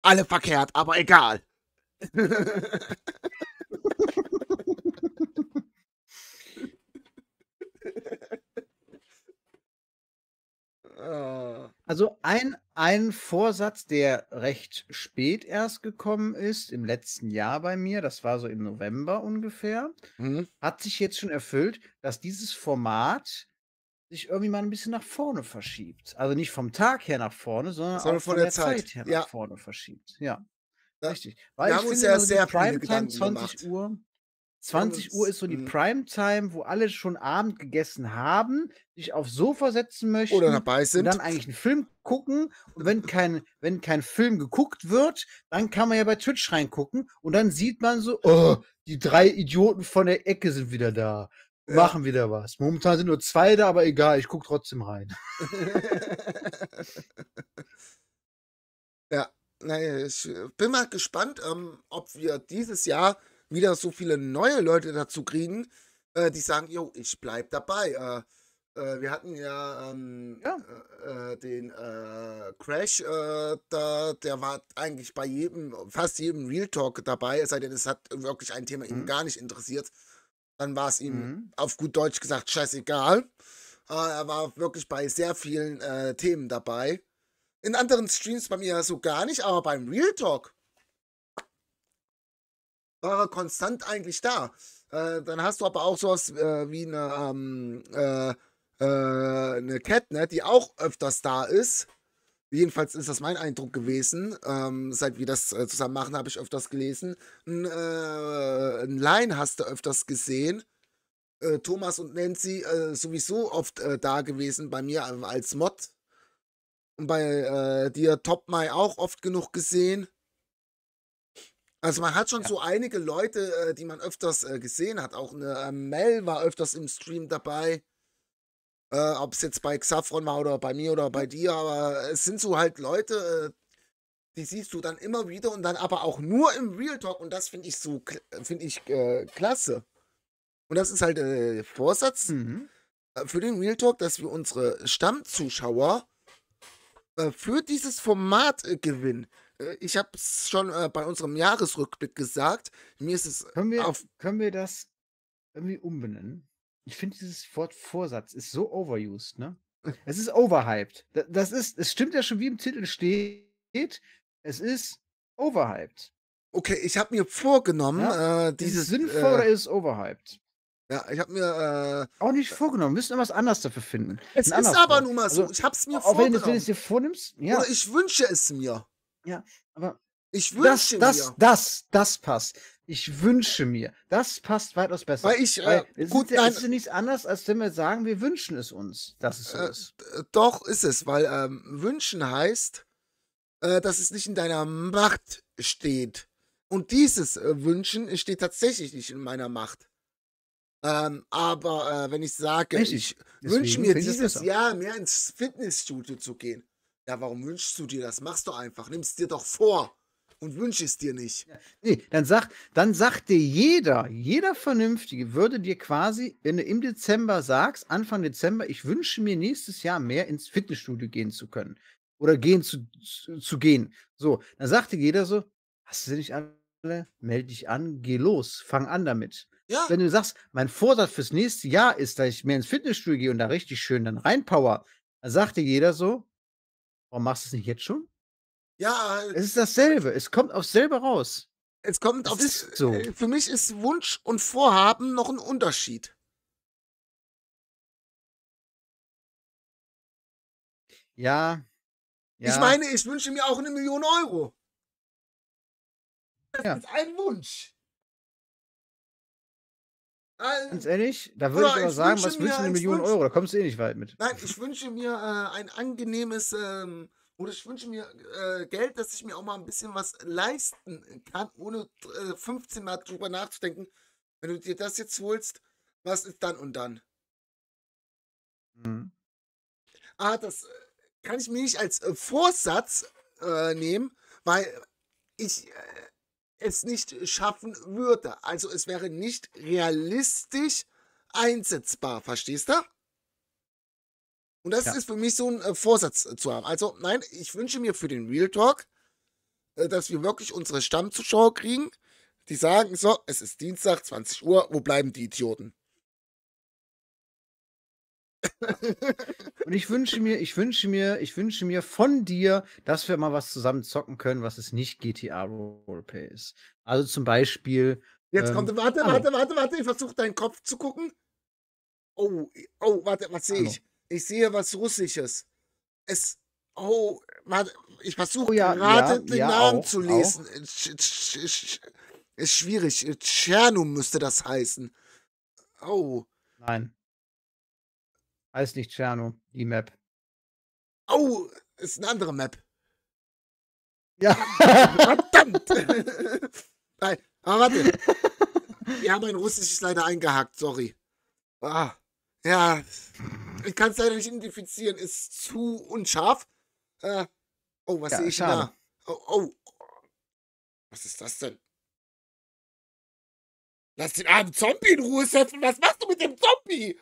Alle verkehrt, aber egal. Also ein, ein Vorsatz, der recht spät erst gekommen ist, im letzten Jahr bei mir, das war so im November ungefähr, mhm. hat sich jetzt schon erfüllt, dass dieses Format sich irgendwie mal ein bisschen nach vorne verschiebt. Also nicht vom Tag her nach vorne, sondern auch von der, der Zeit. Zeit her ja. nach vorne verschiebt. Ja, ja. richtig. Weil wir ich haben finde, uns ja also sehr Primetime zwanzig Uhr. zwanzig Uhr ist so die Primetime, wo alle schon Abend gegessen haben, sich aufs Sofa setzen möchten oder dabei sind. Und dann eigentlich einen Film gucken. Und wenn kein, wenn kein Film geguckt wird, dann kann man ja bei Twitch reingucken und dann sieht man so, oh, die drei Idioten von der Ecke sind wieder da, ja. machen wieder was. Momentan sind nur zwei da, aber egal, ich gucke trotzdem rein. ja, naja, ich bin mal gespannt, ähm, ob wir dieses Jahr wieder so viele neue Leute dazu kriegen, äh, die sagen, jo, ich bleib dabei. Äh, äh, wir hatten ja, ähm, ja. Äh, äh, den äh, Crash, äh, da, der war eigentlich bei jedem, fast jedem Real Talk dabei, es sei denn, es hat wirklich ein Thema mhm. ihn gar nicht interessiert. Dann war es ihm mhm. auf gut Deutsch gesagt scheißegal. Äh, er war wirklich bei sehr vielen äh, Themen dabei. In anderen Streams bei mir so gar nicht, aber beim Realtalk war er konstant eigentlich da. Äh, dann hast du aber auch sowas äh, wie eine, ähm, äh, äh, eine Cat, ne, die auch öfters da ist. Jedenfalls ist das mein Eindruck gewesen. Ähm, seit wir das äh, zusammen machen, habe ich öfters gelesen. Ein äh, Line hast du öfters gesehen. Äh, Thomas und Nancy äh, sowieso oft äh, da gewesen bei mir äh, als Mod. Und bei äh, dir Topmai auch oft genug gesehen. Also man hat schon ja. so einige Leute, äh, die man öfters äh, gesehen hat. Auch eine äh, Mel war öfters im Stream dabei. Äh, ob es jetzt bei Xafron war oder bei mir oder bei dir, aber es sind so halt Leute, äh, die siehst du dann immer wieder und dann aber auch nur im Real Talk und das finde ich so, finde ich äh, klasse. Und das ist halt äh, Vorsatz mhm. äh, für den Real Talk, dass wir unsere Stammzuschauer äh, für dieses Format äh, gewinnen. Äh, ich habe es schon äh, bei unserem Jahresrückblick gesagt, mir ist es... Können wir, auf können wir das irgendwie umbenennen? Ich finde, dieses Wort Vorsatz ist so overused, ne? Es ist overhyped. Das ist, es stimmt ja schon, wie im Titel steht, es ist overhyped. Okay, ich habe mir vorgenommen, ja, äh, dieses... Sinnvoll äh, oder ist overhyped? Ja, ich habe mir... Äh, auch nicht vorgenommen, wir müssen etwas anderes dafür finden. Es ist aber nun mal so, also, ich habe es mir vorgenommen. Auch wenn du es dir vornimmst, ja. Oder ich wünsche es mir. Ja, aber... Ich wünsche das, das, mir. Das, das, das passt. Ich wünsche mir. Das passt weitaus besser. Weil ich, Weil äh, es gut, ist, nein, ist ja nichts anderes, als wenn wir sagen, wir wünschen es uns, dass es so äh, ist. Doch, ist es. Weil ähm, wünschen heißt, äh, dass es nicht in deiner Macht steht. Und dieses äh, Wünschen steht tatsächlich nicht in meiner Macht. Ähm, aber äh, wenn ich sage, Richtig. ich wünsche mir dieses Jahr mehr ins Fitnessstudio zu gehen. Ja, warum wünschst du dir das? Mach's doch einfach. Nimm's dir doch vor. Und wünsche es dir nicht. Nee, dann sagt, dann sagt dir jeder, jeder Vernünftige würde dir quasi, wenn du im Dezember sagst, Anfang Dezember, ich wünsche mir nächstes Jahr mehr ins Fitnessstudio gehen zu können. Oder gehen zu, zu, zu gehen. So, dann sagt dir jeder so, hast du sie nicht alle? Melde dich an, geh los, fang an damit. Ja. Wenn du sagst, mein Vorsatz fürs nächste Jahr ist, dass ich mehr ins Fitnessstudio gehe und da richtig schön dann reinpower, dann sagt dir jeder so, warum machst du es nicht jetzt schon? Ja, es ist dasselbe. Es kommt aufs selbe raus. Es kommt das aufs. Ist so. Für mich ist Wunsch und Vorhaben noch ein Unterschied. Ja. ja. Ich meine, ich wünsche mir auch eine Million Euro. Das ja. ist ein Wunsch. Also, ganz ehrlich, da würde ja, ich aber sagen, was willst du eine Million Euro? Da kommst du eh nicht weit mit. Nein, ich wünsche mir äh, ein angenehmes. Ähm, Oder ich wünsche mir äh, Geld, dass ich mir auch mal ein bisschen was leisten kann, ohne äh, fünfzehn Mal drüber nachzudenken. Wenn du dir das jetzt holst, was ist dann und dann? Mhm. Ah, das kann ich mir nicht als äh, Vorsatz äh, nehmen, weil ich äh, es nicht schaffen würde. Also es wäre nicht realistisch einsetzbar, verstehst du? Und das ja. ist für mich so ein äh, Vorsatz äh, zu haben. Also nein, ich wünsche mir für den Real Talk, äh, dass wir wirklich unsere Stammzuschauer kriegen, die sagen so, es ist Dienstag, zwanzig Uhr, wo bleiben die Idioten? Und ich wünsche mir, ich wünsche mir, ich wünsche mir von dir, dass wir mal was zusammen zocken können, was es nicht G T A Roleplay ist. Also zum Beispiel... Jetzt ähm, kommt, warte, warte, warte, warte, ich versuche deinen Kopf zu gucken. Oh, oh, warte, was sehe ich? Ich sehe was Russisches. Es. Oh, warte, ich versuche oh, ja, gerade ja, den ja, Namen auch, zu lesen. Ist schwierig. Tschernum müsste das heißen. Oh. Nein. Heißt nicht Tschernum, die Map. Oh, ist eine andere Map. Ja. Verdammt. Nein, aber warte. Wir haben ein Russisches leider eingehakt, sorry. Ah. Ja, ich kann es leider nicht identifizieren. Ist zu unscharf. Äh, oh, was ja, sehe ich schade. da? Oh, oh, was ist das denn? Lass den armen Zombie in Ruhe, Seffen. Was machst du mit dem Zombie?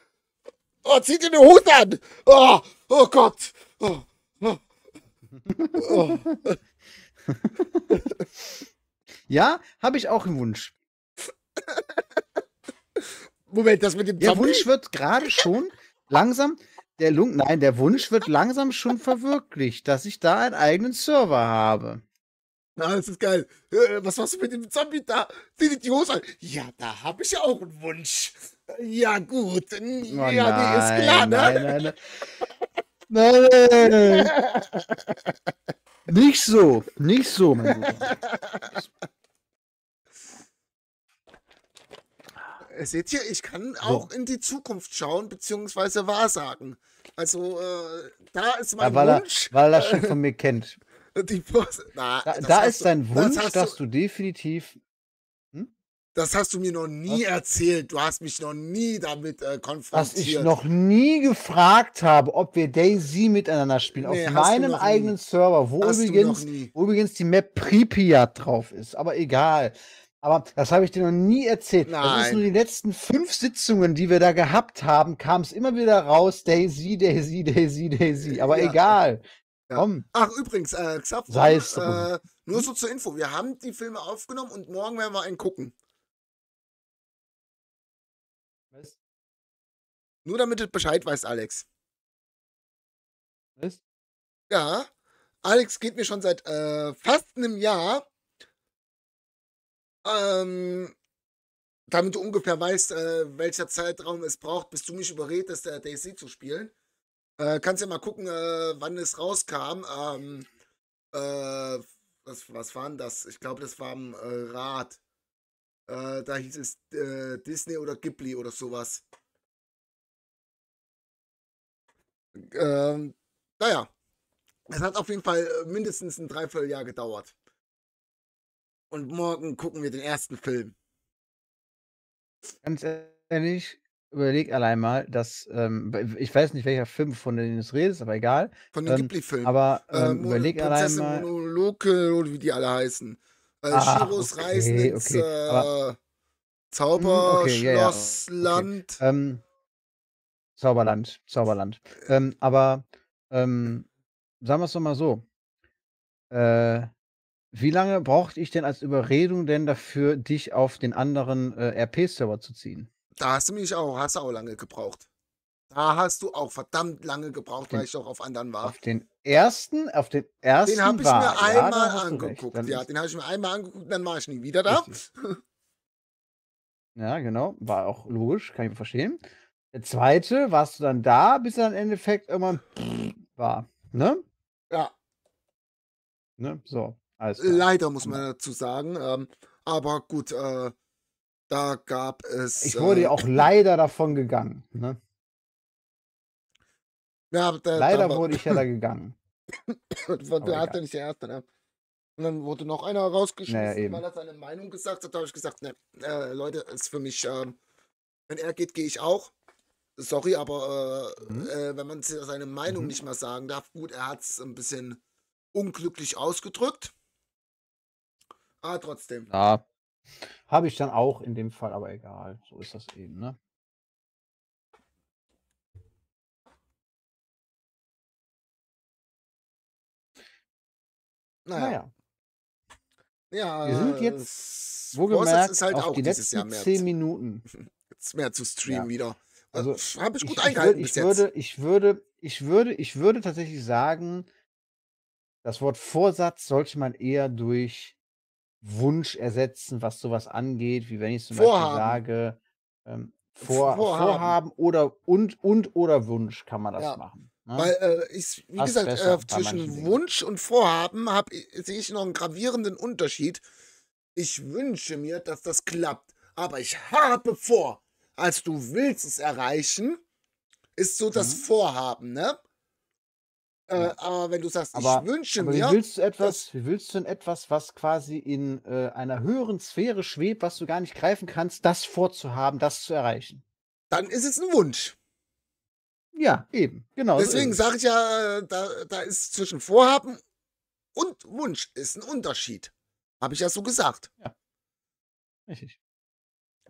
Oh, zieh dir eine Hut an. Oh, oh Gott. Oh, oh. Oh. Ja, habe ich auch einen Wunsch. Moment, das mit dem Zombie? Der Wunsch wird gerade schon langsam, Der Lunk, nein, der Wunsch wird langsam schon verwirklicht, dass ich da einen eigenen Server habe. Na, das ist geil. Was machst du mit dem Zombie da? Sieh dir die Hose an. Ja, da habe ich ja auch einen Wunsch. Ja, gut. Ja, oh, nee, ist klar, ne? Nein, nein, nein. Nein, nein, nein. Nicht so. Nicht so, mein Bruder. Seht ihr, ich kann auch so in die Zukunft schauen, beziehungsweise wahrsagen. Also, äh, da ist mein ja, weil Wunsch. Er, weil er das schon von mir kennt. Die Na, da da ist dein Wunsch, das dass du, du definitiv... Hm? Das hast du mir noch nie Was? erzählt. Du hast mich noch nie damit äh, konfrontiert. Dass ich noch nie gefragt habe, ob wir Daisy miteinander spielen. Nee, auf meinem eigenen nie. Server, wo übrigens, wo übrigens die Map Pripyat drauf ist. Aber egal. Aber das habe ich dir noch nie erzählt. Nein. Das ist nur die letzten fünf Sitzungen, die wir da gehabt haben, kam es immer wieder raus, Daisy, Daisy, Daisy, Daisy. Aber ja. egal. Ja. Komm. Ach, übrigens, äh, Xav, äh, nur so zur Info, wir haben die Filme aufgenommen und morgen werden wir einen gucken. Was? Nur damit du Bescheid weißt, Alex. Was? Ja, Alex geht mir schon seit äh, fast einem Jahr. Ähm, damit du ungefähr weißt, äh, welcher Zeitraum es braucht, bis du mich überredest, äh, Daisy zu spielen. Äh, kannst ja mal gucken, äh, wann es rauskam. Ähm, äh, was, was war denn das? Ich glaube, das war am äh, Rad. Äh, da hieß es äh, Disney oder Ghibli oder sowas. Ähm, naja, es hat auf jeden Fall mindestens ein Dreivierteljahr gedauert. Und morgen gucken wir den ersten Film. Ganz ehrlich, überleg allein mal, dass, ähm, ich weiß nicht, welcher Film von denen du redest, aber egal. Von den ähm, Ghibli-Filmen. Aber ähm, ähm, überleg allein mal. Monoloke, oder wie die alle heißen. Äh, ah, Shiros okay, Reisen ins okay, äh, Zauberschlossland. Okay, ja, ja, okay. ähm, Zauberland, Zauberland. Ähm, aber, ähm, sagen wir es doch mal so. Äh, Wie lange brauchte ich denn als Überredung denn dafür, dich auf den anderen äh, R P-Server zu ziehen? Da hast du mich auch, hast du auch lange gebraucht. Da hast du auch verdammt lange gebraucht, den, weil ich doch auf anderen war. Auf den ersten, auf den ersten Den habe ich war, mir einmal ja, angeguckt. Ja, den habe ich mir einmal angeguckt, dann war ich nie wieder da. Ja, genau, war auch logisch, kann ich verstehen. Der zweite warst du dann da, bis er dann im Endeffekt irgendwann war, ne? Ja. Ne, so. Leider muss man dazu sagen, ähm, aber gut, äh, da gab es... Ich wurde ja äh, auch leider davon gegangen. Ne? Ja, da, leider da wurde ich ja da gegangen. Da hat er nicht der Erste. Ne? Und dann wurde noch einer rausgeschmissen, naja, weil er seine Meinung gesagt hat. Da habe ich gesagt, ne, äh, Leute, ist für mich, äh, wenn er geht, gehe ich auch. Sorry, aber äh, mhm. äh, wenn man seine Meinung mhm. nicht mal sagen darf, gut, er hat es ein bisschen unglücklich ausgedrückt. Ah, trotzdem. Ja, habe ich dann auch in dem Fall, aber egal. So ist das eben, ne? Naja. naja. Ja, wir sind jetzt, wohlgemerkt, ist halt auf auch die letzten Jahr mehr zehn Minuten. Jetzt mehr zu streamen ja. wieder. Also, also habe ich gut ich, eingehalten ich würde, bis jetzt. Ich würde, ich würde, ich würde tatsächlich sagen, das Wort Vorsatz sollte man eher durch Wunsch ersetzen, was sowas angeht, wie wenn ich zum Vorhaben. Beispiel sage, ähm, vor, Vorhaben. Vorhaben oder und und oder Wunsch kann man das ja. machen. Ne? Weil äh, ich, wie das gesagt, äh, zwischen Wunsch und Vorhaben hab, sehe ich noch einen gravierenden Unterschied. Ich wünsche mir, dass das klappt, aber ich habe vor, als du willst es erreichen, ist so das mhm. Vorhaben, ne? Äh, aber wenn du sagst, aber, ich wünsche aber mir... Wie willst du etwas, wie willst du denn etwas, was quasi in äh, einer höheren Sphäre schwebt, was du gar nicht greifen kannst, das vorzuhaben, das zu erreichen? Dann ist es ein Wunsch. Ja, eben. Genau. Deswegen so sage ich ja, da, da ist zwischen Vorhaben und Wunsch ist ein Unterschied. Habe ich ja so gesagt. Ja. Richtig.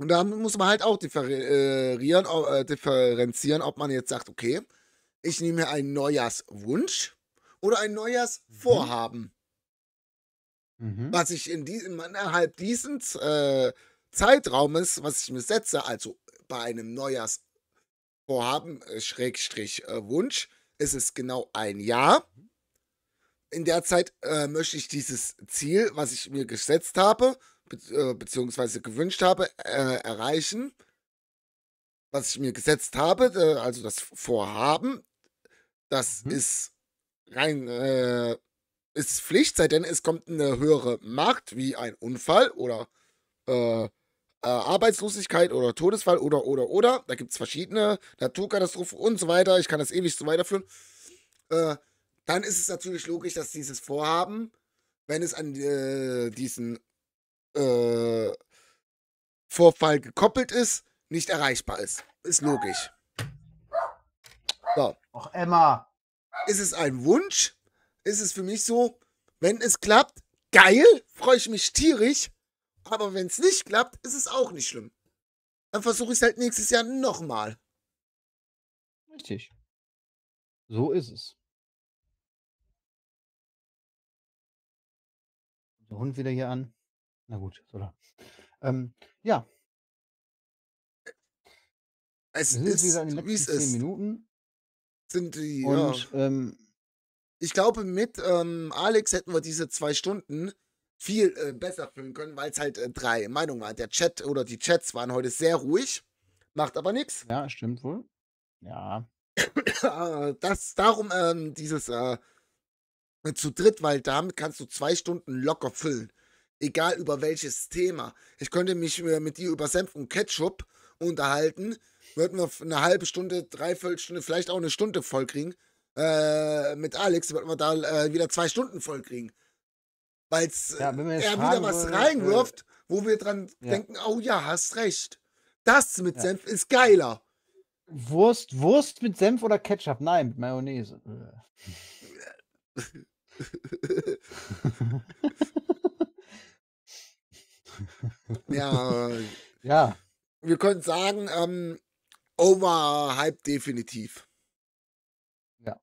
Und da muss man halt auch differieren, äh, differenzieren, ob man jetzt sagt, okay, ich nehme mir einen Neujahrswunsch oder ein Neujahrsvorhaben. Mhm. Was ich in diesem, innerhalb dieses äh, Zeitraumes, was ich mir setze, also bei einem Neujahrs Vorhaben, äh, Schrägstrich, äh, Wunsch. Es ist genau ein Jahr. In der Zeit äh, möchte ich dieses Ziel, was ich mir gesetzt habe, be äh, beziehungsweise gewünscht habe, äh, erreichen. Was ich mir gesetzt habe, äh, also das Vorhaben, das mhm. ist rein äh, ist Pflicht, sei denn es kommt eine höhere Macht, wie ein Unfall oder äh, äh, Arbeitslosigkeit oder Todesfall oder, oder, oder. Da gibt es verschiedene Naturkatastrophen und so weiter. Ich kann das ewig so weiterführen. Äh, dann ist es natürlich logisch, dass dieses Vorhaben, wenn es an äh, diesen äh, Vorfall gekoppelt ist, nicht erreichbar ist. Ist logisch. So. Ach, Emma. Ist es ein Wunsch? Ist es für mich so, wenn es klappt, geil, freue ich mich tierisch. Aber wenn es nicht klappt, ist es auch nicht schlimm. Dann versuche ich es halt nächstes Jahr nochmal. Richtig. So ist es. Der Hund wieder hier an. Na gut, so da. Ähm, ja. Es ist, ist wieder in den letzten zehn Minuten. Sind die, und, ja. ähm, ich glaube, mit ähm, Alex hätten wir diese zwei Stunden viel äh, besser füllen können, weil es halt äh, drei Meinungen waren. Der Chat oder die Chats waren heute sehr ruhig, macht aber nichts. Ja, stimmt wohl. Ja. das darum ähm, dieses äh, zu dritt, weil damit kannst du zwei Stunden locker füllen. Egal über welches Thema. Ich könnte mich äh, mit dir über Senf und Ketchup unterhalten. Würden wir eine halbe Stunde, dreiviertel Stunde, vielleicht auch eine Stunde voll kriegen. Äh, mit Alex würden wir da äh, wieder zwei Stunden voll kriegen. Weil ja, er wieder was würde, reinwirft, wo wir dran ja. denken, oh ja, hast recht. Das mit ja. Senf ist geiler. Wurst, Wurst mit Senf oder Ketchup? Nein, mit Mayonnaise. ja. ja. Wir können sagen, ähm, Overhype definitiv. Ja,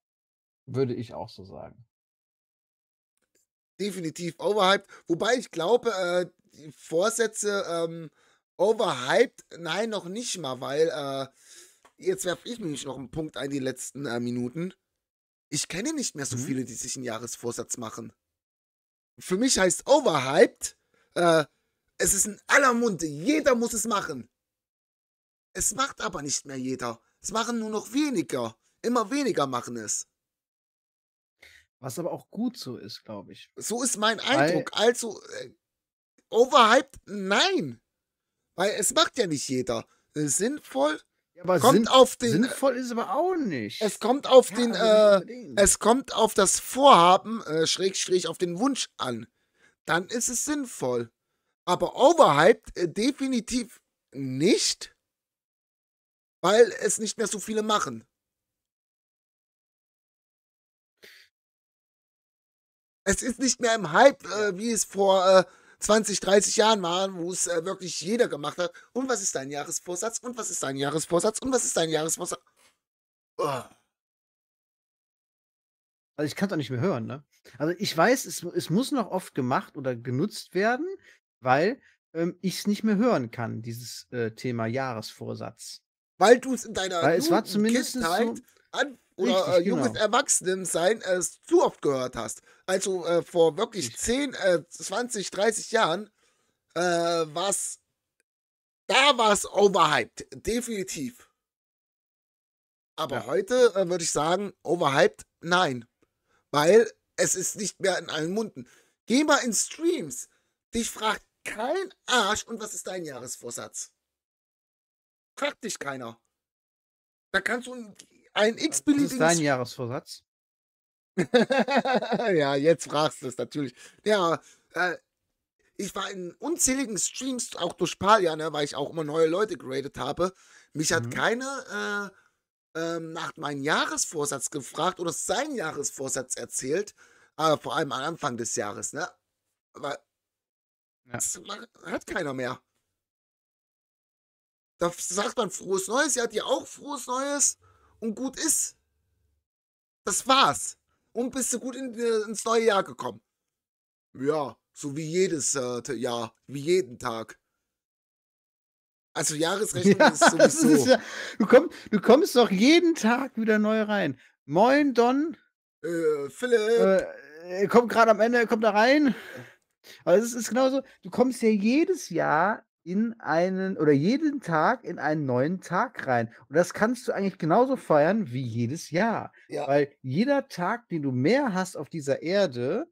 würde ich auch so sagen. Definitiv overhyped. Wobei ich glaube, äh, die Vorsätze ähm, overhyped, nein, noch nicht mal, weil äh, jetzt werfe ich mich noch einen Punkt ein, die letzten äh, Minuten. Ich kenne nicht mehr so viele, die sich einen Jahresvorsatz machen. Für mich heißt overhyped, äh, es ist in aller Munde, jeder muss es machen. Es macht aber nicht mehr jeder. Es machen nur noch weniger. Immer weniger machen es. Was aber auch gut so ist, glaube ich. So ist mein Eindruck. Weil also, äh, overhyped, nein. Weil es macht ja nicht jeder. Sinnvoll ja, aber kommt sinn auf den... Sinnvoll ist aber auch nicht. Es kommt auf ja, den... Äh, es kommt auf das Vorhaben, äh, Schrägstrich, auf den Wunsch an. Dann ist es sinnvoll. Aber overhyped äh, definitiv nicht. Weil es nicht mehr so viele machen. Es ist nicht mehr im Hype, äh, wie es vor äh, zwanzig, dreißig Jahren war, wo es äh, wirklich jeder gemacht hat. Und was ist dein Jahresvorsatz? Und was ist dein Jahresvorsatz? Und was ist dein Jahresvorsatz? Oh. Also ich kann es auch nicht mehr hören, ne? Also ich weiß, es, es muss noch oft gemacht oder genutzt werden, weil ähm, ich es nicht mehr hören kann, dieses äh, Thema Jahresvorsatz. Weil du es in deiner Weil es war zumindest Kindheit so an, oder richtig, äh, junges genau. Erwachsenensein äh, zu oft gehört hast. Also äh, vor wirklich richtig. zehn, äh, zwanzig, dreißig Jahren äh, war es, da war es overhyped, definitiv. Aber ja. heute äh, würde ich sagen, overhyped, nein. Weil es ist nicht mehr in allen Munden. Geh mal in Streams, dich fragt kein Arsch, und was ist dein Jahresvorsatz? Fragt dich keiner. Da kannst du ein, ein x-beliebiges... Das ist dein Jahresvorsatz. ja, jetzt fragst du es natürlich. Ja, äh, ich war in unzähligen Streams, auch durch Palja, ne, weil ich auch immer neue Leute geradet habe. Mich mhm. hat keiner äh, äh, nach meinem Jahresvorsatz gefragt oder seinen Jahresvorsatz erzählt. Aber vor allem am Anfang des Jahres, ne? Aber ja. das hat keiner mehr. Da sagt man frohes Neues, ihr hat ja auch frohes Neues und gut ist. Das war's. Und bist du gut in, ins neue Jahr gekommen. Ja, so wie jedes äh, Jahr, wie jeden Tag. Also Jahresrechnung ja, ist sowieso. Ist ja, du, komm, du kommst doch jeden Tag wieder neu rein. Moin, Don. Äh, Philipp. Äh, kommt gerade am Ende, kommt da rein. Aber es ist, ist genauso, du kommst ja jedes Jahr in einen, oder jeden Tag in einen neuen Tag rein. Und das kannst du eigentlich genauso feiern wie jedes Jahr. Ja. Weil jeder Tag, den du mehr hast auf dieser Erde,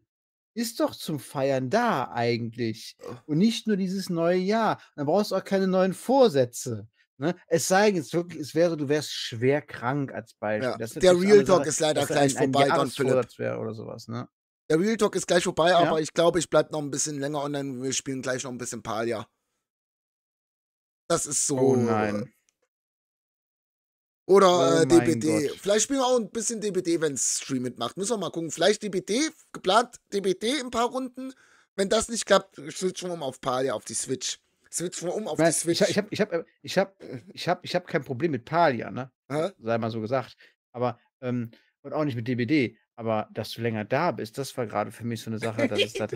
ist doch zum Feiern da eigentlich. Und nicht nur dieses neue Jahr. Dann brauchst du auch keine neuen Vorsätze. Ne? Es sei denn, es, wirklich, es wäre so, du wärst schwer krank als Beispiel. Ja. Das der Realtalk ist leider gleich ein, vorbei, Don Philipp. Oder sowas, ne? Der Realtalk ist gleich vorbei, ja? Aber ich glaube, ich bleibe noch ein bisschen länger online. Wir spielen gleich noch ein bisschen Palia. Das ist so. Oh nein. Oder oh äh, D B D. Gott. Vielleicht spielen wir auch ein bisschen D B D, wenn es Stream mitmacht. Müssen wir mal gucken. Vielleicht D B D, geplant D B D in ein paar Runden. Wenn das nicht klappt, switchen wir um auf Palia, auf die Switch. Switchen wir um auf ich die Switch. Ich habe ich hab, ich hab, ich hab, ich hab kein Problem mit Palia, ne? Hä? Sei mal so gesagt. Aber, ähm, und auch nicht mit D B D. Aber, dass du länger da bist, das war gerade für mich so eine Sache, dass es da...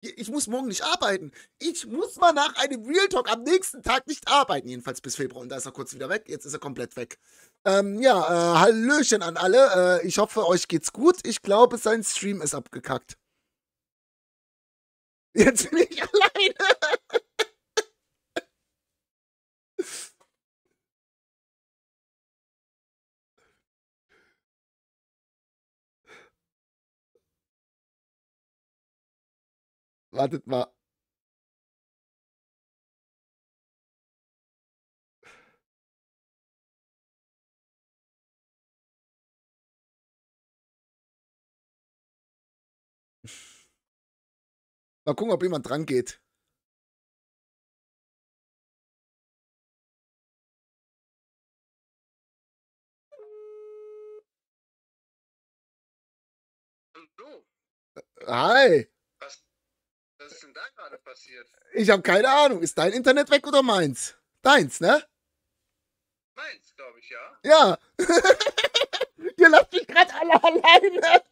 Ich muss morgen nicht arbeiten. Ich muss mal nach einem Realtalk am nächsten Tag nicht arbeiten. Jedenfalls bis Februar. Und da ist er kurz wieder weg. Jetzt ist er komplett weg. Ähm, ja, äh, Hallöchen an alle. Äh, ich hoffe, euch geht's gut. Ich glaube, sein Stream ist abgekackt. Jetzt bin ich alleine. Wartet mal. Mal gucken, ob jemand dran geht. Hallo. Hi. Was ist denn da gerade passiert? Ich habe keine Ahnung. Ist dein Internet weg oder meins? Deins, ne? Meins, glaube ich, ja. Ja. Ihr lasst mich gerade alle alleine.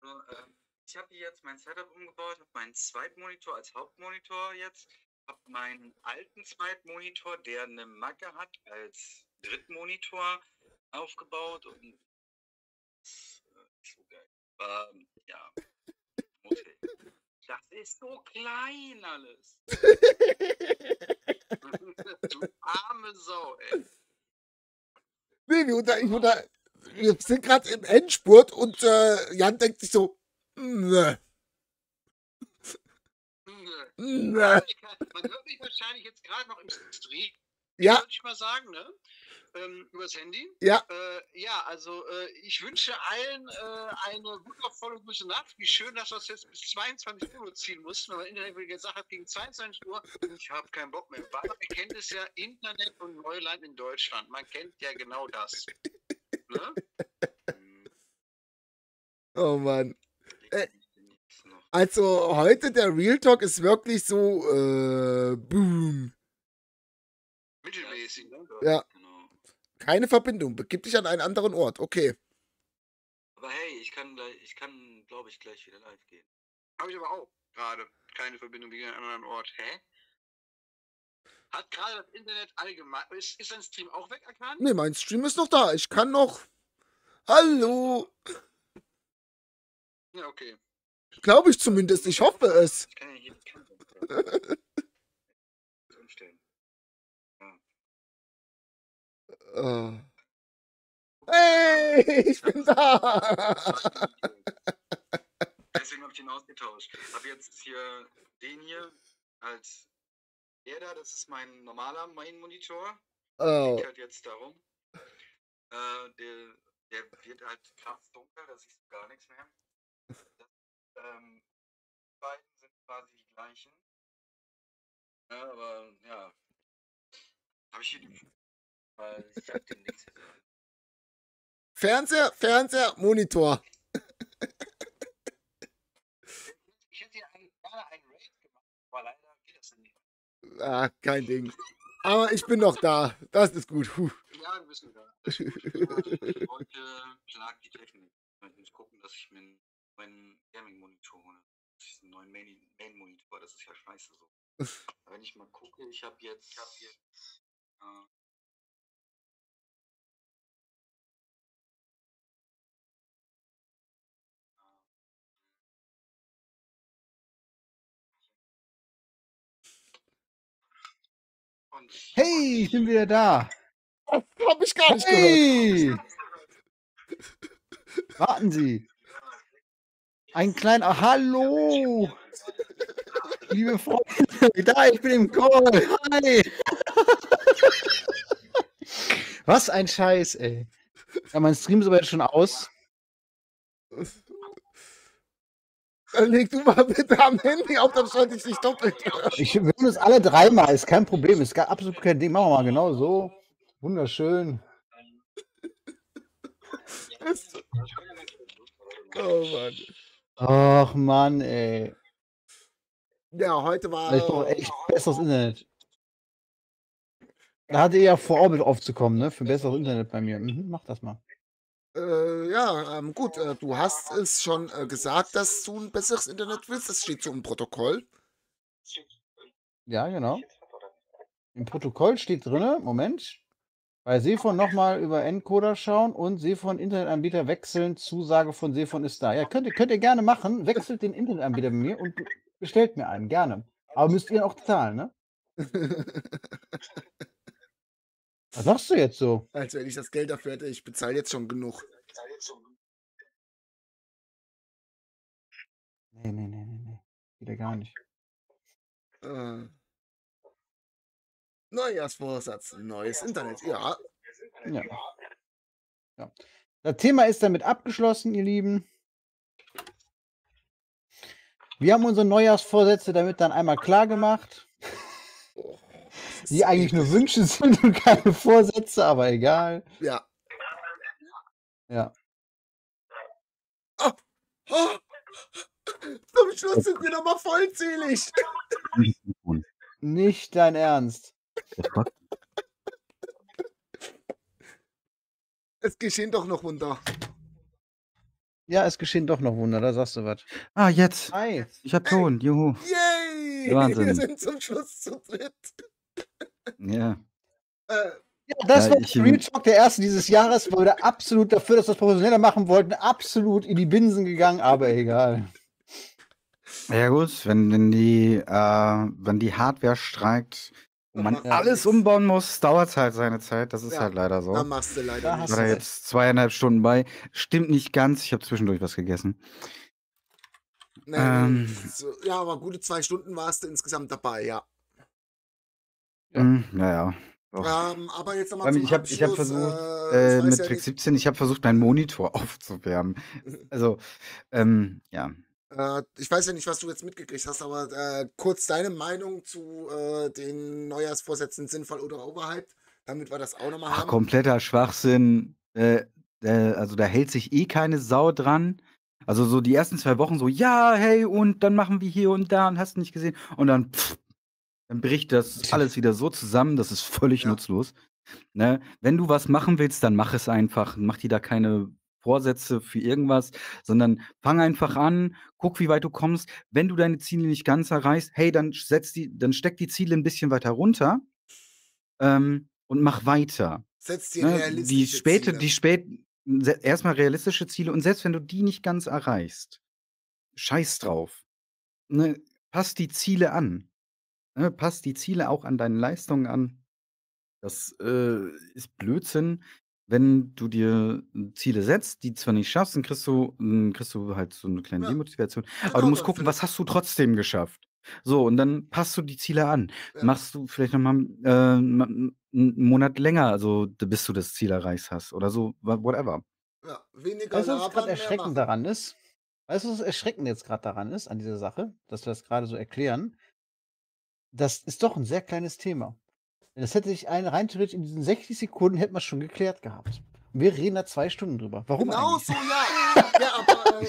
So, ähm, ich habe jetzt mein Setup umgebaut, habe meinen zweiten Monitor als Hauptmonitor jetzt, habe meinen alten zweiten Monitor, der eine Macke hat, als Drittmonitor aufgebaut und so geil. Ähm, ja. Okay. Das ist so klein alles. Du arme Sau, ey. Nee, wir, unter, ich unter, wir sind gerade im Endspurt und äh, Jan denkt sich so, nö. Nö. Man hört mich wahrscheinlich jetzt gerade noch im Stream. Ja. Würde ich mal sagen, ne? Ähm, übers Handy. Ja. Äh, ja, also äh, ich wünsche allen äh, eine wundervolle gute Nacht. Wie schön, dass wir das jetzt bis zweiundzwanzig Uhr ziehen mussten, weil mein Internet gesagt hat, gegen zweiundzwanzig Uhr, ich habe keinen Bock mehr. Weil man kennt es ja, Internet und Neuland in Deutschland. Man kennt ja genau das. Ne? Oh Mann. Äh, also heute der Realtalk ist wirklich so äh, boom. Mittelmäßig. Ja. Genau. Keine Verbindung. Begib dich an einen anderen Ort. Okay. Aber hey, ich kann, ich kann glaube ich, gleich wieder live gehen. Habe ich aber auch gerade keine Verbindung gegen einen anderen Ort. Hä? Hat gerade das Internet allgemein... Ist, ist dein Stream auch weg, Arkani? Nee, mein Stream ist noch da. Ich kann noch... Hallo! Ja, okay. Glaube ich zumindest. Ich hoffe es. Ich kann ja hier die Kante umstellen. Oh. Hey, ich bin da! Deswegen habe ich ihn ausgetauscht. Ich habe jetzt hier den hier als der da, das ist mein normaler Main-Monitor. Oh. Der geht halt jetzt darum. Äh, der, der wird halt krass dunkel, da siehst du gar nichts mehr. Ähm, die beiden sind quasi die gleichen. Ja, aber ja. Habe ich hier die. Weil ich hab den nichts gesagt. Fernseher, Fernseher, Monitor. Ich hätte ja gerne einen Raid gemacht, aber leider geht das nicht. Ah, kein Ding. Aber ich bin noch da. Das ist gut. Puh. Ja, du bist noch da. Heute plagt die Technik. Ich muss gucken, dass ich mir meinen Gaming-Monitor hole. Das ist ein neuer Main-Monitor, das ist ja scheiße so. Wenn ich mal gucke, ich habe jetzt, ich hab jetzt äh, Hey, ich bin wieder da. Das hab ich gar nicht hey. gehört. Warten Sie. Ein kleiner Hallo. Liebe Freunde, da, ich bin im Call. Hi. Was ein Scheiß, ey. Ja, mein Stream ist aber jetzt schon aus. Leg du mal bitte am Handy auf, dann sollte ich dich doppelt hören. Ich höre uns alle dreimal, ist kein Problem, ist gar, absolut kein Ding. Machen wir mal genau so. Wunderschön. Oh Mann. Ach Mann, ey. Ja, heute war. Ich brauche echt besseres Internet. Da hatte ihr ja vor, Orbit aufzukommen, ne? Für besseres Internet bei mir. Mhm, mach das mal. Äh, ja, ähm, gut, äh, du hast es schon äh, gesagt, dass du ein besseres Internet willst. Das steht so im Protokoll. Ja, genau. Im Protokoll steht drin, Moment, bei Sephon nochmal über Encoder schauen und Sephon Internetanbieter wechseln. Zusage von Sephon ist da. Ja, könnt ihr, könnt ihr gerne machen. Wechselt den Internetanbieter bei mir und bestellt mir einen, gerne. Aber müsst ihr auch zahlen, ne? Was sagst du jetzt so? Als wenn ich das Geld dafür hätte, ich bezahle jetzt schon genug. Nee, nee, nee, nee, nee. Wieder gar nicht. Äh. Neujahrsvorsatz, neues Internet, ja. ja. ja. Das Thema ist damit abgeschlossen, ihr Lieben. Wir haben unsere Neujahrsvorsätze damit dann einmal klar gemacht. Oh. Die eigentlich nur Wünsche sind und keine Vorsätze, aber egal. Ja. Ja. Oh, oh. Zum Schluss sind wir nochmal vollzählig. Nicht dein Ernst. Es geschehen doch noch Wunder. Ja, es geschehen doch noch Wunder, da sagst du was. Ah, jetzt. Hi. Ich hab Ton, juhu. Yay! Wahnsinn. Wir sind zum Schluss zu dritt. Ja. Äh, ja, das ja, war der Realtalk der ersten dieses Jahres. Wir waren absolut dafür, dass wir das professioneller machen wollten, absolut in die Binsen gegangen, aber egal. Ja, gut, wenn, wenn, die, äh, wenn die Hardware streikt und man ja. alles umbauen muss, dauert es halt seine Zeit. Das ist ja, halt leider so. Da machst du leider nicht. Ich war da jetzt zweieinhalb Stunden bei. Stimmt nicht ganz, ich habe zwischendurch was gegessen. Nee, ähm, so, ja, aber gute zwei Stunden warst du insgesamt dabei, ja. Ja. Naja. Ähm, aber jetzt nochmal zum ich hab, ich hab versucht, äh, mit Trick ja siebzehn, ich habe versucht, meinen Monitor aufzuwärmen. Also, ähm, ja. Äh, ich weiß ja nicht, was du jetzt mitgekriegt hast, aber äh, kurz deine Meinung zu äh, den Neujahrsvorsätzen, sinnvoll oder overhyped, damit wir das auch nochmal haben. Ach, kompletter Schwachsinn. Äh, äh, also da hält sich eh keine Sau dran. Also so die ersten zwei Wochen so, ja, hey, und dann machen wir hier und da und hast du nicht gesehen. Und dann, pff, dann bricht das alles wieder so zusammen, das ist völlig ja. nutzlos. Ne? Wenn du was machen willst, dann mach es einfach. Mach dir da keine Vorsätze für irgendwas, sondern fang einfach an, guck, wie weit du kommst. Wenn du deine Ziele nicht ganz erreichst, hey, dann, setz die, dann steck die Ziele ein bisschen weiter runter ähm, und mach weiter. Setz dir ne? realistische die späte, Ziele. Die spät, erstmal realistische Ziele und selbst wenn du die nicht ganz erreichst, scheiß drauf. Ne? Pass die Ziele an. Ne, passt die Ziele auch an deine Leistungen an. Das äh, ist Blödsinn, wenn du dir Ziele setzt, die zwar nicht schaffst, dann kriegst du, dann kriegst du halt so eine kleine ja. Demotivation. Aber genau, du musst gucken, was hast du trotzdem geschafft. So, und dann passt du die Ziele an. Ja. Machst du vielleicht nochmal äh, einen Monat länger, also bis du das Ziel erreicht hast oder so, whatever. Ja, weniger weißt du, was gerade erschreckend daran ist? Weißt du, was erschreckend jetzt gerade daran ist, an dieser Sache, dass wir das gerade so erklären? Das ist doch ein sehr kleines Thema. Das hätte sich ein rein theoretisch in diesen sechzig Sekunden hätte man schon geklärt gehabt. Wir reden da zwei Stunden drüber. Warum genau eigentlich? So, ja. Ja, aber äh,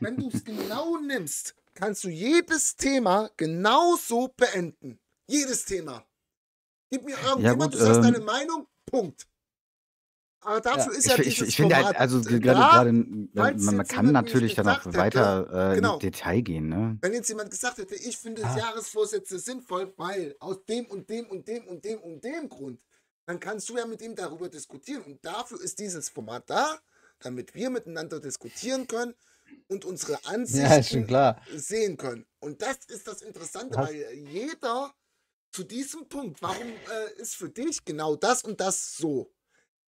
wenn du es genau nimmst, kannst du jedes Thema genauso beenden. Jedes Thema. Gib mir irgendjemand, ja, du sagst ähm, deine Meinung, Punkt. Aber dafür ja, ist ja ich, dieses ich finde Format halt, also gerade, gerade man, man kann natürlich dann auch weiter äh, genau. ins Detail gehen. Ne? Wenn jetzt jemand gesagt hätte, ich finde ah. Jahresvorsätze sinnvoll, weil aus dem und dem und dem und dem und dem Grund, dann kannst du ja mit ihm darüber diskutieren. Und dafür ist dieses Format da, damit wir miteinander diskutieren können und unsere Ansichten ja, sehen können. Und das ist das Interessante, Was? weil jeder zu diesem Punkt, warum äh, ist für dich genau das und das so?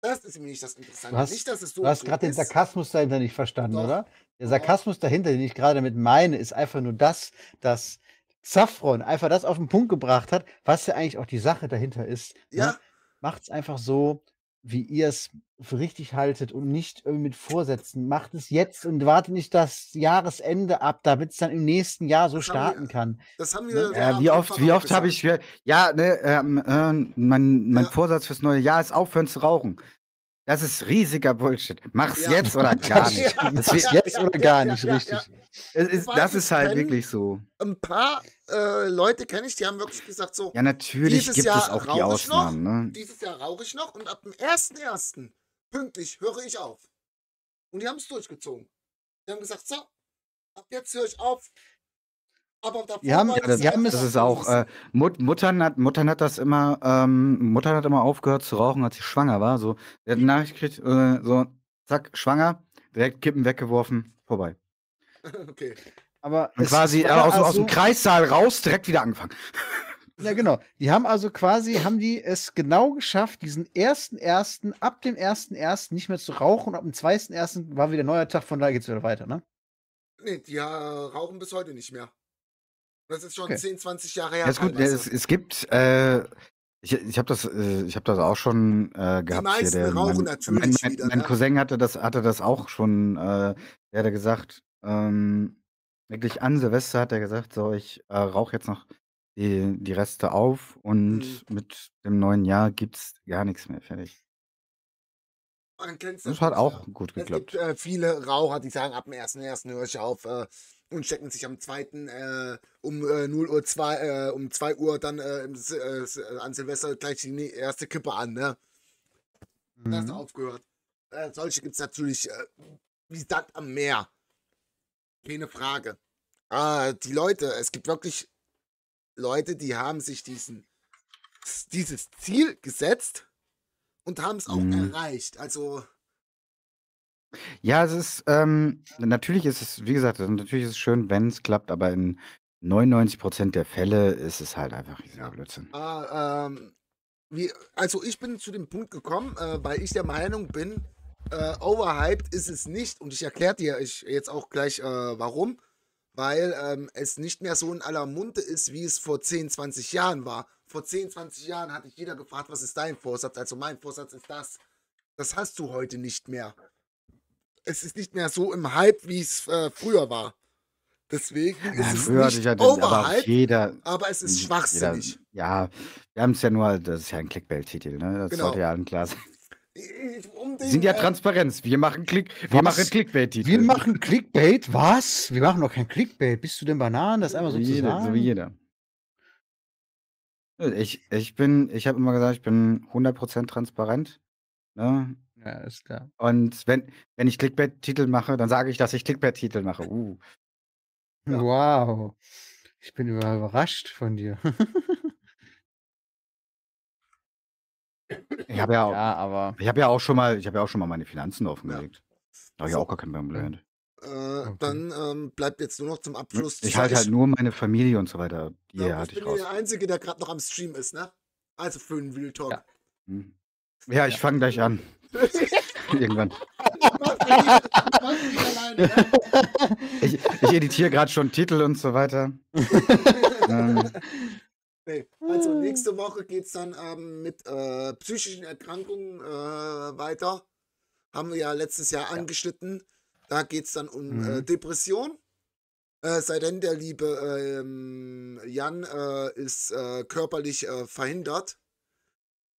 Das ist nämlich das Interessante. Du hast, nicht, dass es so du hast gerade den Sarkasmus dahinter nicht verstanden, Doch. oder? Der Sarkasmus Doch. dahinter, den ich gerade damit meine, ist einfach nur das, dass Safron einfach das auf den Punkt gebracht hat, was ja eigentlich auch die Sache dahinter ist. Ja. Ne? Macht es einfach so, wie ihr es für richtig haltet und nicht irgendwie mit Vorsätzen. Macht es jetzt und wartet nicht das Jahresende ab, damit es dann im nächsten Jahr so das starten wir, kann. Das haben wir. Ne? Äh, wie oft, wie oft habe ich gehört, ja, ne, ähm, äh, mein, mein ja. Vorsatz fürs neue Jahr ist aufhören zu rauchen. Das ist riesiger Bullshit. Mach's ja. jetzt oder gar nicht. Ja, das ja, jetzt ja, oder gar ja, nicht, ja, richtig. Ja, ja. Es ist, das ist halt wirklich so. Ein paar äh, Leute kenne ich, die haben wirklich gesagt so, ja, natürlich gibt Jahr es auch die Ausnahmen. Noch, ne? Dieses Jahr rauche ich noch und ab dem ersten ersten pünktlich höre ich auf. Und die haben es durchgezogen. Die haben gesagt, so, ab jetzt höre ich auf. Aber davor die haben, war das, die haben das ist auch, äh, Mut, Muttern, hat, Muttern hat das immer, ähm, Muttern hat immer aufgehört zu rauchen, als sie schwanger war. So, sie hat eine Nachricht gekriegt, äh, so, zack, schwanger, direkt Kippen weggeworfen, vorbei. Okay. Aber Und quasi äh, aus, also, aus dem Kreissaal raus, direkt wieder angefangen. Ja, genau. Die haben also quasi, haben die es genau geschafft, diesen ersten ersten ab dem ersten ersten nicht mehr zu rauchen, und ab dem zweiten ersten war wieder neuer Tag, von da geht's wieder weiter, ne? Nee, die äh, rauchen bis heute nicht mehr. Das ist schon okay. zehn, zwanzig Jahre her. Ja, ist gut. Es, es gibt, äh, ich, ich habe das, äh, ich hab das auch schon äh, gehabt. Die meisten hier, der, rauchen mein, natürlich mein, mein, wieder. Mein ne? Cousin hatte das, hatte das auch schon, äh, der hatte gesagt, ähm, wirklich an Silvester hat er gesagt, so, ich äh, rauche jetzt noch die, die Reste auf und mhm. mit dem neuen Jahr gibt's gar nichts mehr, fertig. Man kennt's das hat auch ja. gut geklappt. Es gibt äh, viele Raucher, die sagen, ab dem ersten ersten höre ich auf, äh, und stecken sich am zweiten Äh, um äh, null Uhr zwei, äh, um zwei Uhr dann äh, im, äh, an Silvester gleich die erste Kippe an, ne? Mhm. Da hast du aufgehört. Äh, solche gibt es natürlich äh, wie Sand am Meer. Keine Frage. Äh, die Leute, es gibt wirklich Leute, die haben sich diesen, dieses Ziel gesetzt und haben es auch mhm. erreicht. Also ja, es ist, ähm, natürlich ist es, wie gesagt, natürlich ist es schön, wenn es klappt, aber in neunundneunzig Prozent der Fälle ist es halt einfach riesiger Blödsinn. Äh, ähm, wie, also ich bin zu dem Punkt gekommen, äh, weil ich der Meinung bin, äh, overhyped ist es nicht, und ich erkläre dir ich jetzt auch gleich, äh, warum, weil ähm, es nicht mehr so in aller Munde ist, wie es vor zehn, zwanzig Jahren war. Vor zehn, zwanzig Jahren hatte ich jeder gefragt, was ist dein Vorsatz? Also mein Vorsatz ist das. Das hast du heute nicht mehr. Es ist nicht mehr so im Hype, wie es äh, früher war. Deswegen ist ja, es früher nicht hatte ich Overhype, aber, jeder, aber es ist schwachsinnig. Jeder, ja, wir haben es ja nur, das ist ja ein Clickbait-Titel, ne? Das genau. sollte ja allen klar sein. Um den, sind ja äh, Transparenz. Wir machen Click, wir machen Clickbait-Titel. Wir machen Clickbait? Was? Wir machen doch kein Clickbait. Bist du denn Bananen? Das ist einfach so wie jeder. So wie jeder. Ich, ich bin, ich habe immer gesagt, ich bin hundert Prozent transparent. Ne? Ja, ist klar. Und wenn, wenn ich Clickbait-Titel mache, dann sage ich, dass ich Clickbait-Titel mache. Uh. Ja. Wow. Ich bin überrascht von dir. Ich habe ja auch, ja, aber ich habe ja auch schon mal, ich habe ja auch schon mal meine Finanzen offengelegt. Da habe ich auch gar kein Problem. Äh, okay. Dann ähm, bleibt jetzt nur noch zum Abschluss. Ich halte halt nur meine Familie und so weiter. Die ja, hatte ich, ich bin raus. Der Einzige, der gerade noch am Stream ist, ne? Also für einen Real Talk. Ja, hm. ja ich ja. fange gleich an. Irgendwann. Ich, ich editiere gerade schon Titel und so weiter. ähm. Nee, also nächste Woche geht es dann ähm, mit äh, psychischen Erkrankungen äh, weiter. Haben wir ja letztes Jahr ja. angeschnitten. Da geht es dann um mhm. äh, Depression. Äh, sei denn, der liebe ähm, Jan äh, ist äh, körperlich äh, verhindert.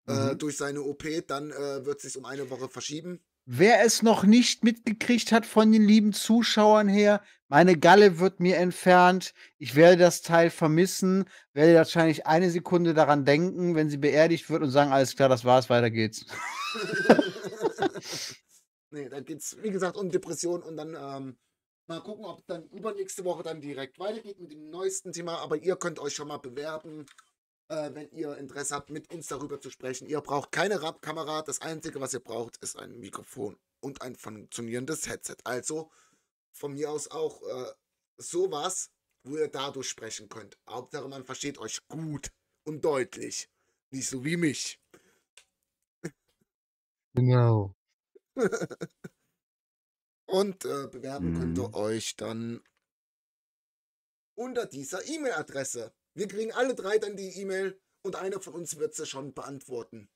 Mhm. durch seine O P, dann äh, wird es sich um eine Woche verschieben. Wer es noch nicht mitgekriegt hat von den lieben Zuschauern her, meine Galle wird mir entfernt. Ich werde das Teil vermissen, werde wahrscheinlich eine Sekunde daran denken, wenn sie beerdigt wird und sagen, alles klar, das war's, weiter geht's. Nee, da geht es, wie gesagt, um Depressionen und dann ähm, mal gucken, ob dann übernächste Woche dann direkt weitergeht mit dem neuesten Thema. Aber ihr könnt euch schon mal bewerben, äh, wenn ihr Interesse habt, mit uns darüber zu sprechen. Ihr braucht keine Rap-Kamera. Das Einzige, was ihr braucht, ist ein Mikrofon und ein funktionierendes Headset. Also von mir aus auch äh, sowas, wo ihr dadurch sprechen könnt. Hauptsache, man versteht euch gut und deutlich. Nicht so wie mich. Genau. Und äh, bewerben könnt ihr euch dann unter dieser E-Mail-Adresse. Wir kriegen alle drei dann die E-Mail und einer von uns wird sie schon beantworten.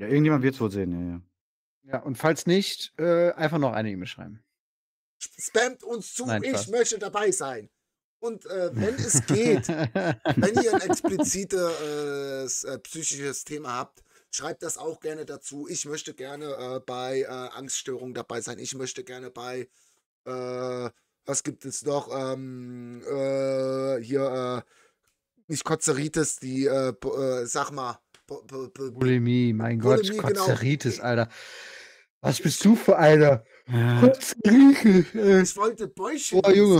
Ja, irgendjemand wird es wohl sehen. Ja, ja. Ja, und falls nicht, äh, einfach noch eine E-Mail schreiben. Spamt uns zu, Nein, ich fast. möchte dabei sein. Und äh, wenn es geht, wenn ihr ein explizites äh, psychisches Thema habt, schreibt das auch gerne dazu. Ich möchte gerne äh, bei äh, Angststörungen dabei sein. Ich möchte gerne bei, äh, was gibt es noch? Ähm, äh, hier, äh, nicht Kotzeritis, die, äh, äh, sag mal. Bulimie, mein Gott, Kotzeritis, Alter. Was bist du für einer? Ich wollte Beuchel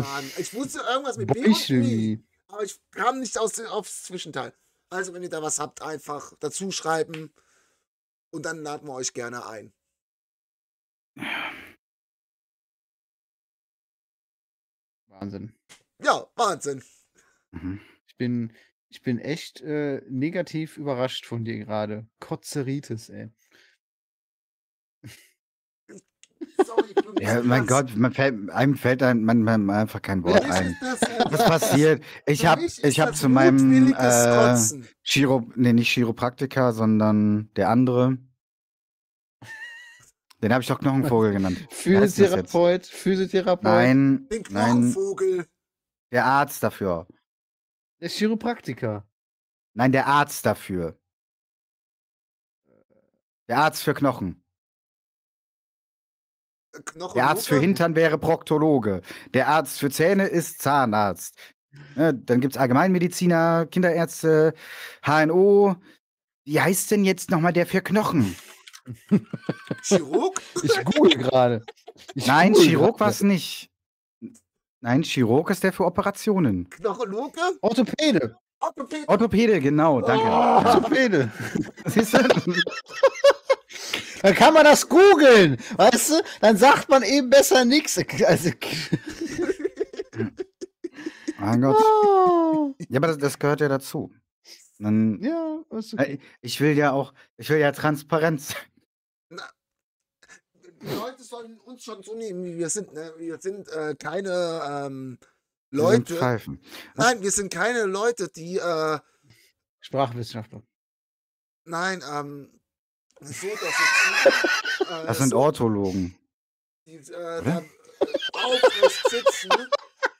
sagen. Ich wusste irgendwas mit Beuchel, aber ich kam nicht aus, aufs Zwischenteil. Also, wenn ihr da was habt, einfach dazu schreiben und dann laden wir euch gerne ein. Wahnsinn. Ja, Wahnsinn. Ich bin, ich bin echt äh, negativ überrascht von dir gerade. Kotzeritis, ey. Sorry, ja, mein Gott, man fällt, einem fällt einem manchmal einfach kein Wort ein. Das, was passiert? Ich habe ich hab zu meinem äh, Chiro, nee, nicht Chiropraktiker, sondern der andere. Den habe ich doch Knochenvogel genannt. Physiotherapeut, Physiotherapeut. Nein, den Knochenvogel. Nein, der Arzt dafür. Der Chiropraktiker. Nein, der Arzt dafür. Der Arzt für Knochen. Knochen der Arzt Mutter? Für Hintern wäre Proktologe. Der Arzt für Zähne ist Zahnarzt. Ja, dann gibt es Allgemeinmediziner, Kinderärzte, H N O. Wie heißt denn jetzt nochmal der für Knochen? Chirurg? Ich google gerade. Nein, google Chirurg war es nicht. Nein, Chirurg ist der für Operationen. Knochenologe? Orthopäde. Orthopäde. Orthopäde, genau, danke. Oh. Orthopäde. Siehst du? Dann kann man das googeln, weißt du? Dann sagt man eben besser nichts. Also mein Gott. Oh. Ja, aber das, das gehört ja dazu. Dann, ja, ist okay. Ich will ja auch, ich will ja Transparenz. Na, die Leute sollen uns schon so nehmen, wie wir sind. Ne? Wir sind äh, keine ähm, Leute. Wir sind Nein, wir sind keine Leute, die äh, Sprachwissenschaftler. Nein, ähm. So, das, jetzt, äh, das sind so, Orthologen. Die äh, da aufrecht sitzen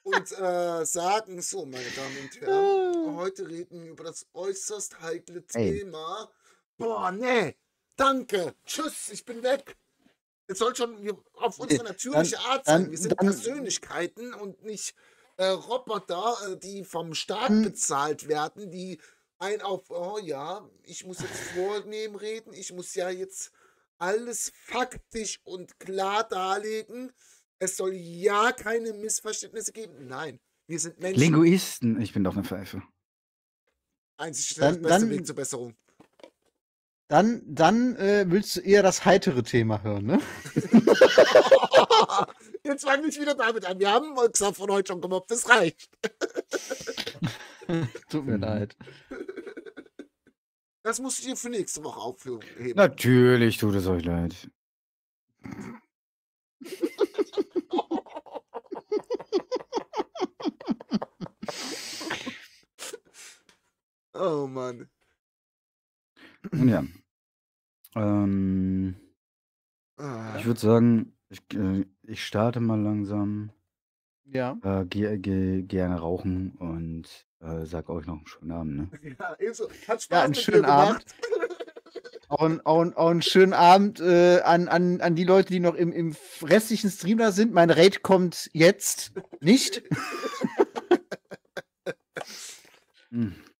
und äh, sagen, so, meine Damen und Herren, oh. heute reden wir über das äußerst heikle Ey. Thema. Boah, nee, danke, tschüss, ich bin weg. Jetzt soll schon wir, auf unsere natürliche dann, Art sein. Dann, wir sind dann, Persönlichkeiten und nicht äh, Roboter, äh, die vom Staat hm. bezahlt werden, die ein auf, oh ja, ich muss jetzt vornehm reden, ich muss ja jetzt alles faktisch und klar darlegen. Es soll ja keine Missverständnisse geben. Nein, wir sind Menschen. Linguisten, ich bin doch eine Pfeife. Einzig der beste dann, Weg zur Besserung. Dann, dann äh, willst du eher das heitere Thema hören, ne? Jetzt fang ich wieder damit an. Wir haben Volkswagen von heute schon gemobbt, das reicht. Tut mir leid. Das musst du dir für nächste Woche aufheben. Natürlich tut es euch leid. Oh Mann. Ja. Ähm, ah. Ich würde sagen, ich, äh, ich starte mal langsam. Ja. Äh, geh, geh, gerne rauchen und äh, sag euch noch einen schönen Abend. Ne? Ja, ebenso. Hat Spaß ja, einen mit schönen dir Abend. auch, ein, auch, ein, auch einen schönen Abend äh, an, an, an die Leute, die noch im, im restlichen Stream da sind. Mein Raid kommt jetzt nicht.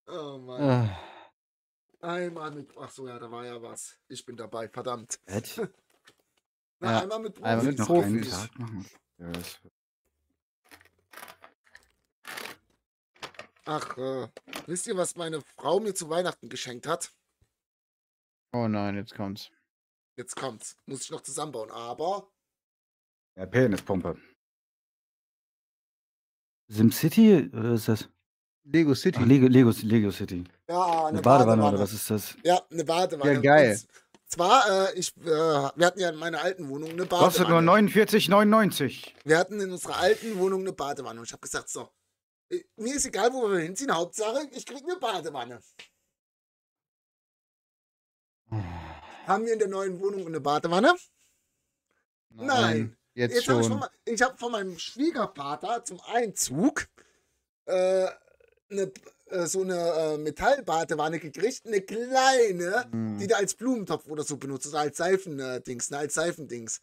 Oh Mann. Ah. Einmal mit. Ach so, ja, da war ja was. Ich bin dabei, verdammt. What? Na, ja. Einmal mit Profis. Einmal mit Profis. Yes. Ach, äh, wisst ihr, was meine Frau mir zu Weihnachten geschenkt hat? Oh nein, jetzt kommt's. Jetzt kommt's. Muss ich noch zusammenbauen, aber... Ja, Penispumpe. SimCity, oder ist das? Lego City. Ach, Lego, Lego, Lego City. Ja, eine, eine Badewanne, Badewanne, oder was ist das? Ja, eine Badewanne. Ja, geil. Und zwar, äh, ich, äh, wir hatten ja in meiner alten Wohnung eine Badewanne. Kostet nur neunundvierzig neunundneunzig. Wir hatten in unserer alten Wohnung eine Badewanne und ich habe gesagt, so, mir ist egal, wo wir hinziehen, Hauptsache, ich kriege eine Badewanne. Oh. Haben wir in der neuen Wohnung eine Badewanne? Nein. Nein. Jetzt, Jetzt schon. Hab ich von, ich habe von meinem Schwiegervater zum Einzug äh, eine, äh, so eine äh, Metallbadewanne gekriegt, eine kleine, mhm. die du als Blumentopf oder so benutzt, also als Seifendings, ne, als Seifendings.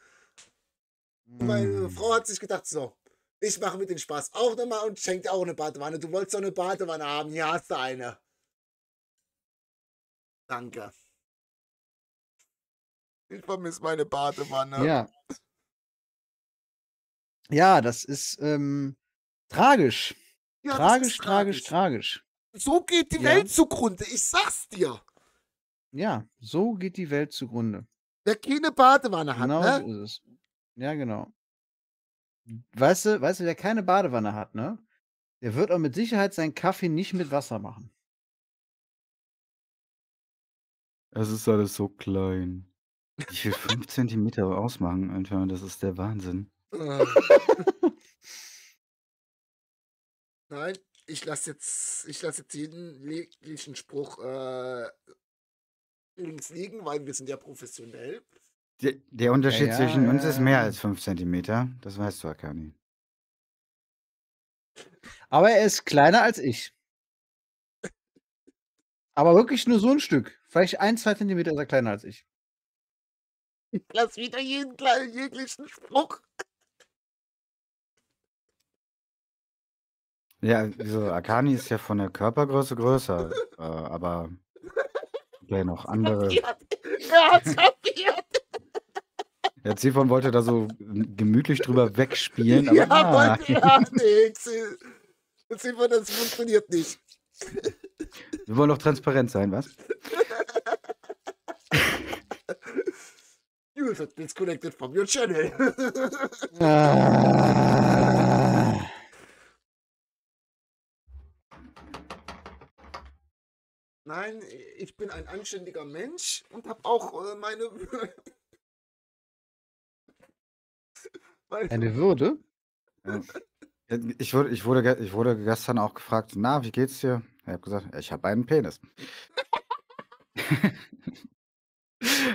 Mhm. Und meine Frau hat sich gedacht, so, ich mache mit dem Spaß auch nochmal und schenke dir auch eine Badewanne. Du wolltest doch eine Badewanne haben. Hier hast du eine. Danke. Ich vermisse meine Badewanne. Ja. Ja, das ist ähm, tragisch. Ja, tragisch, ist tragisch, tragisch, tragisch. So geht die ja. Welt zugrunde. Ich sag's dir. Ja, so geht die Welt zugrunde. Wer keine Badewanne hat, genau, ne? Genau so ist es. Ja, genau. Weißt du, weißt du, wer keine Badewanne hat, ne? Der wird auch mit Sicherheit seinen Kaffee nicht mit Wasser machen. Es ist alles so klein. Ich will fünf Zentimeter ausmachen, Alter, das ist der Wahnsinn. Nein, ich lasse jetzt, ich lasse jetzt jeden jeglichen Spruch äh, links liegen, weil wir sind ja professionell. Der, der Unterschied ja, ja, zwischen uns ja, ist mehr als fünf Zentimeter. Das weißt du, Arkani. Aber er ist kleiner als ich. Aber wirklich nur so ein Stück. Vielleicht ein, zwei Zentimeter ist er kleiner als ich. Ich lass wieder jeden kleinen, jeglichen Spruch. Ja, also Arkani ist ja von der Körpergröße größer. äh, aber ja, noch andere. Er hat's kapiert. Der Ziffern wollte da so gemütlich drüber wegspielen. Aber ja, nein. Wollte ja nichts. Ziffern, das funktioniert nicht. Wir wollen doch transparent sein, was? You have disconnected from your channel. Ah. Nein, ich bin ein anständiger Mensch und habe auch äh, meine... Eine Würde? Ich wurde, ich, wurde, ich wurde gestern auch gefragt, na, wie geht's dir? Ich habe gesagt, ich habe einen Penis.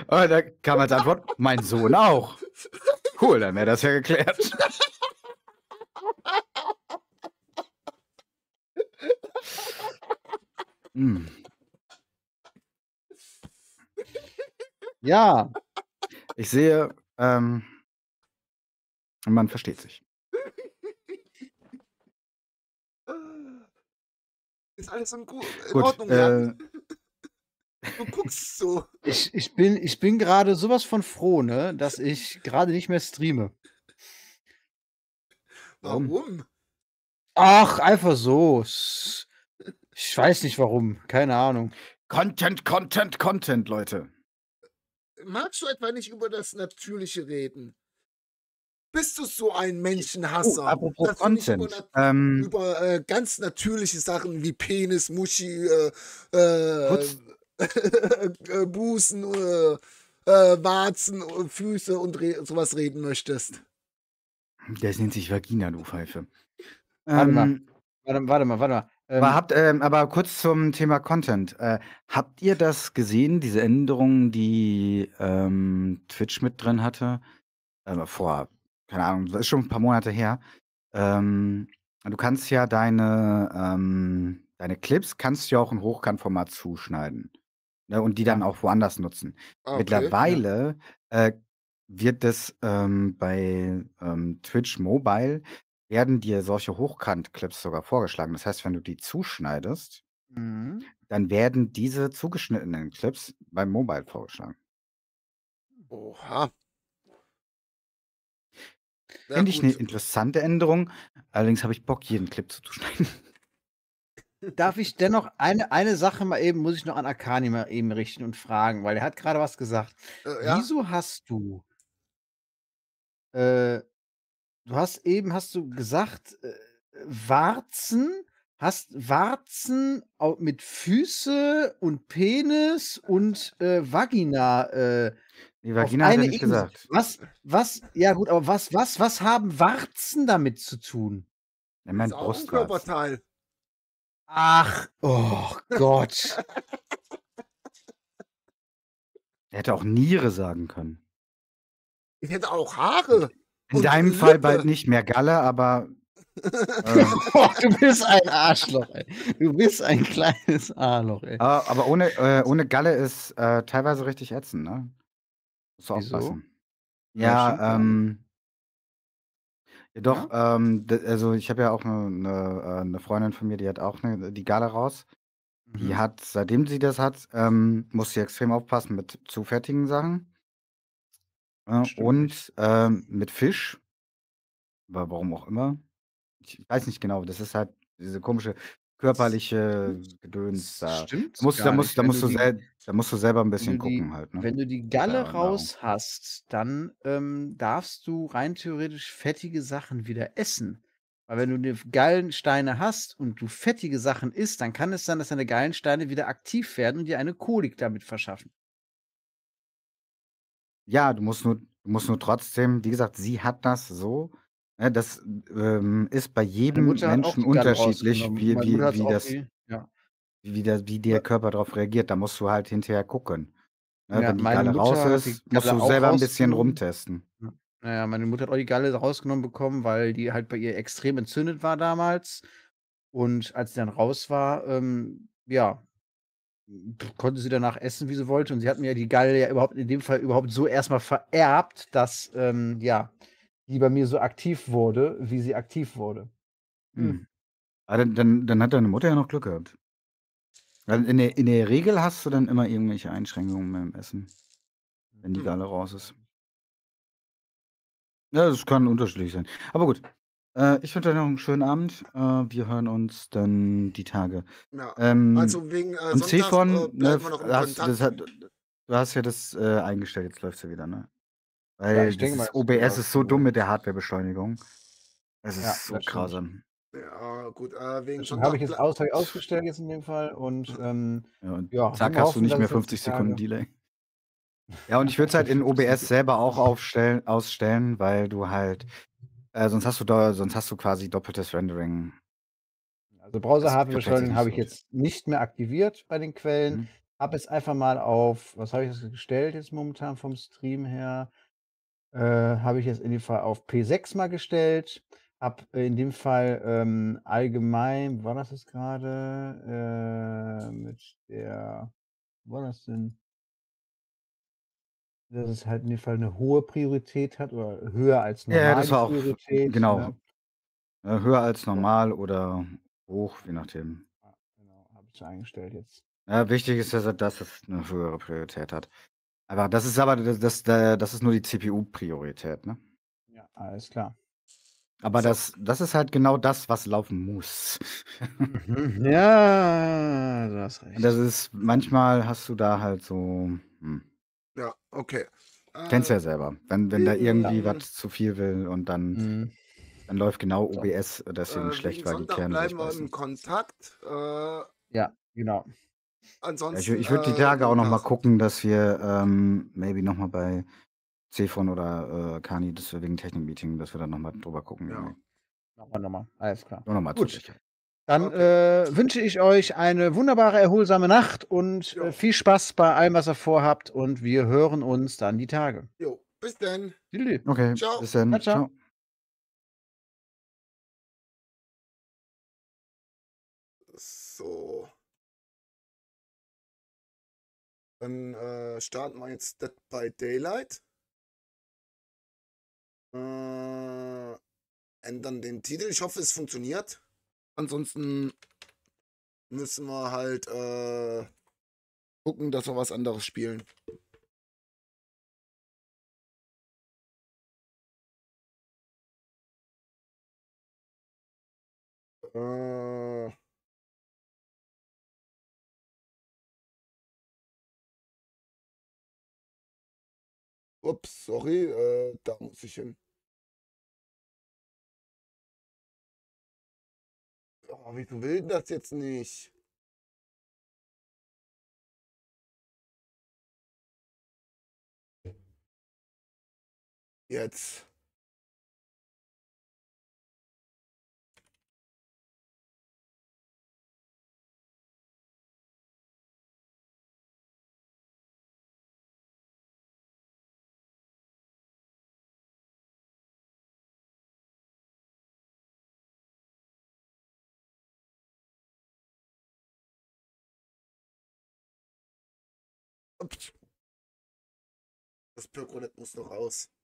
Und da kam als Antwort, mein Sohn auch. Cool, dann wäre das ja geklärt. Hm. Ja. Ich sehe... Ähm, Und man versteht sich. Ist alles in, Gut, in Ordnung, äh, du guckst so. Ich, ich bin, ich bin gerade sowas von froh, ne, dass ich gerade nicht mehr streame. Warum? warum? Ach, einfach so. Ich weiß nicht warum. Keine Ahnung. Content, Content, Content, Leute. Magst du etwa nicht über das Natürliche reden? Bist du so ein Menschenhasser? Oh, apropos Content. Über, ähm, über äh, ganz natürliche Sachen wie Penis, Muschi, äh, äh, Busen, äh, äh, Warzen, Füße und re sowas reden möchtest. Das nennt sich Vagina, du Pfeife. Warte, ähm, mal. Warte, warte mal, warte mal. Ähm, aber, habt, ähm, aber kurz zum Thema Content. Äh, habt ihr das gesehen, diese Änderungen, die ähm, Twitch mit drin hatte? Äh, vor... Keine Ahnung, das ist schon ein paar Monate her. Ähm, du kannst ja deine, ähm, deine Clips kannst du ja auch in Hochkantformat zuschneiden. Ne, und die dann auch woanders nutzen. Okay. Mittlerweile äh, wird das ähm, bei ähm, Twitch Mobile, werden dir solche Hochkant-Clips sogar vorgeschlagen. Das heißt, wenn du die zuschneidest, mhm. dann werden diese zugeschnittenen Clips beim Mobile vorgeschlagen. Oha. Ja, Finde ich eine interessante Änderung. Allerdings habe ich Bock, jeden Clip zuzuschneiden. Darf ich dennoch eine, eine Sache mal eben, muss ich noch an Arkani mal eben richten und fragen, weil er hat gerade was gesagt. Äh, ja? Wieso hast du, äh, du hast eben, hast du gesagt, äh, Warzen, hast Warzen mit Füße und Penis und äh, Vagina äh, die Vagina hat er nicht gesagt. Was, was, ja gut, aber was, was, was haben Warzen damit zu tun? Er meint Brustkörperteil. Ach, oh Gott. Er hätte auch Niere sagen können. Ich hätte auch Haare. In deinem Fall bald nicht mehr Galle, aber. Ähm. Oh, du bist ein Arschloch, ey. Du bist ein kleines Arschloch, ey. Aber ohne, äh, ohne Galle ist äh, teilweise richtig ätzend, ne? Musst du aufpassen. Ja, ja, ähm. Doch, ja? ähm, also ich habe ja auch eine ne, ne Freundin von mir, die hat auch ne, die Gala raus. Mhm. Die hat, seitdem sie das hat, ähm, muss sie extrem aufpassen mit zu fertigen Sachen. Äh, und ähm, mit Fisch. Aber warum auch immer. Ich weiß nicht genau, das ist halt diese komische körperliche Gedöns da. Stimmt. Da musst, da musst, da musst, du die, sel da musst du selber ein bisschen gucken die, halt. Ne? Wenn du die Galle raus hast, dann ähm, darfst du rein theoretisch fettige Sachen wieder essen. Weil wenn du die Gallensteine hast und du fettige Sachen isst, dann kann es sein, dass deine Gallensteine wieder aktiv werden und dir eine Kolik damit verschaffen. Ja, du musst nur, du musst nur trotzdem, wie gesagt, sie hat das so. Ja, das ähm, ist bei jedem Menschen unterschiedlich, wie, wie, wie, das, eh, ja. wie, das, wie der Körper darauf reagiert. Da musst du halt hinterher gucken. Ja, ja, wenn die Galle raus ist, musst du selber ein bisschen rumtesten. Ja. Naja, meine Mutter hat auch die Galle rausgenommen bekommen, weil die halt bei ihr extrem entzündet war damals. Und als sie dann raus war, ähm, ja, konnte sie danach essen, wie sie wollte. Und sie hat mir die Galle ja überhaupt in dem Fall überhaupt so erstmal vererbt, dass, ähm, ja, die bei mir so aktiv wurde, wie sie aktiv wurde. Hm. Ah, dann, dann, dann hat deine Mutter ja noch Glück gehabt. In der, in der Regel hast du dann immer irgendwelche Einschränkungen beim Essen, wenn die Galle raus ist. Ja, das kann unterschiedlich sein. Aber gut, äh, ich wünsche dir noch einen schönen Abend. Äh, wir hören uns dann die Tage. Ja, ähm, also wegen äh, Sonntag äh, bleiben wir noch im hast, Kontakt. Das hat, du hast ja das äh, eingestellt, jetzt läuft es ja wieder, ne? Weil ja, ich denke mal, O B S ist so dumm mit der Hardwarebeschleunigung. Es ist ja, so grausam. Ja, gut. Äh, wegen schon habe ich jetzt ausreichend ausgestellt jetzt in dem Fall. Und, ähm, ja, und ja, zack, hast hoffen, du nicht mehr fünfzig Sekunden Delay. Ja, und ich würde es halt in O B S selber auch aufstellen, ausstellen, weil du halt, äh, sonst hast du da, sonst hast du quasi doppeltes Rendering. Also Browser-Hardwarebeschleunigung habe ich jetzt nicht mehr aktiviert bei den Quellen. Mhm. Habe es einfach mal auf, was habe ich das gestellt jetzt momentan vom Stream her? Äh, habe ich jetzt in dem Fall auf P sechs mal gestellt. Habe in dem Fall ähm, allgemein, war das jetzt gerade? Äh, mit der, wo war das denn? Dass es halt in dem Fall eine hohe Priorität hat oder höher als normal. Ja, das war auch, Priorität, genau. Ne? Ja, höher als normal oder hoch, je nachdem. Ja, genau, habe ich eingestellt jetzt. Ja, wichtig ist, dass er das eine höhere Priorität hat. Aber das ist aber das, das, das ist nur die C P U-Priorität, ne? Ja, alles klar. Aber das, das ist halt genau das, was laufen muss. Ja, du hast recht. Das ist, manchmal hast du da halt so. Hm. Ja, okay. Kennst du ja selber. Wenn, wenn da irgendwie ja. was zu viel will und dann, mhm. dann läuft genau O B S deswegen äh, schlecht, weil die Kerne bleiben wir im Kontakt. Äh, ja, genau. Ansonsten, ich ich würde die Tage äh, auch noch mal gucken, dass wir ähm, maybe noch mal bei Cephon oder äh, Kani, das wegen Technik-Meeting, dass wir dann noch mal drüber gucken. Ja. Nochmal, nochmal. Alles klar. Noch mal gut. Zu dann okay. äh, wünsche ich euch eine wunderbare, erholsame Nacht und äh, viel Spaß bei allem, was ihr vorhabt. Und wir hören uns dann die Tage. Jo, bis dann. Okay, ciao. Bis dann. Na, ciao. Ciao. So. Dann äh, starten wir jetzt Dead by Daylight. Äh, ändern den Titel. Ich hoffe, es funktioniert. Ansonsten müssen wir halt äh, gucken, dass wir was anderes spielen. Äh, ups, sorry, äh, da muss ich hin. Oh, wieso will das jetzt nicht? Jetzt. Das Pyronet muss noch aus.